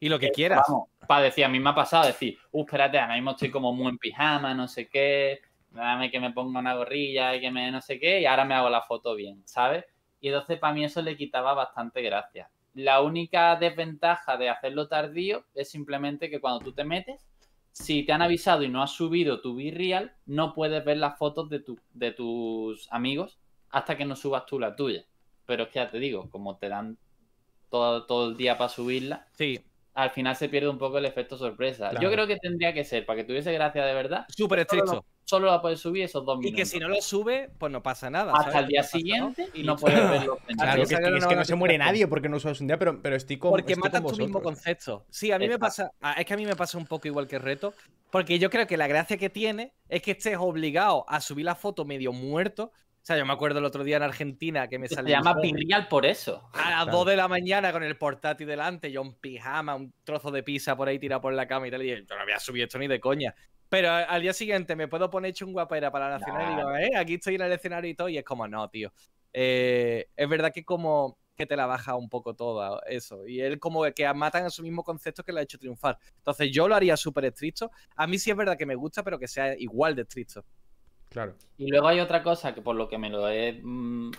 Y lo que quieras. Vamos, para decir, a mí me ha pasado decir, espérate, ahora mismo estoy como muy en pijama, no sé qué, dame que me ponga una gorrilla y que me no sé qué, y ahora me hago la foto bien, ¿sabes? Y entonces para mí eso le quitaba bastante gracia. La única desventaja de hacerlo tardío es simplemente que cuando tú te metes, si te han avisado y no has subido tu BeReal, no puedes ver las fotos de tus amigos hasta que no subas tú la tuya. Pero es que ya te digo, como te dan todo el día para subirla, sí, al final se pierde un poco el efecto sorpresa. Claro. Yo creo que tendría que ser, para que tuviese gracia de verdad, súper estricto. Solo la puedes subir esos 2 minutos. Y que si no lo sube, pues no pasa nada. Hasta ¿sabes? El día siguiente y no puedes verlo. Claro, es que no se muere nadie porque no subas un día, pero estoy con porque estoy matas con tu mismo concepto. Sí, a mí me pasa, es que a mí me pasa un poco igual que Reto, porque yo creo que la gracia que tiene es que estés obligado a subir la foto medio muerto. O sea, yo me acuerdo el otro día en Argentina que me salió... Se llama BeReal por eso. A las 2 de la mañana con el portátil delante, yo en pijama, un trozo de pizza por ahí tirado por la cama y tal. Y dije, yo no voy a subir esto ni de coña. Pero al día siguiente me puedo poner hecho un guapera para la nacional y digo, aquí estoy en el escenario y todo. Y es como, no, tío. Es verdad que como que te la baja un poco toda eso. Y él como que matan a su mismo concepto que le ha hecho triunfar. Entonces yo lo haría súper estricto. A mí sí es verdad que me gusta, pero que sea igual de estricto. Claro. Y luego hay otra cosa que por lo que me lo he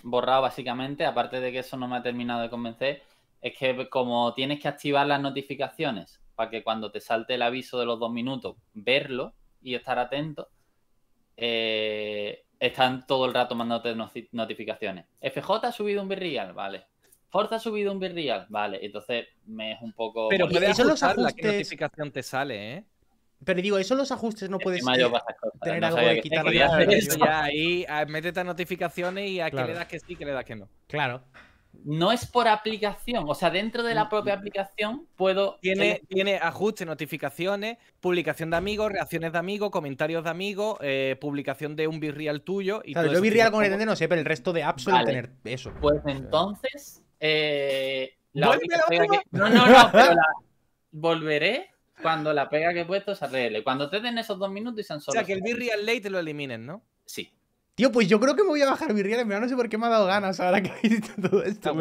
borrado básicamente, aparte de que eso no me ha terminado de convencer, es que como tienes que activar las notificaciones para que cuando te salte el aviso de los 2 minutos, verlo y estar atento, están todo el rato mandándote notificaciones. FJ ha subido un BeReal, vale. Force ha subido un BeReal, vale. Entonces me es un poco... Pero puedes ajustarla, ¿qué notificación te sale, eh? Pero digo, eso los ajustes no puedes tener no algo de quitarle. Ya ahí, métete a notificaciones y a claro, que le das que sí, que le das que no. Claro. No es por aplicación. O sea, dentro de la propia aplicación puedo... Tiene ajustes, notificaciones, publicación de amigos, reacciones de amigos, comentarios de amigos, publicación de un BeReal tuyo. Y claro, yo BeReal con el no sé, pero el resto de apps suele tener eso. Pues entonces... No, pero volveré... Cuando la pega que he puesto se arregle. Cuando te den esos 2 minutos y sean solo. O sea, que el BeReal late te lo eliminen, ¿no? Sí. Tío, pues yo creo que me voy a bajar BeReal, en verdad. No sé por qué me ha dado ganas ahora que he visto todo esto.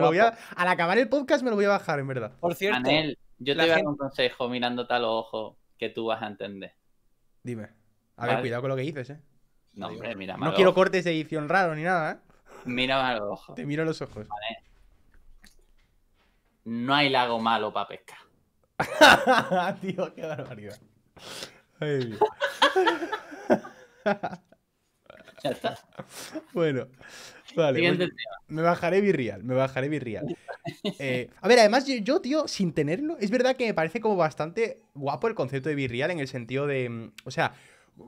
Al acabar el podcast me lo voy a bajar, en verdad. Por cierto, Anel, yo te voy a dar un consejo mirándote a los ojos que tú vas a entender. Dime. A ver, cuidado con lo que dices, ¿eh? No, hombre, mira mal. No quiero cortes de edición raro ni nada, ¿eh? Mírame a los ojos. Te miro a los ojos. Vale. No hay lago malo para pescar. Tío, qué barbaridad. Ay, Dios. Ya está. Bueno, vale. Pues, me bajaré BeReal. A ver, además, yo, tío, sin tenerlo, es verdad que me parece como bastante guapo el concepto de BeReal en el sentido de, o sea,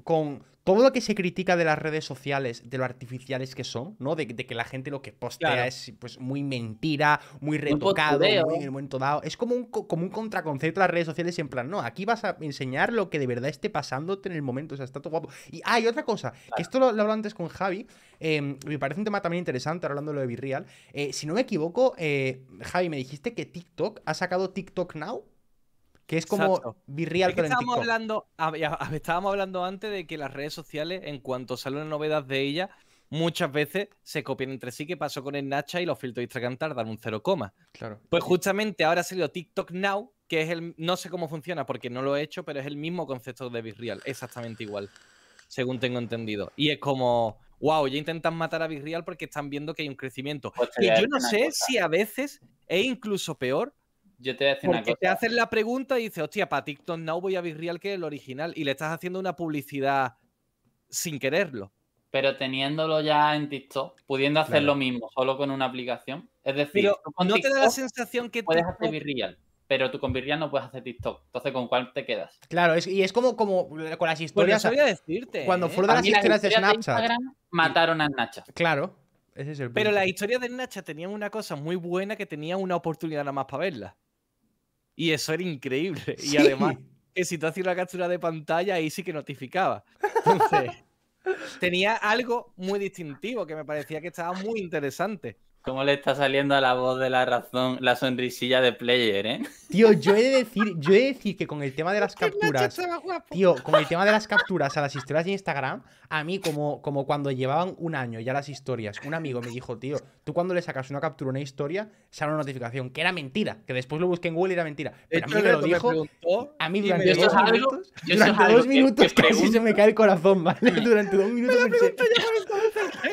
con todo lo que se critica de las redes sociales, de lo artificiales que son, ¿no? De que la gente lo que postea claro, es pues muy mentira, muy retocado, muy en el momento dado. Es como un contraconcepto a las redes sociales en plan, no, aquí vas a enseñar lo que de verdad esté pasándote en el momento, o sea, está todo guapo. Y hay otra cosa, claro, que esto lo hablaba antes con Javi, me parece un tema también interesante, hablando de lo de BeReal. Si no me equivoco, Javi, me dijiste que TikTok ha sacado TikTok Now. Que es como exacto, BeReal es que estábamos hablando, antes de que las redes sociales, en cuanto sale una novedad de ellas, muchas veces se copian entre sí, que pasó con el Nacha y los filtros de Instagram tardan un 0,. Claro. Pues justamente ahora ha salido TikTok Now, que es el... No sé cómo funciona porque no lo he hecho, pero es el mismo concepto de BeReal, exactamente igual, según tengo entendido. Y es como... Wow, ya intentan matar a BeReal porque están viendo que hay un crecimiento. Pues y yo no sé si a veces es incluso peor Yo te voy a decir una cosa. Te hacen la pregunta y dices, hostia, para TikTok Now voy a BeReal que es el original. Y le estás haciendo una publicidad sin quererlo. Pero teniéndolo ya en TikTok, pudiendo hacer lo mismo, solo con una aplicación. Es decir, pero ¿no te da la sensación que puedes hacer BeReal? Pero tú con BeReal no puedes hacer TikTok. Entonces, ¿con cuál te quedas? Claro, y es como con las historias. Pues sabía decirte, cuando fueron las historias de Snapchat. De Instagram, mataron a Nacha. Claro. Ese es el punto. Pero las historias de Nacha tenían una cosa muy buena, que tenían una oportunidad nada más para verla. Y eso era increíble. Sí. Y además, que si tú hacías la captura de pantalla, ahí sí que notificaba. Entonces, tenía algo muy distintivo que me parecía que estaba muy interesante. ¿Cómo le está saliendo a la voz de la razón la sonrisilla de player, eh? Tío, yo he de decir que con el tema de las capturas... Tío, con el tema de las capturas a las historias de Instagram, a mí, como cuando llevaban un año ya las historias, un amigo me dijo, tío, tú cuando le sacas una captura a una historia, sale una notificación, que era mentira, que después lo busqué en Google y era mentira. Pero a mí me lo dijo... A mí durante 2 minutos... Durante 2 minutos casi se me cae el corazón, ¿vale? Durante 2 minutos...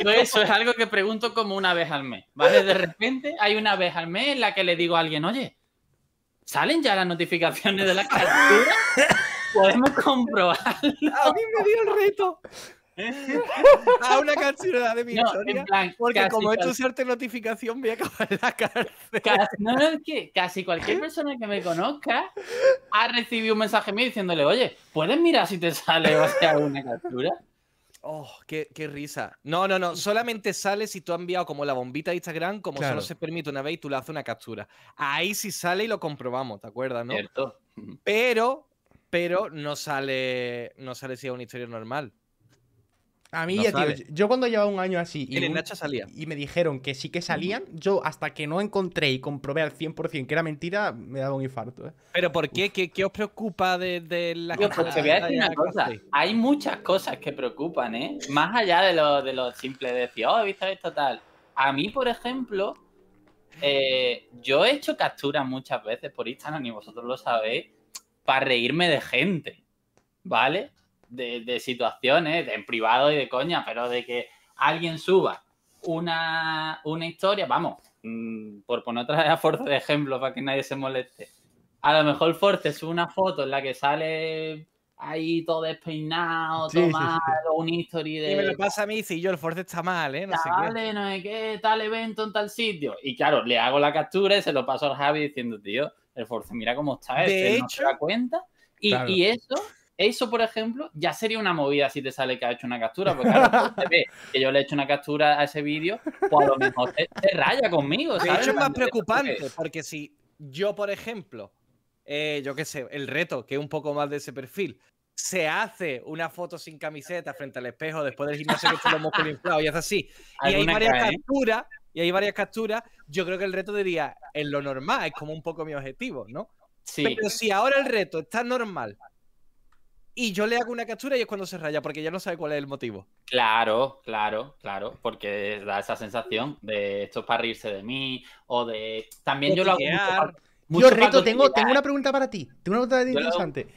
No, eso es algo que pregunto como una vez al mes, ¿vale? De repente hay una vez al mes en la que le digo a alguien, oye, ¿salen ya las notificaciones de la captura? Podemos comprobarlo. A mí me dio el reto. A una captura de mi historia. Porque como he hecho cierta notificación, voy a acabar en la cárcel. Casi cualquier persona que me conozca ha recibido un mensaje mío diciéndole, oye, ¿puedes mirar si te sale o sea una captura? Oh, qué risa. No, solamente sale si tú has enviado como la bombita de Instagram, como solo se permite una vez y tú le haces una captura. Ahí sí sale y lo comprobamos, ¿te acuerdas, no? Cierto. Pero no sale si es una historia normal. A mí, tío, yo cuando llevaba un año así y, Nacha salía. Y me dijeron que sí que salían, yo hasta que no encontré y comprobé al 100% que era mentira, me daba un infarto, ¿eh? ¿Pero por qué? ¿Qué os preocupa de la gente? Pues te voy a decir una cosa. Hay muchas cosas que preocupan, ¿eh? Más allá de lo simple de decir, oh, he visto esto tal. A mí, por ejemplo, yo he hecho capturas muchas veces por Instagram, y vosotros lo sabéis, para reírme de gente, ¿vale? De situaciones, en privado y de coña, pero de que alguien suba una historia, vamos, por poner otra vez a Force de ejemplo para que nadie se moleste. A lo mejor Force sube una foto en la que sale ahí todo despeinado, tomado, un history de... Y me lo pasa a mí, si yo, el Force está mal, ¿eh? No sé qué. Vale, no sé qué, tal evento en tal sitio. Y claro, le hago la captura y se lo paso al Javi diciendo, tío, el Force mira cómo está este, no se da cuenta. Y eso... Eso, por ejemplo, ya sería una movida si te sale que ha hecho una captura. Porque claro, te ve que yo le he hecho una captura a ese vídeo, pues a lo mejor te raya conmigo, ¿sabes? De hecho, es más preocupante, porque si yo, por ejemplo, yo qué sé, el reto, que es un poco más de ese perfil, se hace una foto sin camiseta frente al espejo después del gimnasio que está los músculos inflados y es así. Y hay varias capturas, yo creo que el reto diría, es lo normal, es como un poco mi objetivo, ¿no? Sí. Pero si ahora el reto está normal... Y yo le hago una captura y es cuando se raya, porque ya no sabe cuál es el motivo. Claro, porque da esa sensación de esto es para reírse de mí o de... También yo lo hago mucho. Yo, Reto, tengo una pregunta para ti. Tengo una pregunta interesante.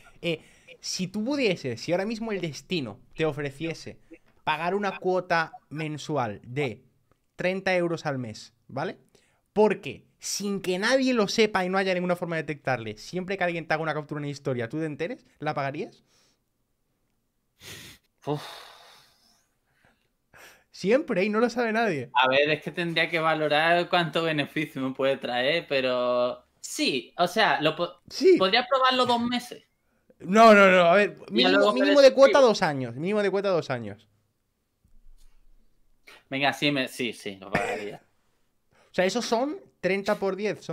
Si ahora mismo el destino te ofreciese pagar una cuota mensual de 30 euros al mes, ¿vale? Porque sin que nadie lo sepa y no haya ninguna forma de detectarle, siempre que alguien te haga una captura en historia, ¿tú te enteres? ¿La pagarías? Uf. Siempre, y no lo sabe nadie. A ver, es que tendría que valorar cuánto beneficio me puede traer, pero... Sí, o sea, podría probarlo 2 meses. No, a ver, mínimo de cuota 2 años. Mínimo de cuota 2 años. Venga, sí, lo pagaría. O sea, esos son 30 por 10,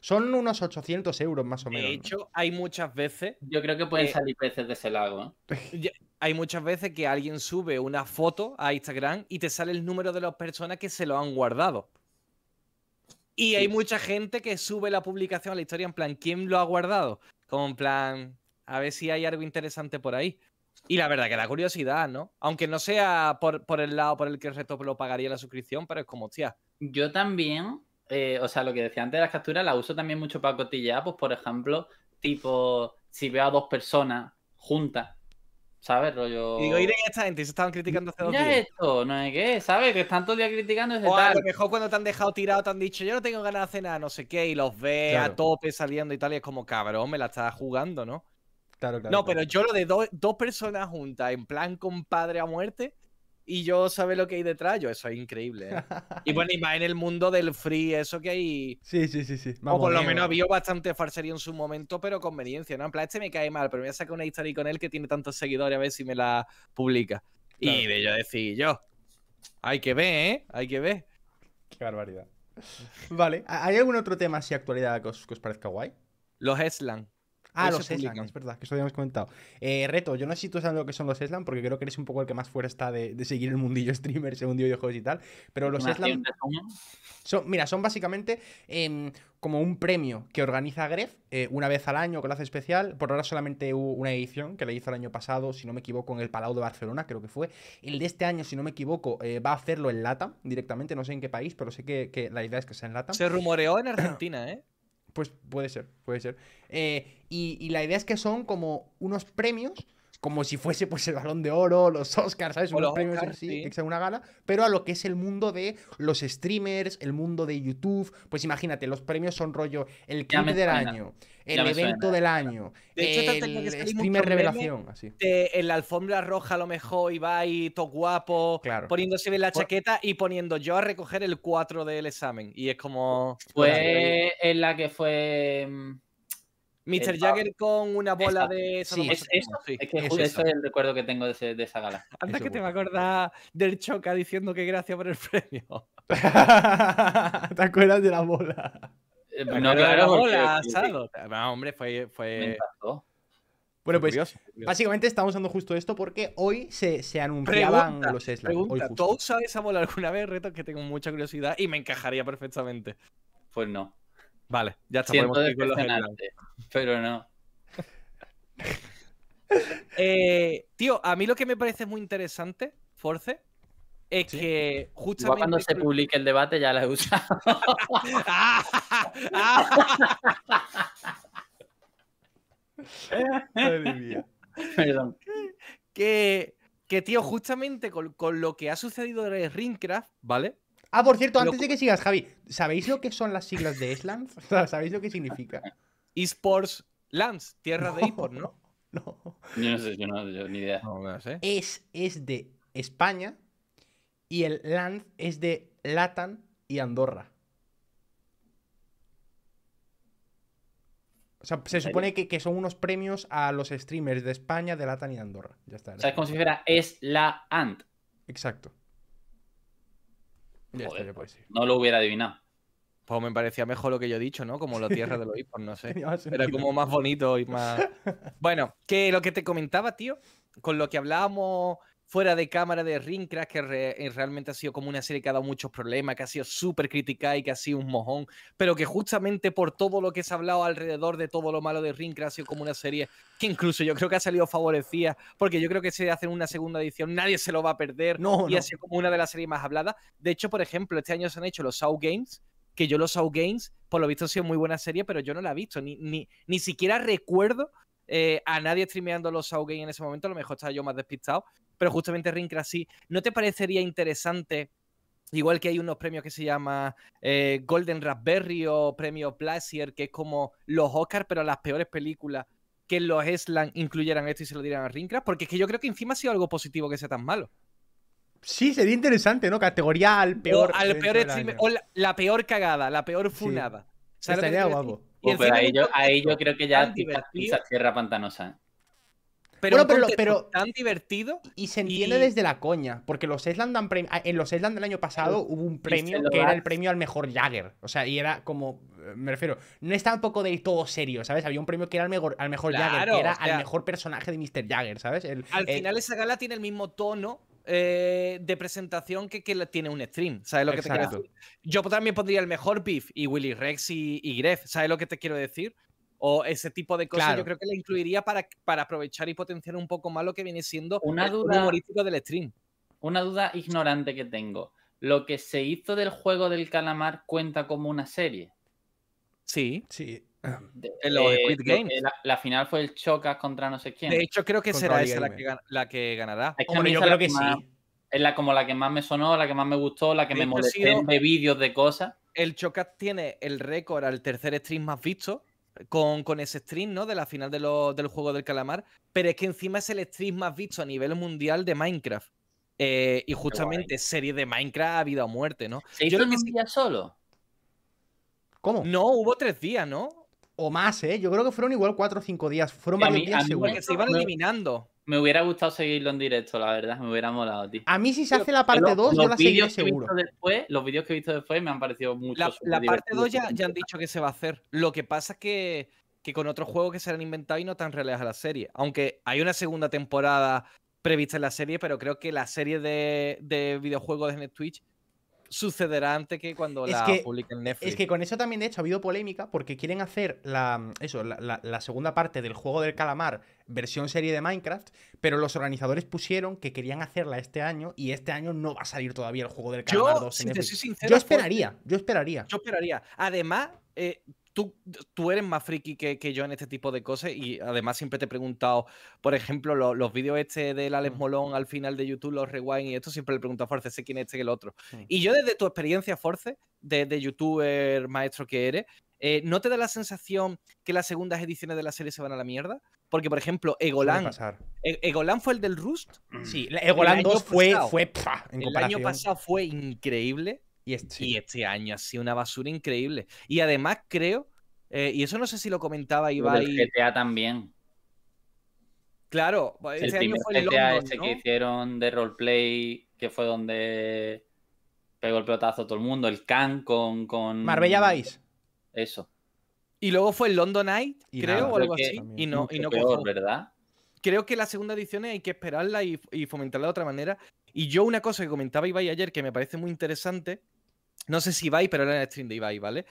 son unos 800 euros más o menos. De hecho, ¿no? Hay muchas veces... Yo creo que pueden salir peces de ese lago, ¿eh? Hay muchas veces que alguien sube una foto a Instagram y te sale el número de las personas que se lo han guardado. Y hay mucha gente que sube la publicación a la historia en plan, ¿quién lo ha guardado? Como en plan, a ver si hay algo interesante por ahí. Y la verdad que da curiosidad, ¿no? Aunque no sea por el lado por el que el resto lo pagaría la suscripción, pero es como, hostia. Yo también, lo que decía antes de las capturas, la uso también mucho para cotillear, pues por ejemplo, tipo, si veo a 2 personas juntas, ¿Sabes? Rollo... Y digo, iré a esta gente, se estaban criticando hace 2 días. Mira esto, no es que, ¿sabes? Que están todo el día criticando ese tal. A lo mejor cuando te han dejado tirado te han dicho, yo no tengo ganas de cenar, no sé qué, y los ves a tope saliendo y tal, y es como, cabrón, me la estás jugando, ¿no? Claro, claro. No, pero yo lo de dos personas juntas, en plan compadre a muerte, y yo sabe lo que hay detrás, yo eso es increíble, ¿eh? Y bueno, y más en el mundo del free, eso que hay... Sí, sí, sí, sí. Vamos, o por lo menos había bastante farsería en su momento, pero conveniencia, ¿no? En plan, este me cae mal, pero me voy a sacar una historia con él que tiene tantos seguidores, a ver si me la publica. Claro. Y de yo decir, yo, hay que ver, ¿eh? Hay que ver. Qué barbaridad. Vale, ¿hay algún otro tema así actualidad que os parezca guay? Los ESLAND. Ah, los ESLAND, es verdad, que eso habíamos comentado. Reto, yo no sé si tú sabes lo que son los ESLAND, porque creo que eres un poco el que más fuera está de seguir el mundillo streamer, el mundillo de videojuegos y tal, pero los ESLAND son, mira, son básicamente como un premio que organiza Grefg una vez al año, que lo hace especial. Por ahora solamente hubo una edición que le hizo el año pasado, si no me equivoco, en el Palau de Barcelona, creo que fue. El de este año, si no me equivoco, va a hacerlo en LATAM directamente, no sé en qué país, pero sé que la idea es que sea en LATAM. Se rumoreó en Argentina, ¿eh? Pues puede ser, puede ser. Y la idea es que son como unos premios, como si fuese pues el Balón de Oro, los Oscars, ¿sabes? Unos premios así, que sea una gala, pero a lo que es el mundo de los streamers, el mundo de YouTube. Pues imagínate, los premios son rollo el clip del año, el evento del año, el streamer revelación, así. En la alfombra roja a lo mejor Ibai, todo guapo, poniéndose bien la chaqueta y poniendo yo a recoger el 4 del examen. Y es como... Fue en la que fue... Mr. Jagger con una bola de... Sí, eso es el recuerdo que tengo de esa gala. Antes que te me acordás del Choca diciendo que gracias por el premio. ¿Te acuerdas de la bola? No, claro, bola, asado. No, hombre, fue... Me impactó. Bueno, pues básicamente estamos usando justo esto porque hoy se anunciaban los ESLAND. ¿Tú has usado esa bola alguna vez, Reto? Que tengo mucha curiosidad y me encajaría perfectamente. Pues no. Vale, ya está. Siento decepcionante, pero no. Tío, a mí lo que me parece muy interesante, Force, es que justamente... Igual cuando se publique el debate ya la he usado. Madre mía. Perdón. Que tío, justamente con lo que ha sucedido en Ring Crash, ¿vale? Ah, por cierto, antes de que sigas, Javi, ¿sabéis lo que son las siglas de ESLAND? ¿Sabéis lo que significa? Esports Lands, tierra de esports, ¿no? No. Yo no sé, yo ni idea. No, no sé. Es de España y el land es de LATAM y Andorra. O sea, se supone que son unos premios a los streamers de España, de LATAM y Andorra. Ya está. O sea, es como si fuera ESLAND. Exacto. Joder, pues, no lo hubiera adivinado. Pues me parecía mejor lo que yo he dicho, ¿no? Como la tierra de los hispos, no sé. Era como más bonito y más... Bueno, que lo que te comentaba, tío, con lo que hablábamos fuera de cámara de Ring Crash, que realmente ha sido como una serie que ha dado muchos problemas, que ha sido súper criticada y que ha sido un mojón, pero que justamente por todo lo que se ha hablado alrededor de todo lo malo de Ring Crash ha sido como una serie que incluso yo creo que ha salido favorecida, porque yo creo que si hacen una segunda edición nadie se lo va a perder, ha sido como una de las series más habladas. De hecho, por ejemplo, este año se han hecho los South Games, que yo los South Games, por lo visto ha sido muy buena serie, pero yo no la he visto, ni siquiera recuerdo a nadie streameando los South Games en ese momento, a lo mejor estaba yo más despistado, pero justamente Ring Crash sí. ¿No te parecería interesante, igual que hay unos premios que se llaman Golden Raspberry o Premio Placer, que es como los Oscars, pero las peores películas, que los ESLAND incluyeran esto y se lo dieran a Ring Crash? Porque es que yo creo que encima ha sido algo positivo que sea tan malo. Sí, sería interesante, ¿no? Categoría al peor... O al peor streamer, o la peor cagada, la peor funada. Sí. Estaría guapo. Pero ahí yo creo que ya pisa tierra pantanosa. Pero tan divertido. Y se entiende desde la coña. Porque los ESLAND dan premio. En los ESLAND del año pasado hubo un premio que era el premio al mejor Jagger. O sea, y era como... Me refiero, no es tampoco del todo serio, ¿sabes? Había un premio que era al mejor Jagger, que era al mejor personaje de Mr. Jagger, ¿sabes? Al final esa gala tiene el mismo tono de presentación que tiene un stream, ¿sabes lo que te quiero decir? Yo también pondría el mejor Beef y Willy Rex y Grefg, ¿sabes lo que te quiero decir? O ese tipo de cosas, yo creo que la incluiría para aprovechar y potenciar un poco más lo que viene siendo una duda humorística del stream. Una duda ignorante que tengo. ¿Lo que se hizo del juego del calamar cuenta como una serie? Sí. Squid Games. La final fue el Chocas contra no sé quién. De hecho, creo que será esa la que ganará. Es que hombre, yo creo que más, sí. Es la que más me sonó, la que más me gustó, la que me molesté de vídeos de cosas. El Chocas tiene el récord al tercer stream más visto con ese stream, ¿no? De la final del juego del calamar. Pero es que encima es el stream más visto a nivel mundial de Minecraft. Y justamente serie de Minecraft a vida o muerte, ¿no? ¿Se hizo en un día solo? ¿Cómo? No, hubo 3 días, ¿no? O más, ¿eh? Yo creo que fueron igual 4 o 5 días. Fueron varios días seguro. Porque se iban eliminando. Me hubiera gustado seguirlo en directo, la verdad. Me hubiera molado, tío. A mí si se hace la parte 2, yo la seguiré seguro. Los vídeos que he visto después me han parecido mucho la parte 2 ya han dicho que se va a hacer. Lo que pasa es que con otros juegos que se han inventado y no tan reales a la serie. Aunque hay una segunda temporada prevista en la serie, pero creo que la serie de videojuegos en Twitch sucederá antes que cuando la publiquen en Netflix. Es que con eso también, de hecho, ha habido polémica porque quieren hacer la segunda parte del juego del calamar versión serie de Minecraft, pero los organizadores pusieron que querían hacerla este año y este año no va a salir todavía el juego del calamar 2 en Netflix. Yo esperaría. Además, Tú eres más friki que yo en este tipo de cosas y además siempre te he preguntado, por ejemplo, los vídeos del Alex Molón al final de YouTube, los Rewind y esto, siempre le pregunto a Force, sé quién es este que el otro. Sí. Y yo desde tu experiencia, Force, de youtuber maestro que eres, ¿no te da la sensación que las segundas ediciones de la serie se van a la mierda? Porque, por ejemplo, Egolan fue el del Rust. Sí, Egolan 2 el año pasado fue increíble. Y este año ha sido una basura increíble. Y además creo, y eso no sé si lo comentaba Ibai... El GTA también. Claro. Este el primer año fue el GTA London, ¿no? Que hicieron de roleplay, que fue donde pegó el pelotazo a todo el mundo. El Khan con... Marbella Vice. Eso. Y luego fue el London Night, creo, o algo así. Y no peor, ¿verdad? Creo que las segundas ediciones hay que esperarla y fomentarla de otra manera. Y yo una cosa que comentaba Ibai ayer, que me parece muy interesante... No sé si Ibai, pero era en el stream de Ibai, ¿vale?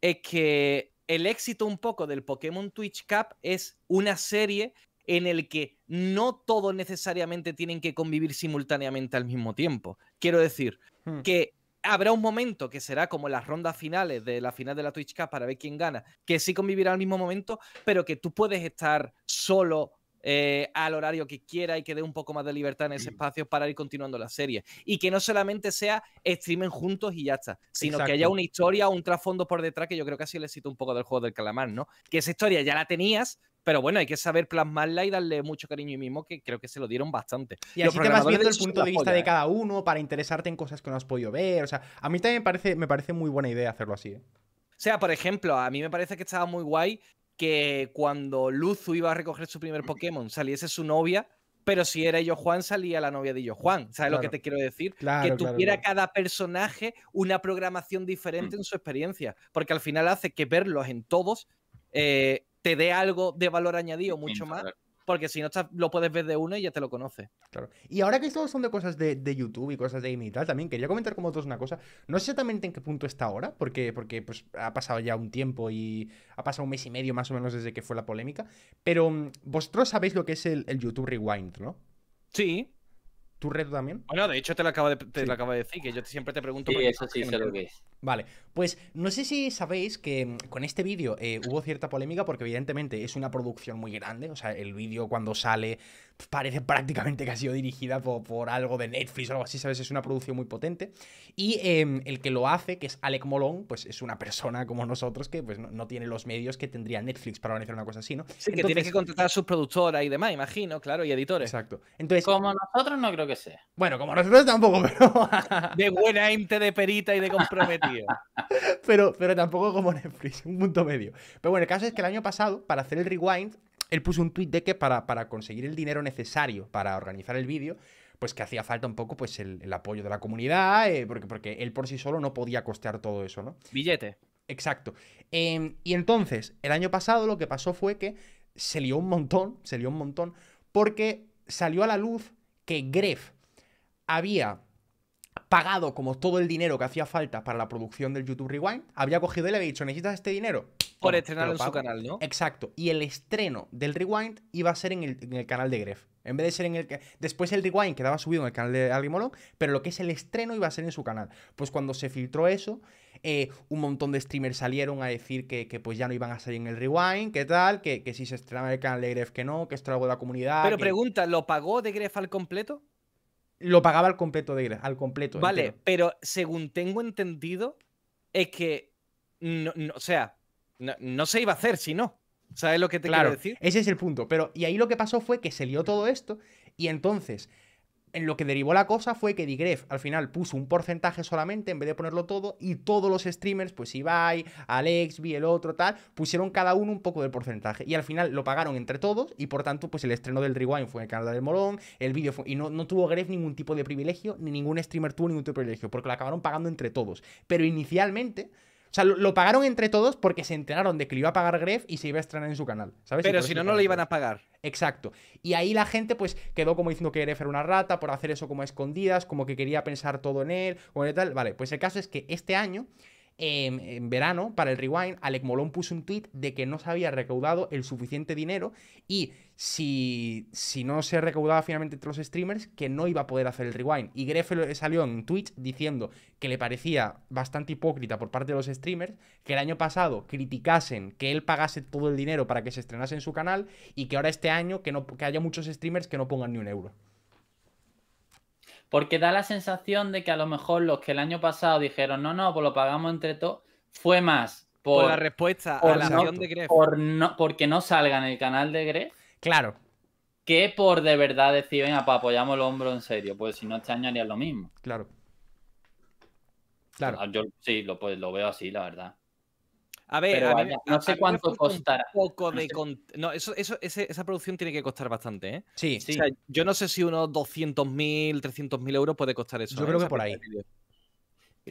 Es que el éxito un poco del Pokémon Twitch Cup es una serie en el que no todos necesariamente tienen que convivir simultáneamente al mismo tiempo. Quiero decir que habrá un momento que será como las rondas finales de la final de la Twitch Cup para ver quién gana, que sí convivirá al mismo momento, pero que tú puedes estar solo... al horario que quiera y que dé un poco más de libertad en ese espacio para ir continuando la serie y que no solamente sea streamen juntos y ya está, sino que haya una historia o un trasfondo por detrás, que yo creo que así le cito un poco del juego del calamar, ¿no? Que esa historia ya la tenías, pero bueno, hay que saber plasmarla y darle mucho cariño y mismo, que creo que se lo dieron bastante. Y así te vas viendo el punto de vista de cada uno para interesarte en cosas que no has podido ver. O sea, a mí también me parece muy buena idea hacerlo así, ¿eh? O sea, por ejemplo, a mí me parece que estaba muy guay que cuando Luzu iba a recoger su primer Pokémon saliese su novia, pero si era Yo Juan salía la novia de Yo Juan. ¿Sabes lo que te quiero decir? Claro, que tuviera cada personaje una programación diferente en su experiencia, porque al final hace que verlos en todos te dé algo de valor añadido mucho más, porque si no lo puedes ver de uno y ya te lo conoces. Claro. Y ahora que estos son de cosas de YouTube y cosas de gaming y tal, también quería comentar con vosotros una cosa. No sé exactamente en qué punto está ahora, porque pues, ha pasado ya un tiempo y ha pasado 1 mes y medio más o menos desde que fue la polémica. Pero vosotros sabéis lo que es el YouTube Rewind, ¿no? Sí. ¿Tu reto también? Bueno, de hecho te lo acabo de decir, que yo siempre te pregunto... Sí, eso sí sé lo que es. Vale, pues no sé si sabéis que con este vídeo hubo cierta polémica porque evidentemente es una producción muy grande. O sea, el vídeo cuando sale parece prácticamente que ha sido dirigida por algo de Netflix o algo así, ¿sabes? Es una producción muy potente. Y el que lo hace, que es Alex Molón, pues es una persona como nosotros que pues, no tiene los medios que tendría Netflix para organizar una cosa así, ¿no? Sí, entonces, que tienes que contratar a sus productoras y demás, imagino, claro, y editores. Exacto. Entonces, como nosotros no creo que sea. Bueno, como nosotros tampoco, pero... de buena ente, de perita y de comprometido. pero tampoco como Netflix, un punto medio. Pero bueno, el caso es que el año pasado, para hacer el Rewind, él puso un tuit de que para conseguir el dinero necesario para organizar el vídeo, pues que hacía falta un poco pues el apoyo de la comunidad, porque él por sí solo no podía costear todo eso, ¿no? Billete. Exacto. Y entonces, el año pasado lo que pasó fue que se lió un montón, porque salió a la luz que Grefg había pagado como todo el dinero que hacía falta para la producción del YouTube Rewind, había cogido y le había dicho, ¿necesitas este dinero? Por estrenarlo en su canal, ¿no? Exacto. Y el estreno del Rewind iba a ser en el canal de Grefg. En vez de ser en el... Después el Rewind quedaba subido en el canal de Alex Molón, pero lo que es el estreno iba a ser en su canal. Pues cuando se filtró eso, un montón de streamers salieron a decir que pues ya no iban a salir en el Rewind, que tal, que si se estrenaba el canal de Grefg que no, que esto era algo de la comunidad. Pero pregunta, ¿lo pagó de Grefg al completo? Lo pagaba al completo de Grefg, al completo. Vale, entero. Pero según tengo entendido, es que, no se iba a hacer si no. ¿Sabes lo que te quiero decir? Ese es el punto. Pero, y ahí lo que pasó fue que se lió todo esto y entonces... En lo que derivó la cosa fue que Digref al final puso un porcentaje solamente en vez de ponerlo todo y todos los streamers, pues Ibai, Alexby, el otro, tal, pusieron cada uno un poco del porcentaje y al final lo pagaron entre todos y por tanto pues el estreno del Rewind fue en el canal del Morón, el vídeo fue... Y no tuvo Grefg ningún tipo de privilegio, ni ningún streamer tuvo ningún tipo de privilegio porque lo acabaron pagando entre todos. Pero inicialmente... O sea, lo pagaron entre todos porque se enteraron de que lo iba a pagar Grefg y se iba a estrenar en su canal, ¿sabes? Pero si no, no lo iban a pagar. Exacto. Y ahí la gente, pues, quedó como diciendo que Grefg era una rata por hacer eso como a escondidas, como que quería pensar todo en él, o en tal. Vale, pues el caso es que este año, en verano, para el Rewind, Alec Molón puso un tweet de que no se había recaudado el suficiente dinero y si no se recaudaba finalmente entre los streamers, que no iba a poder hacer el Rewind. Y Grefg salió en Twitch diciendo que le parecía bastante hipócrita por parte de los streamers que el año pasado criticasen que él pagase todo el dinero para que se estrenase en su canal y que ahora este año que haya muchos streamers que no pongan ni un euro. Porque da la sensación de que a lo mejor los que el año pasado dijeron no, pues lo pagamos entre todos, fue más por la respuesta a la acción de Grefg. Porque no salga en el canal de Grefg. Claro. Que por de verdad decir, venga, pa, apoyamos el hombro en serio. Pues si no, este año haría lo mismo. Claro. Claro. Yo sí, pues lo veo así, la verdad. A ver, pero vaya, no sé cuánto costará. No, esa producción tiene que costar bastante, ¿eh? Sí, sí. O sea, yo no sé si unos 200.000, 300.000 euros puede costar eso. Yo creo que por ahí. O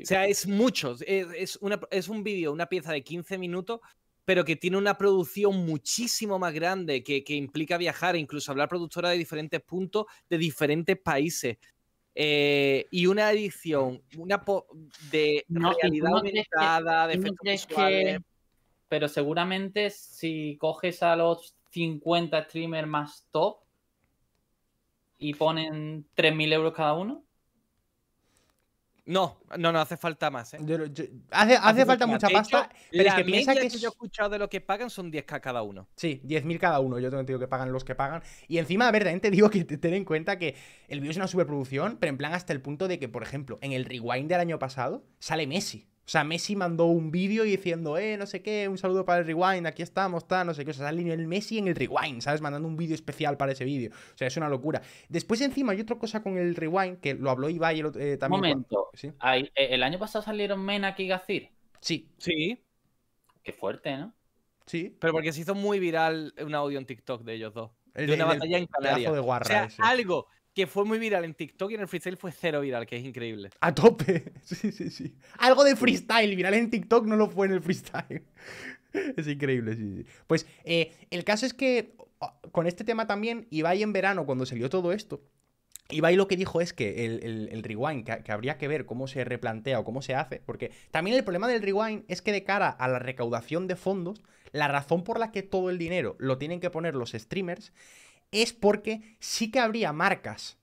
sea, es mucho. Es un vídeo, una pieza de 15 minutos, pero que tiene una producción muchísimo más grande, que implica viajar, incluso hablar productora de diferentes puntos, de diferentes países. Y una edición de realidad aumentada, de efectos visuales. Pero seguramente si coges a los 50 streamers más top y ponen 3.000 euros cada uno. No hace falta más, ¿eh? Hace falta mucha pasta. Pero es que piensa que yo he escuchado de lo que pagan son 10.000 cada uno. Sí, 10.000 cada uno. Yo también te digo que pagan los que pagan. Y encima, a ver, también te digo que ten en cuenta que el vídeo es una superproducción, pero en plan hasta el punto de que, por ejemplo, en el Rewind del año pasado sale Messi. O sea, Messi mandó un vídeo diciendo, no sé qué, un saludo para el Rewind, aquí estamos, tal, no sé qué. O sea, sale el Messi en el Rewind, ¿sabes? Mandando un vídeo especial para ese vídeo. O sea, es una locura. Después, encima, hay otra cosa con el Rewind, que lo habló Ibai también. Un momento. ¿Sí? ¿El año pasado salieron Menak y Gazir? Sí. Sí. Qué fuerte, ¿no? Sí. Pero porque se hizo muy viral un audio en TikTok de ellos dos. De una batalla en Canarias. De guarra, o sea, algo que fue muy viral en TikTok y en el freestyle fue cero viral, que es increíble. A tope. Sí. Algo de freestyle viral en TikTok no lo fue en el freestyle. Es increíble, sí. Pues el caso es que con este tema también, Ibai en verano, cuando salió todo esto, Ibai lo que dijo es que el Rewind, que habría que ver cómo se replantea o cómo se hace, porque también el problema del Rewind es que de cara a la recaudación de fondos, la razón por la que todo el dinero lo tienen que poner los streamers es porque sí que habría marcas,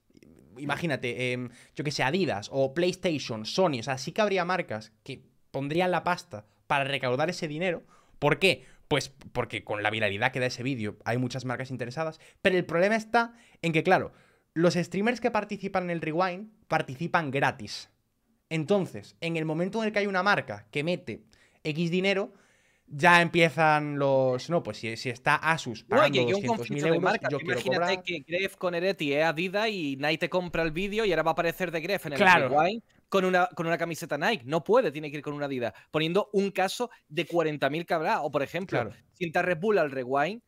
imagínate, yo que sé, Adidas o PlayStation, Sony, o sea, sí que habría marcas que pondrían la pasta para recaudar ese dinero. ¿Por qué? Pues porque con la viralidad que da ese vídeo hay muchas marcas interesadas, pero el problema está en que, claro, los streamers que participan en el Rewind participan gratis. Entonces, en el momento en el que hay una marca que mete X dinero, ya empiezan los... No, pues si está Asus pagando 200.000 euros, marca. Yo quiero cobrar... Imagínate que Grefg con Ereti es Adidas y Nike te compra el vídeo y ahora va a aparecer de Grefg en el Rewind con una camiseta Nike. No puede, tiene que ir con una Adidas. Poniendo un caso de 40.000 que habrá. O, por ejemplo, si entra Red Bull al Rewind,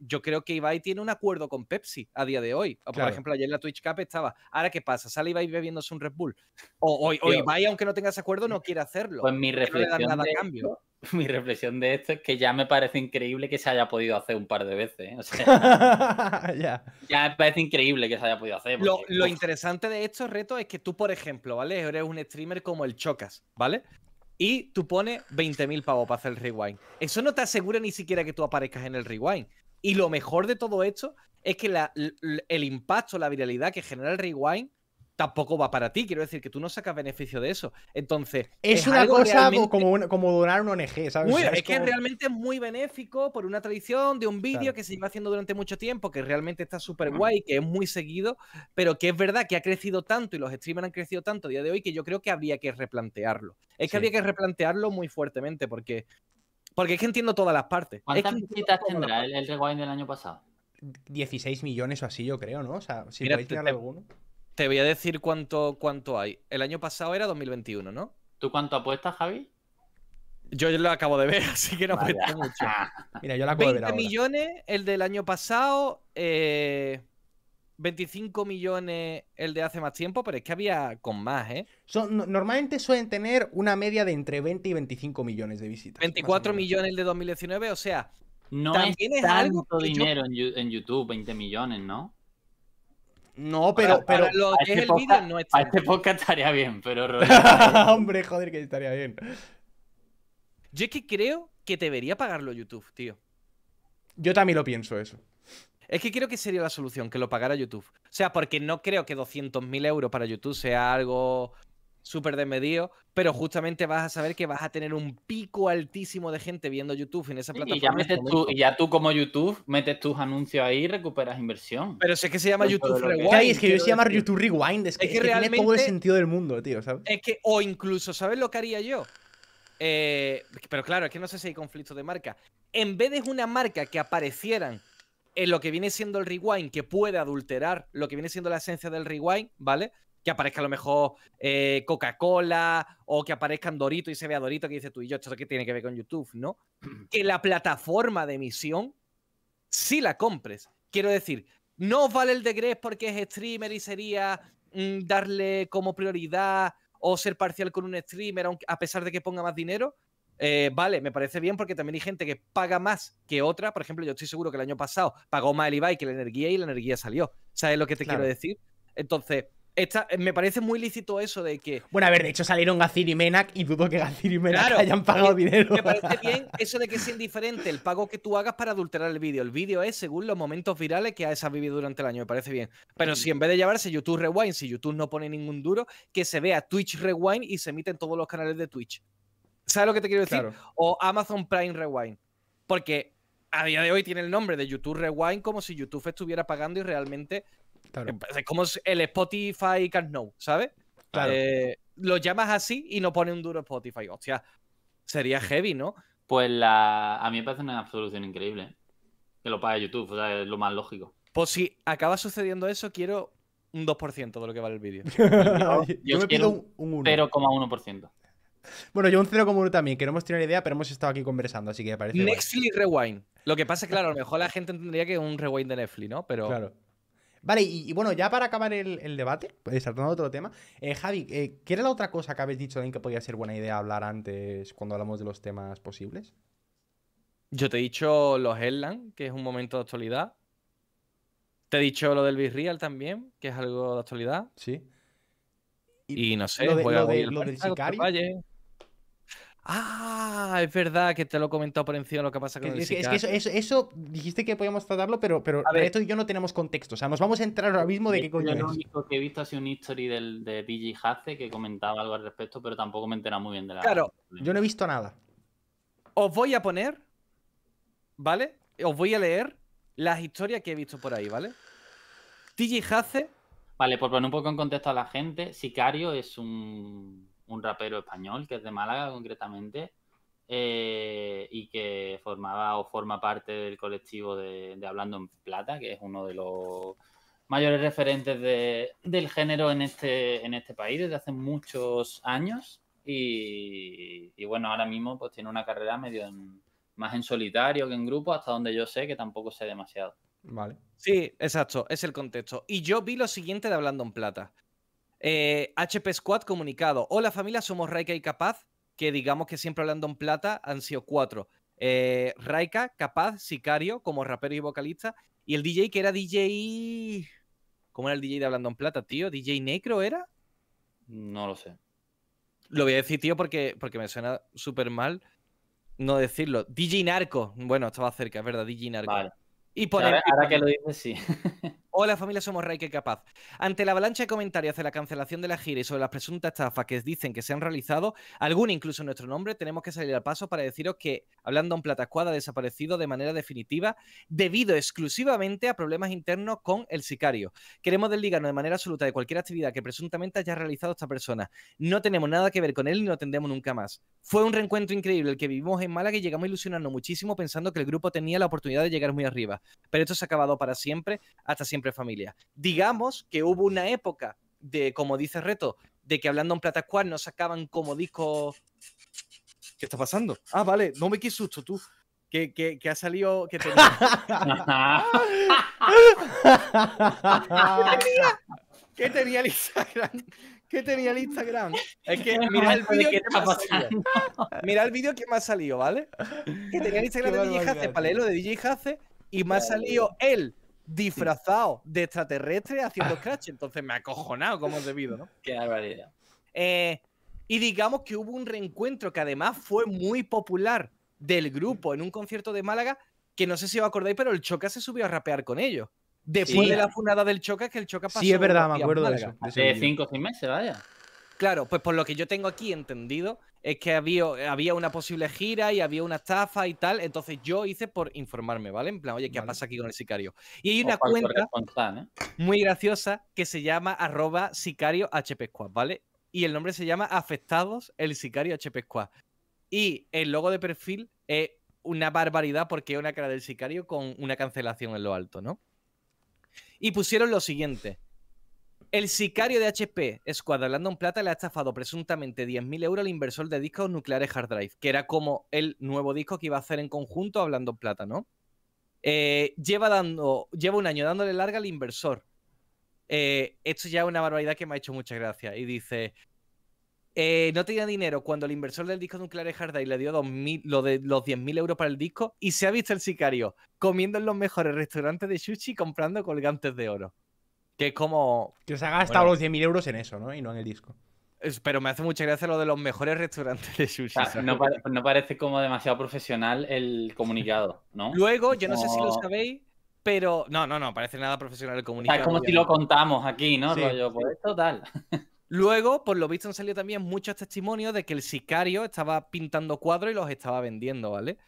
yo creo que Ibai tiene un acuerdo con Pepsi a día de hoy. O, por ejemplo, ayer en la Twitch Cup estaba... Ahora, ¿qué pasa? Sale Ibai bebiéndose un Red Bull. O Ibai, aunque no tenga ese acuerdo, no quiere hacerlo. Pues mi reflexión no le dan nada a cambio. Mi reflexión de esto es que ya me parece increíble que se haya podido hacer un par de veces, ¿eh? O sea, ya me parece increíble que se haya podido hacer. Porque... Lo interesante de estos retos es que tú, por ejemplo, ¿vale? Eres un streamer como el Chocas, ¿vale? Y tú pones 20.000 pavos para hacer el Rewind. Eso no te asegura ni siquiera que tú aparezcas en el Rewind. Y lo mejor de todo esto es que el impacto, la viralidad que genera el Rewind tampoco va para ti. Quiero decir que tú no sacas beneficio de eso. Entonces, es una cosa realmente... como donar una ONG, ¿sabes? Muy, o sea, es como... que realmente es muy benéfico por una tradición de un vídeo que se lleva haciendo durante mucho tiempo, que realmente está súper guay, que es muy seguido, pero que es verdad que ha crecido tanto y los streamers han crecido tanto a día de hoy que yo creo que habría que replantearlo. Es que habría que replantearlo muy fuertemente porque, es que entiendo todas las partes. ¿Cuántas visitas tendrá el rewind del año pasado? 16 millones o así, yo creo, ¿no? O sea, si podéis tirarle alguno. Te voy a decir cuánto hay. El año pasado era 2021, ¿no? ¿Tú cuánto apuestas, Javi? Yo lo acabo de ver, así que no apuesto mucho. Mira, yo lo acabo de ver ahora. 20 millones el del año pasado, 25 millones el de hace más tiempo, pero es que había con más, ¿eh? Normalmente suelen tener una media de entre 20 y 25 millones de visitas. 24 millones el de 2019, o sea... No también es tanto algo dinero yo... en YouTube, 20 millones, ¿no? No, pero lo que es el vídeo no es tan... A este podcast estaría bien, pero... Hombre, joder, que estaría bien. Yo es que creo que debería pagarlo YouTube, tío. Yo también lo pienso eso. Es que creo que sería la solución, que lo pagara YouTube. O sea, porque no creo que 200.000 euros para YouTube sea algo súper desmedido, pero justamente vas a saber que vas a tener un pico altísimo de gente viendo YouTube en esa plataforma. Y ya tú como YouTube metes tus anuncios ahí y recuperas inversión. Pero si es que se llama YouTube Rewind. Claro, es que yo se llama YouTube Rewind, es que realmente tiene todo el sentido del mundo, tío, ¿sabes? Es que, o incluso, ¿sabes lo que haría yo? Pero claro, es que no sé si hay conflicto de marca. En vez de una marca que aparecieran en lo que viene siendo el rewind, que puede adulterar lo que viene siendo la esencia del rewind, ¿vale? Que aparezca a lo mejor Coca-Cola o que aparezcan Dorito y se vea Dorito que dice tú y yo, esto que tiene que ver con YouTube, ¿no? Que la plataforma de emisión sí la compres. Quiero decir, no os vale el de Grefg porque es streamer y sería darle como prioridad... o ser parcial con un streamer, a pesar de que ponga más dinero, vale, me parece bien porque también hay gente que paga más que otra. Por ejemplo, yo estoy seguro que el año pasado pagó más el Ibai que la energía y la energía salió. ¿Sabes lo que te quiero decir? Entonces, me parece muy lícito eso de que... Bueno, a ver, de hecho salieron Gazir y Menac y dudo que Gazir y Menac hayan pagado dinero. Me parece bien eso de que es indiferente el pago que tú hagas para adulterar el vídeo. El vídeo es según los momentos virales que has vivido durante el año, me parece bien. Pero si en vez de llevarse YouTube Rewind, si YouTube no pone ningún duro, que se vea Twitch Rewind y se emite en todos los canales de Twitch. ¿Sabes lo que te quiero decir? Claro. O Amazon Prime Rewind. Porque a día de hoy tiene el nombre de YouTube Rewind como si YouTube estuviera pagando y realmente... Claro. Es como el Spotify Can't Know, ¿sabes? Claro. Lo llamas así y no pone un duro Spotify. Hostia, sería heavy, ¿no? Pues a mí me parece una solución increíble, ¿eh? Que lo pague YouTube, o sea, es lo más lógico. Pues si acaba sucediendo eso, quiero un 2% de lo que vale el vídeo. yo me pido un 0,1%. Bueno, yo un 0,1 también, que no hemos tenido idea, pero hemos estado aquí conversando, así que me parece Netflix Rewind. Lo que pasa es que, claro, a lo mejor la gente entendería que es un rewind de Netflix, ¿no? Pero... Claro. Vale, y bueno, ya para acabar el debate, pues tratando otro tema, Javi, ¿qué era la otra cosa que habéis dicho también que podía ser buena idea hablar antes cuando hablamos de los temas posibles? Yo te he dicho los ESLAND, que es un momento de actualidad. Te he dicho lo del BeReal también, que es algo de actualidad. Sí. Y no sé, lo del Sicario. Ah, es verdad que te lo he comentado por encima lo que pasa con el Sicario. Es que eso dijiste que podíamos tratarlo, pero Reto y yo no tenemos contexto. O sea, nos vamos a entrar ahora mismo de qué coño es. Lo único que he visto ha sido un history de DJ Jace que comentaba algo al respecto, pero tampoco me he enterado muy bien de la... Claro, yo no he visto nada. Os voy a poner, ¿vale? Os voy a leer las historias que he visto por ahí, ¿vale? DJ Jace... Vale, por poner un poco en contexto a la gente, Sicario es un rapero español que es de Málaga concretamente y que forma parte del colectivo de Hablando en Plata, que es uno de los mayores referentes del género en este país desde hace muchos años y bueno, ahora mismo pues tiene una carrera medio más en solitario que en grupo, hasta donde yo sé, que tampoco sé demasiado. Vale. Sí, exacto, es el contexto. Y yo vi lo siguiente de Hablando en Plata. HP Squad comunicado. Hola familia, somos Raika y Capaz, que digamos que siempre Hablando en Plata han sido 4. Raika, Capaz, Sicario, como rapero y vocalista, y el DJ que era DJ... ¿Cómo era el DJ de Hablando en Plata, tío? ¿DJ Necro era? No lo sé. Lo voy a decir, tío, porque me suena súper mal no decirlo. DJ Narco. Bueno, estaba cerca, es verdad, DJ Narco. Vale. Y poner... Ahora que lo dices, sí. Hola familia, somos Raike Capaz. Ante la avalancha de comentarios hacia la cancelación de la gira y sobre las presuntas estafas que dicen que se han realizado, alguna incluso en nuestro nombre, tenemos que salir al paso para deciros que Hablando en Plata Squad ha desaparecido de manera definitiva debido exclusivamente a problemas internos con el Sicario. Queremos desligarnos de manera absoluta de cualquier actividad que presuntamente haya realizado esta persona. No tenemos nada que ver con él y no tendremos nunca más. Fue un reencuentro increíble el que vivimos en Málaga y llegamos ilusionando muchísimo pensando que el grupo tenía la oportunidad de llegar muy arriba. Pero esto se ha acabado para siempre, hasta siempre familia. Digamos que hubo una época de, como dice Reto, de que Hablando en Plata Squad no sacaban como disco... ¿Qué está pasando? Ah, vale, no me qué susto tú. Que ha salido... Que tenía... ¿Qué tenía el Instagram? ¿Qué tenía el Instagram? Es que mirad el vídeo que me ha salido, ¿vale? Que tenía el Instagram de DJ Jace, palelo de DJ Jace, y me ha salido él disfrazado de extraterrestre haciendo Crash, entonces me ha acojonado como es debido, ¿no? Qué barbaridad. Y digamos que hubo un reencuentro que además fue muy popular del grupo en un concierto de Málaga, que no sé si os acordáis, pero el Chocas se subió a rapear con ellos. Después de la funada del Chocas, que el Chocas pasó... Sí, es verdad, me acuerdo de eso. Hace 5 o 6 meses, vaya. Claro, pues por lo que yo tengo aquí entendido es que había una posible gira y había una estafa y tal, entonces yo hice por informarme, ¿vale? En plan, oye, ¿qué pasa aquí con el Sicario? Y hay una cuenta muy graciosa que se llama @SicarioHPSquad, ¿vale? Y el nombre se llama Afectados el Sicario HPSquad. Y el logo de perfil es una barbaridad porque es una cara del Sicario con una cancelación en lo alto, ¿no? Y pusieron lo siguiente... El Sicario de HPSquad Hablando en Plata le ha estafado presuntamente 10.000 euros al inversor de discos nucleares hard drive, que era como el nuevo disco que iba a hacer en conjunto Hablando en Plata, ¿no? Lleva un año dándole larga al inversor. Esto ya es una barbaridad que me ha hecho mucha gracia. Y dice... no tenía dinero cuando el inversor del disco nucleares hard drive le dio los 10.000 euros para el disco y se ha visto el Sicario comiendo en los mejores restaurantes de sushi comprando colgantes de oro. Que es como... Que se ha gastado los 10.000 euros en eso, ¿no? Y no en el disco. Pero me hace mucha gracia lo de los mejores restaurantes de sushi. O sea, no parece como demasiado profesional el comunicado, ¿no? Luego, yo no sé si lo sabéis, pero... No, parece nada profesional el comunicado. O sea, es como si lo contamos aquí, ¿no? Sí, rollo, pues esto tal. Luego, por lo visto, han salido también muchos testimonios de que el Sicario estaba pintando cuadros y los estaba vendiendo, ¿vale?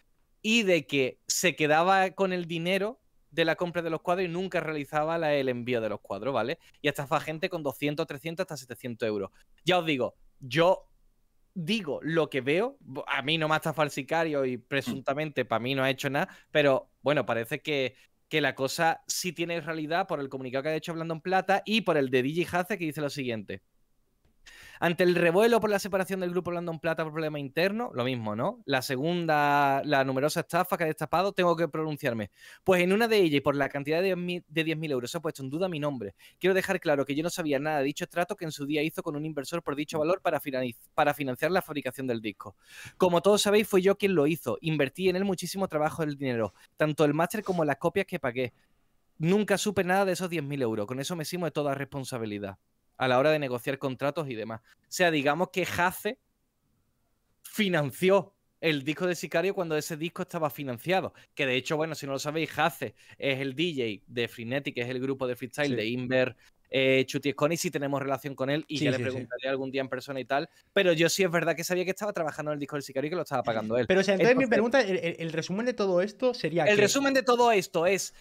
Y de que se quedaba con el dinero de la compra de los cuadros y nunca realizaba el envío de los cuadros, ¿vale? Y estafaba gente con 200, 300, hasta 700 euros. Ya os digo, yo digo lo que veo. A mí no me ha estafado el Sicario y presuntamente para mí no ha hecho nada, pero bueno, parece que la cosa sí tiene realidad por el comunicado que ha hecho Hablando en Plata y por el de DJ Hace, que dice lo siguiente. Ante el revuelo por la separación del grupo Hablando en Plata por problema interno, lo mismo, ¿no? La numerosa estafa que ha destapado, tengo que pronunciarme. Pues en una de ellas, y por la cantidad de 10.000 euros, se ha puesto en duda mi nombre. Quiero dejar claro que yo no sabía nada de dicho trato que en su día hizo con un inversor por dicho valor para financiar la fabricación del disco. Como todos sabéis, fue yo quien lo hizo. Invertí en él muchísimo trabajo del dinero, tanto el máster como las copias que pagué. Nunca supe nada de esos 10.000 euros. Con eso me eximo de toda responsabilidad a la hora de negociar contratos y demás. O sea, digamos que Jace financió el disco de Sicario cuando ese disco estaba financiado. Que de hecho, bueno, si no lo sabéis, Jace es el DJ de Frenetic, que es el grupo de freestyle de Inver, Chuty y si tenemos relación con él y ya le preguntaré algún día en persona y tal. Pero yo sí es verdad que sabía que estaba trabajando en el disco del Sicario y que lo estaba pagando él. Pero o sea, entonces mi pregunta, el resumen de todo esto sería... El resumen de todo esto es...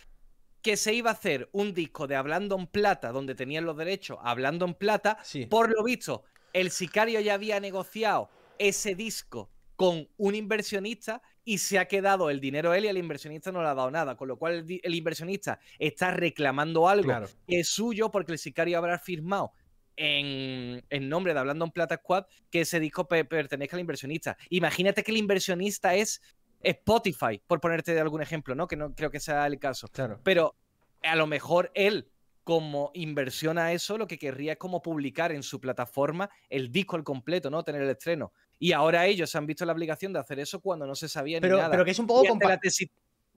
que se iba a hacer un disco de Hablando en Plata, donde tenían los derechos Hablando en Plata. Sí. Por lo visto, el Sicario ya había negociado ese disco con un inversionista y se ha quedado el dinero él y el inversionista no le ha dado nada, con lo cual el inversionista está reclamando algo que es suyo porque el Sicario habrá firmado en nombre de Hablando en Plata Squad que ese disco pertenezca al inversionista. Imagínate que el inversionista es... Spotify, por ponerte de algún ejemplo, ¿no? Que no creo que sea el caso. Claro. Pero a lo mejor él, como inversión a eso, lo que querría es como publicar en su plataforma el disco al completo, ¿no? Tener el estreno. Y ahora ellos se han visto la obligación de hacer eso cuando no se sabía ni nada. Pero que es un poco...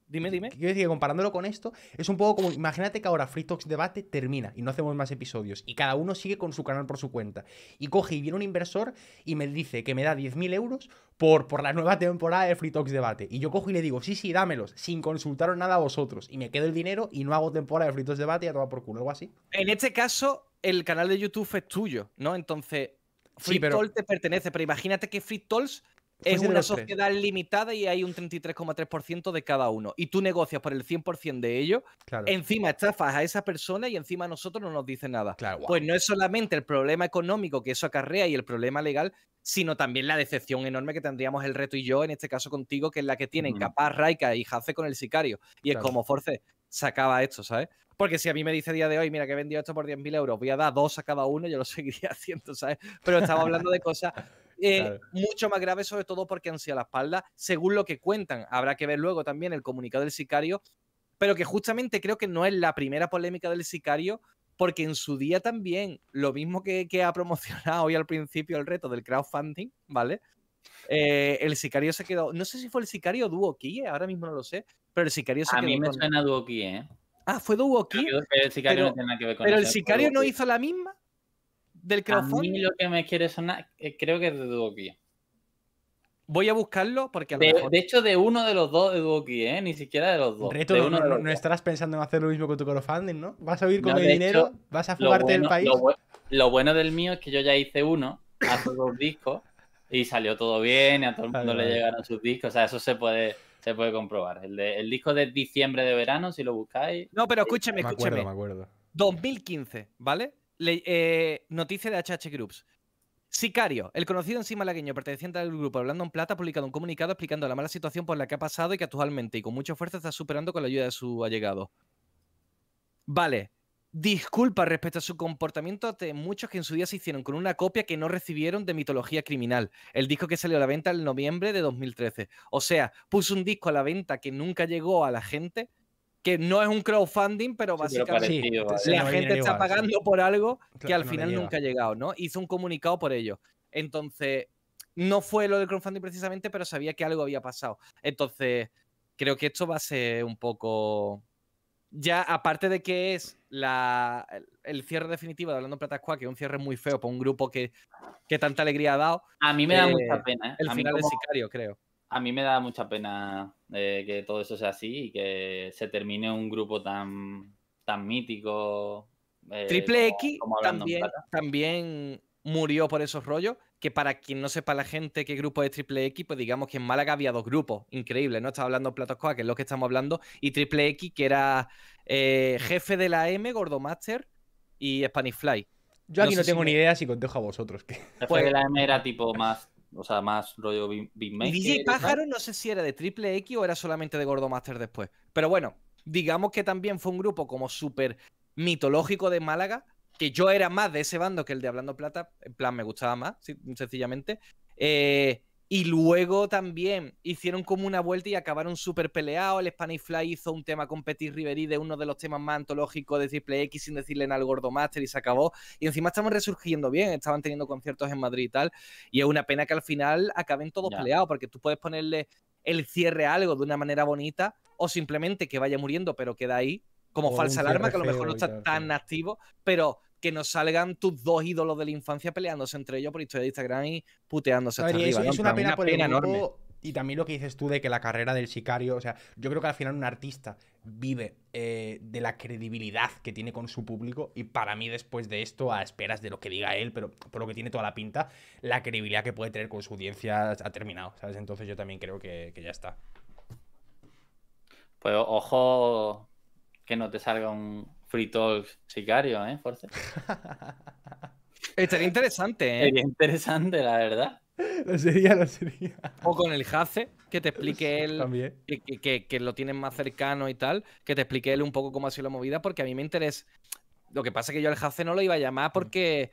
Dime, dime. Quiero decir que comparándolo con esto, es un poco como, imagínate que ahora Free Talks Debate termina y no hacemos más episodios y cada uno sigue con su canal por su cuenta. Y coge y viene un inversor y me dice que me da 10.000 euros por la nueva temporada de Free Talks Debate. Y yo cojo y le digo, sí, sí, dámelos, sin consultaros nada a vosotros. Y me quedo el dinero y no hago temporada de Free Talks Debate y a tomar por culo, algo así. En este caso, el canal de YouTube es tuyo, ¿no? Entonces, Free Talks te pertenece, pero imagínate que Free Talks... Es una sociedad limitada y hay un 33,3% de cada uno. Y tú negocias por el 100% de ello. Claro. Encima estafas a esa persona y encima a nosotros no nos dice nada. Claro, wow. Pues no es solamente el problema económico que eso acarrea y el problema legal, sino también la decepción enorme que tendríamos el Reto y yo, en este caso contigo, que es la que tienen Capaz, Raika y Hace con el Sicario. Y es como Force sacaba esto, ¿sabes? Porque si a mí me dice a día de hoy, mira que he vendido esto por 10.000 euros, voy a dar 2 a cada uno, yo lo seguiría haciendo, ¿sabes? Pero estaba hablando de cosas... mucho más grave, sobre todo porque han sido a la espalda, según lo que cuentan. Habrá que ver luego también el comunicado del Sicario, pero que justamente creo que no es la primera polémica del Sicario, porque en su día también, lo mismo que ha promocionado hoy al principio el reto del crowdfunding, ¿vale? El Sicario se quedó, no sé si fue el Sicario o Duokie, ahora mismo no lo sé, pero el Sicario se quedó. A mí me suena Duokie, ¿eh? Ah, fue Duokie. El Sicario no tiene nada que ver con eso. Pero el Sicario no hizo la misma. Del crowdfunding. A mí lo que me quiere sonar, creo que es de Duokie. Voy a buscarlo porque a lo mejor... De hecho, de uno de los dos de Duokie, ¿eh? Ni siquiera de los dos. Reto, de uno no estarás pensando en hacer lo mismo con tu crowdfunding, ¿no? Vas a huir con el dinero, hecho, vas a fugarte del país. Lo bueno del mío es que yo ya hice uno, hace 2 discos, y salió todo bien, y a todo el mundo le llegaron sus discos. O sea, eso se puede comprobar. El disco de diciembre de verano, si lo buscáis... No, pero escúchame, escúchame. Me acuerdo. 2015, ¿vale? Noticia de HH Groups. Sicario, el conocido encima malagueño perteneciente al grupo Hablando en Plata, ha publicado un comunicado explicando la mala situación por la que ha pasado y que actualmente y con mucha fuerza está superando con la ayuda de su allegado. Vale, disculpa respecto a su comportamiento ante muchos que en su día se hicieron con una copia que no recibieron de Mitología Criminal, el disco que salió a la venta en noviembre de 2013. O sea, puso un disco a la venta que nunca llegó a la gente, que no es un crowdfunding, pero básicamente la gente está pagando por algo que al final nunca ha llegado, ¿no? Hizo un comunicado por ello. Entonces, no fue lo del crowdfunding precisamente, pero sabía que algo había pasado. Entonces, creo que esto va a ser un poco... Ya, aparte de que es el cierre definitivo de Hablando en Plata Squad, que es un cierre muy feo para un grupo que tanta alegría ha dado. A mí me da mucha pena. El final de Sicario, creo. A mí me da mucha pena que todo eso sea así y que se termine un grupo tan mítico. Triple X también murió por esos rollos, que para quien no sepa la gente qué grupo es Triple X, pues digamos que en Málaga había 2 grupos, increíble, ¿no? Estaba Hablando en Plata Squad, que es lo que estamos hablando, y Triple X, que era jefe de la M, Gordomaster y Spanishfly. Yo aquí no tengo ni idea si contejo a vosotros. Jefe de la M era tipo más... O sea, más rollo Big Mac. DJ Pájaro, ¿sabes? No sé si era de Triple X o era solamente de Gordomaster después. Pero bueno, digamos que también fue un grupo como súper mitológico de Málaga, que yo era más de ese bando que el de Hablando en Plata, en plan me gustaba más, sencillamente. Y luego también hicieron como una vuelta y acabaron súper peleados. El Spanishfly hizo un tema con Petit Riverí de uno de los temas más antológicos de Triple X sin decirle nada al Gordomaster y se acabó. Y encima estaban resurgiendo bien, estaban teniendo conciertos en Madrid y tal. Y es una pena que al final acaben todos peleados, porque tú puedes ponerle el cierre a algo de una manera bonita o simplemente que vaya muriendo pero queda ahí como falsa alarma, que a lo mejor no está tan activo, pero... Que nos salgan tus 2 ídolos de la infancia peleándose entre ellos por historia de Instagram y puteándose hasta arriba. Es una pena por el enorme. Y también lo que dices tú de que la carrera del Sicario, o sea, yo creo que al final un artista vive de la credibilidad que tiene con su público, y para mí después de esto, a esperas de lo que diga él, pero por lo que tiene toda la pinta, la credibilidad que puede tener con su audiencia ha terminado, ¿sabes? Entonces yo también creo que ya está. Pues ojo que no te salga un... Free Talks Sicario, ¿eh, Force? Estaría interesante, ¿eh? Sería interesante, la verdad. Lo sería. O con el Jace, que te explique él, que lo tienen más cercano y tal, que te explique él un poco cómo ha sido la movida, porque a mí me interesa. Lo que pasa es que yo al Jace no lo iba a llamar porque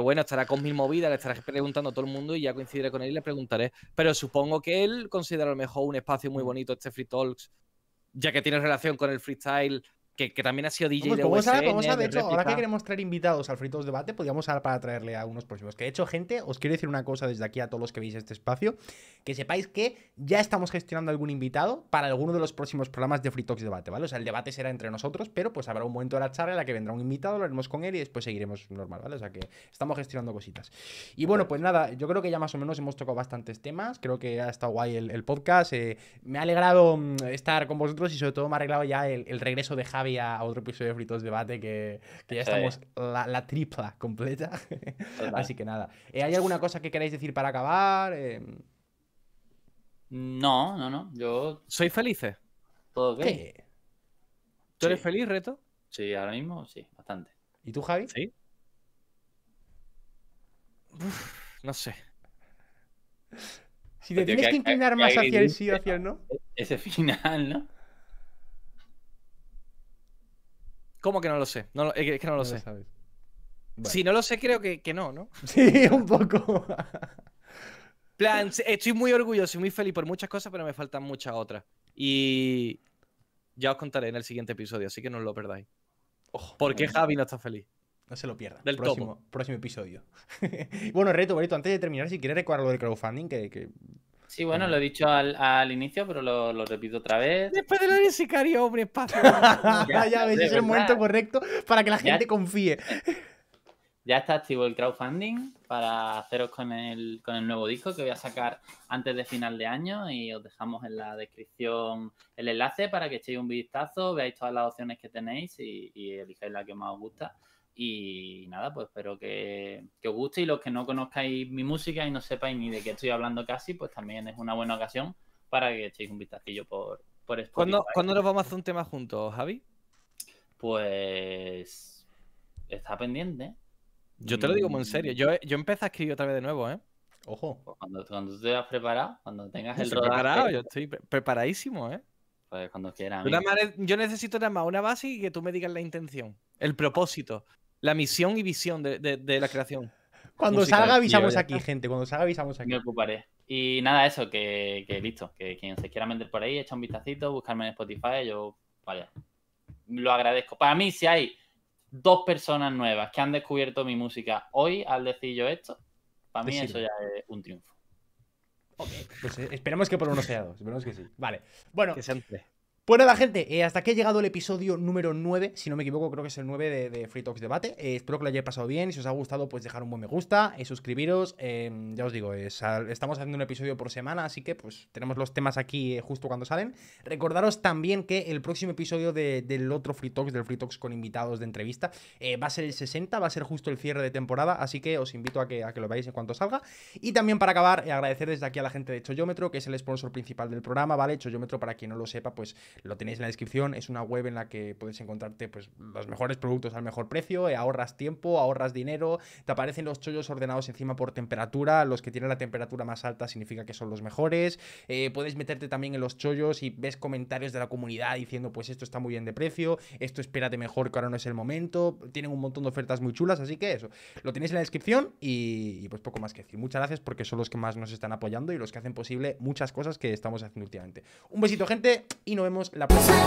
bueno, estará con mil movidas, le estaré preguntando a todo el mundo y ya coincidiré con él y le preguntaré. Pero supongo que él considera a lo mejor un espacio muy bonito este Free Talks, ya que tiene relación con el freestyle que también ha sido DJ pues, de USN, de hecho, ahora que queremos traer invitados al Fritos Debate, podríamos hablar para traerle a unos próximos. Que de hecho, gente, os quiero decir una cosa desde aquí a todos los que veis este espacio, que sepáis que ya estamos gestionando algún invitado para alguno de los próximos programas de Fritos Debate, ¿vale? O sea, el debate será entre nosotros, pero pues habrá un momento de la charla en la que vendrá un invitado, lo haremos con él y después seguiremos normal, ¿vale? O sea, que estamos gestionando cositas. Y bueno, pues nada, yo creo que ya más o menos hemos tocado bastantes temas, creo que ha estado guay el podcast, me ha alegrado estar con vosotros y sobre todo me ha arreglado ya el regreso de Javi a otro episodio de Fritos Debate que ya estamos la tripla completa. Así que nada. ¿Hay alguna cosa que queráis decir para acabar? No, no, no. Yo... ¿Soy feliz? ¿Todo bien? ¿Qué? ¿Tú eres feliz, Reto? Sí, ahora mismo sí, bastante. ¿Y tú, Javi? Sí. Uf, no sé. Si te tienes que inclinar más hacia el sí o hacia el no. Ese final, ¿no? ¿Cómo que no lo sé? No, es que no lo sé. Sabes. Bueno. Si no lo sé, creo que no, ¿no? Sí, un poco. Plan, estoy muy orgulloso y muy feliz por muchas cosas, pero me faltan muchas otras. Y ya os contaré en el siguiente episodio, así que no os lo perdáis. Oh, ¿por qué Javi no está feliz? No se lo pierda. Del próximo episodio. Bueno, Reto, Barito, antes de terminar, si quieres recordar lo del crowdfunding, que... Sí, bueno, lo he dicho al inicio, pero lo repito otra vez. Después de lo de Sicario, hombre, espacio. Ya ves, es el momento correcto para que la gente confíe. Ya está activo el crowdfunding para haceros con el nuevo disco que voy a sacar antes de final de año y os dejamos en la descripción el enlace para que echéis un vistazo, veáis todas las opciones que tenéis y elijáis la que más os gusta. Y nada, pues espero que os guste y los que no conozcáis mi música y no sepáis ni de qué estoy hablando casi, pues también es una buena ocasión para que echéis un vistacillo por Spotify. ¿Cuándo nos vamos a hacer un tema juntos, Javi? Pues... está pendiente. Yo te lo digo muy en serio, yo empecé a escribir otra vez de nuevo, ¿eh? Ojo. Pues cuando tú te has preparado, cuando tengas el rodaje... Preparado, yo estoy preparadísimo, ¿eh? Pues cuando quieras. Yo necesito nada más una base y que tú me digas la intención, el propósito. La misión y visión de la creación. Cuando salga avisamos aquí, gente. Cuando salga avisamos aquí. Me ocuparé. Y nada, eso, que listo. Que quien se quiera meter por ahí, echa un vistacito, buscarme en Spotify, yo, vaya, lo agradezco. Para mí, si hay dos personas nuevas que han descubierto mi música hoy, al decir yo esto, para mí eso ya es un triunfo. Okay. Pues esperemos que por uno sea dos. Esperemos que sí. Vale. Bueno. Que sean tres. Pues nada, gente, hasta aquí ha llegado el episodio número 9, si no me equivoco, creo que es el 9 de Free Talks Debate. Espero que lo hayáis pasado bien, si os ha gustado, pues dejar un buen me gusta, suscribiros, ya os digo, estamos haciendo un episodio por semana, así que pues tenemos los temas aquí justo cuando salen. Recordaros también que el próximo episodio del otro Free Talks, del Free Talks con invitados de entrevista, va a ser el 60, va a ser justo el cierre de temporada, así que os invito a que lo veáis en cuanto salga. Y también para acabar, agradecer desde aquí a la gente de Choyómetro, que es el sponsor principal del programa, ¿vale? Choyómetro, para quien no lo sepa, pues... lo tenéis en la descripción, es una web en la que podéis encontrarte pues, los mejores productos al mejor precio, ahorras tiempo, ahorras dinero, te aparecen los chollos ordenados encima por temperatura, los que tienen la temperatura más alta significa que son los mejores, puedes meterte también en los chollos y ves comentarios de la comunidad diciendo pues esto está muy bien de precio, esto espérate mejor que ahora no es el momento, tienen un montón de ofertas muy chulas, así que eso, lo tenéis en la descripción y pues poco más que decir, muchas gracias porque son los que más nos están apoyando y los que hacen posible muchas cosas que estamos haciendo últimamente. Un besito gente y nos vemos la próxima.